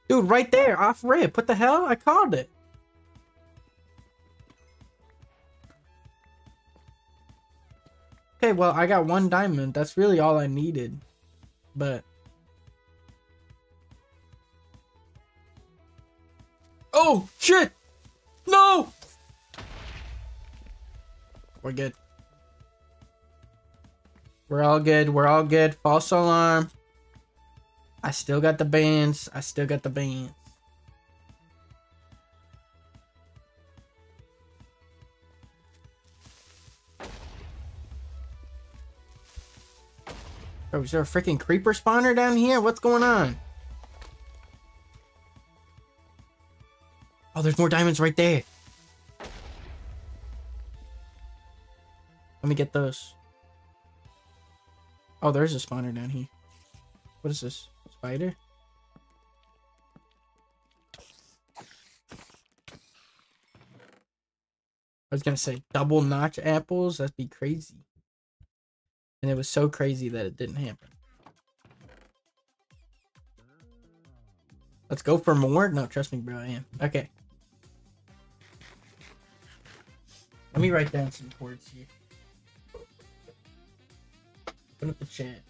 dude. Right there, off rip. What the hell? I called it. Okay, well, I got one diamond. That's really all I needed. But. Oh, shit! No! We're good. We're all good. We're all good. False alarm. I still got the bands. I still got the bands. Oh, is there a freaking creeper spawner down here? What's going on? Oh, there's more diamonds right there. Let me get those. Oh, there's a spawner down here. What is this? Spider? I was gonna say double notch apples. That'd be crazy. And it was so crazy that it didn't happen. Let's go for more? No, trust me, bro, I am. Okay. Let me write down some words here. Open up the chat.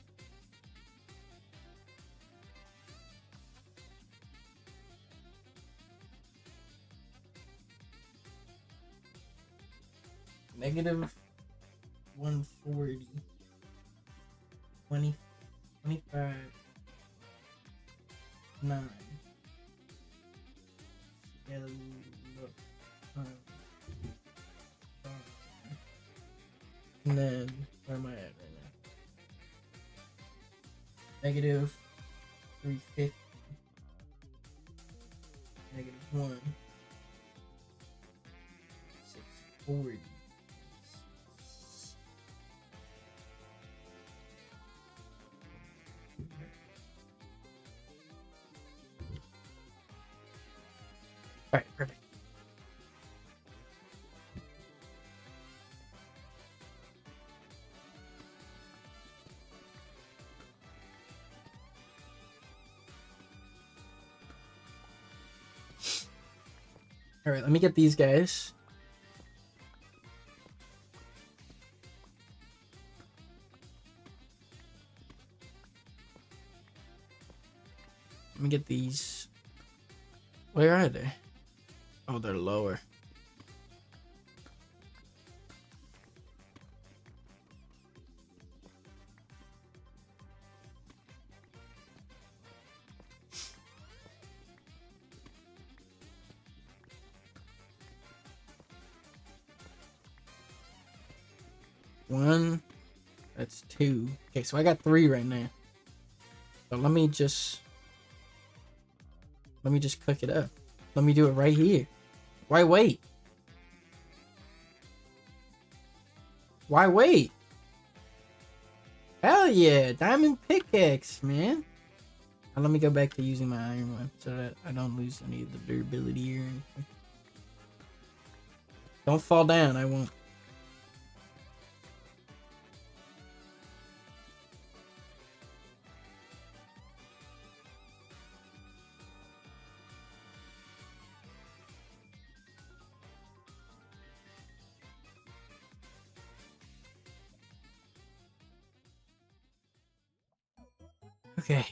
Negative one forty. twenty, twenty-five, nine. Yeah, look, um, um, and then, where am I at right now? Negative three fifty. Negative one. six forty. All right, perfect. All right, let me get these guys. Let me get these. Where are they? Oh, they're lower. One, that's two. Okay, so I got three right now. So let me just, let me just cook it up. Let me do it right here. Why wait? Why wait? Hell yeah, diamond pickaxe, man. Now let me go back to using my iron one so that I don't lose any of the durability or anything. Don't fall down, I won't. Okay.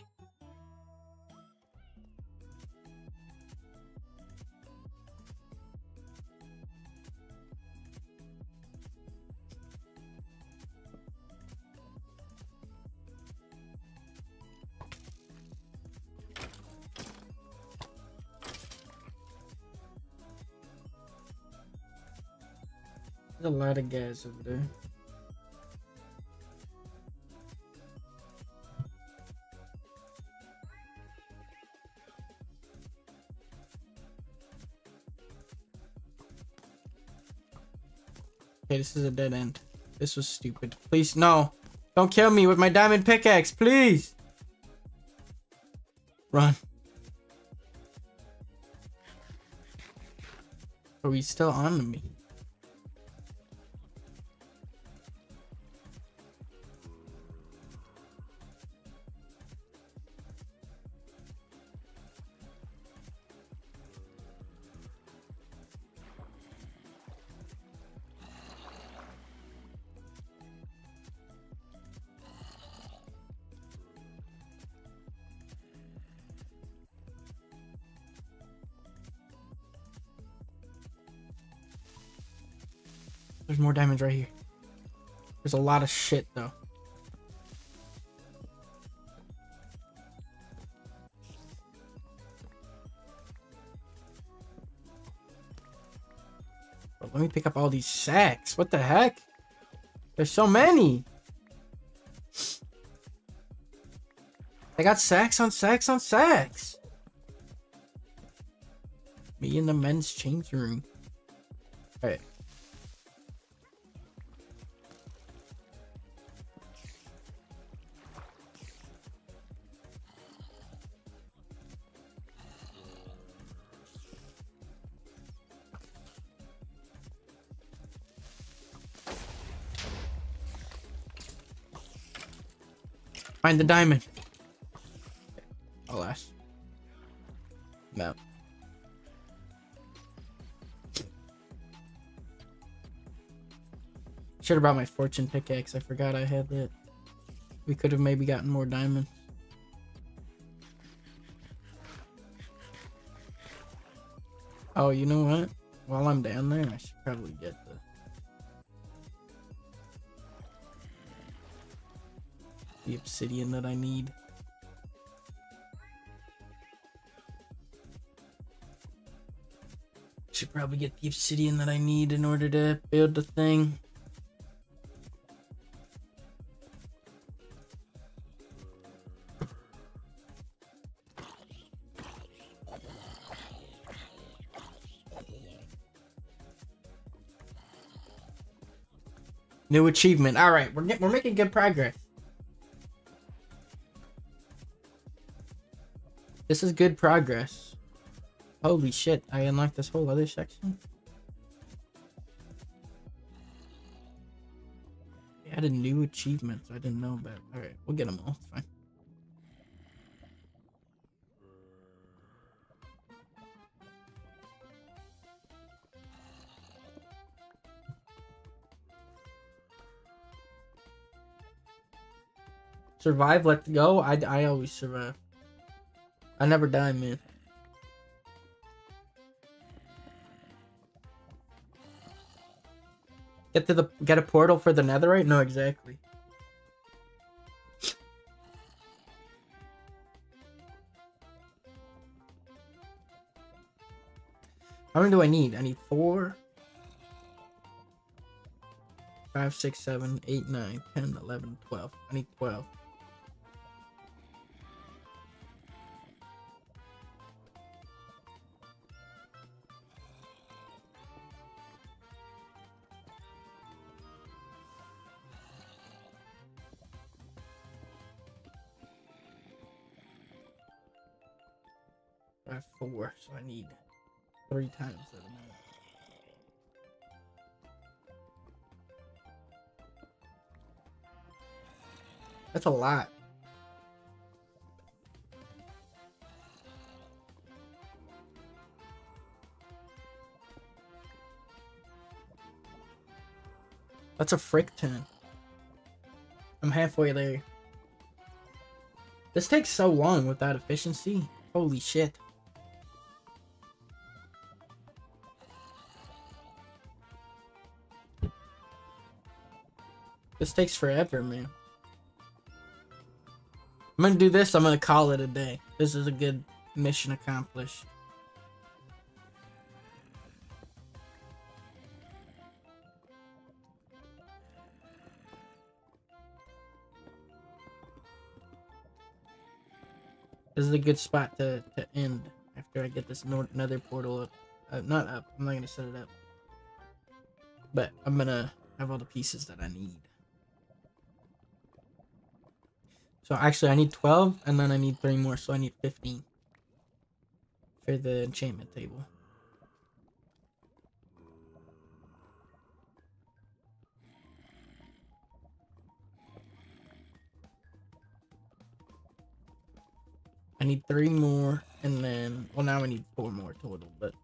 a lot of guys over there. Okay, this is a dead end. This was stupid. Please, no. Don't kill me with my diamond pickaxe, please. Run. Are we still on to me? There's more diamonds right here. There's a lot of shit though. But let me pick up all these sacks. What the heck? There's so many. I got sacks on sacks on sacks. Me in the men's change room. All right. Find the diamond. Alas. No. Should've brought my fortune pickaxe. I forgot I had that. We could have maybe gotten more diamond. Oh, you know what? While I'm down there, I should probably get the... the obsidian that I need. Should probably get the obsidian that I need in order to build the thing. New achievement. All right, we're get, we're making good progress. This is good progress. Holy shit, I unlocked this whole other section? We added new achievements I didn't know about. Alright, we'll get them all. It's fine. Survive, let's go. I, I always survive. I never die, man. Get to the get a portal for the netherite? No, exactly. How many do I need? I need four. Five, six, seven, eight, nine, ten, eleven, twelve. I need twelve. Four, so I need three times that amount. That's a lot. That's a frick ton. I'm halfway there. This takes so long without efficiency. Holy shit. This takes forever, man. I'm gonna do this. I'm gonna call it a day. This is a good mission accomplished. This is a good spot to, to end after I get this another portal up. Uh, not up. I'm not going to set it up. But I'm going to have all the pieces that I need. So actually I need twelve and then I need three more. So I need fifteen for the enchantment table. I need three more, and then, well, now I need four more total, but.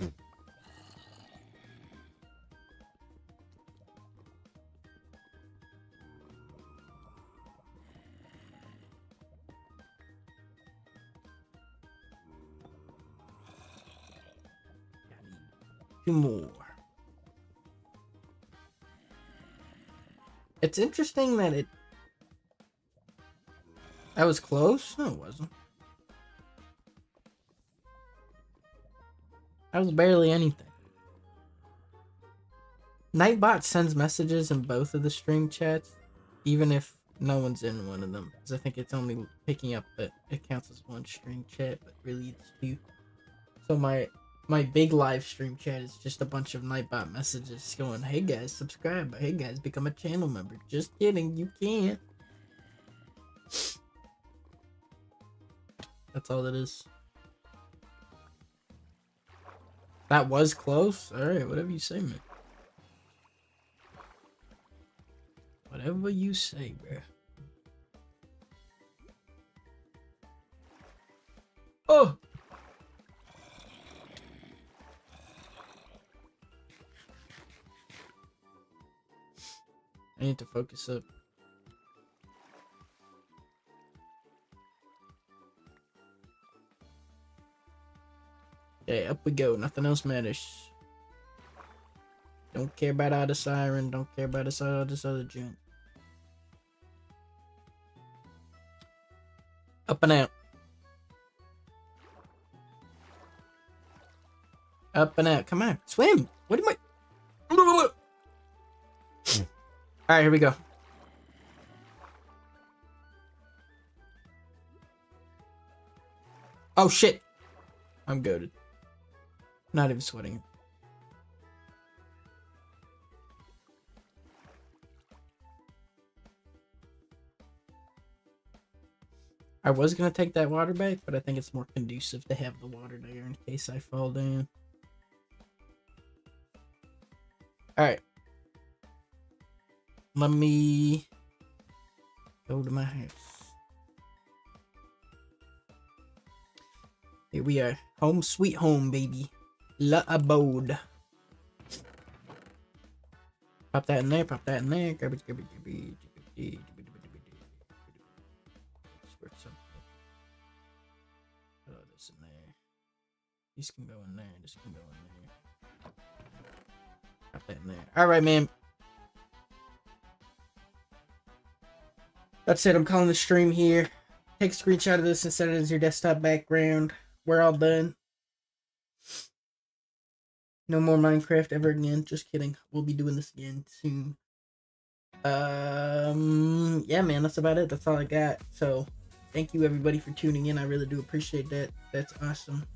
I need two more. It's interesting that it. That was close? No, it wasn't. That was barely anything. Nightbot sends messages in both of the stream chats, even if no one's in one of them. Because I think it's only picking up that it counts as one stream chat, but really it's two. So my my big live stream chat is just a bunch of Nightbot messages going, hey guys, subscribe. Hey guys, become a channel member. Just kidding, you can't. That's all that is. That was close. Alright, whatever you say, man. Whatever you say, bruh. Oh! I need to focus up. Okay, up we go. Nothing else matters. Don't care about all the siren. Don't care about this, all this other junk. Up and out. Up and out. Come on. Swim. What am I? Alright, here we go. Oh, shit. I'm goated. Not even sweating. I was gonna take that water back, but I think it's more conducive to have the water there in case I fall down. Alright. Let me go to my house. Here we are. Home sweet home, baby. La abode. Pop that in there, pop that in there. Garbage, garbage, garbage, garbage, garbage. Throw this in there. This can go in there, this can go in there. Pop that in there. Alright, man. That's it. I'm calling the stream here. Take a screenshot of this and set it as your desktop background. We're all done. No more Minecraft ever again. Just kidding. We'll be doing this again soon. Um, yeah, man, that's about it. That's all I got. So, thank you everybody for tuning in. I really do appreciate that. That's awesome.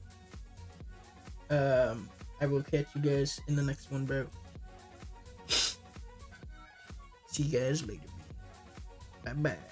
Um, I will catch you guys in the next one, bro. See you guys later. Bye bye.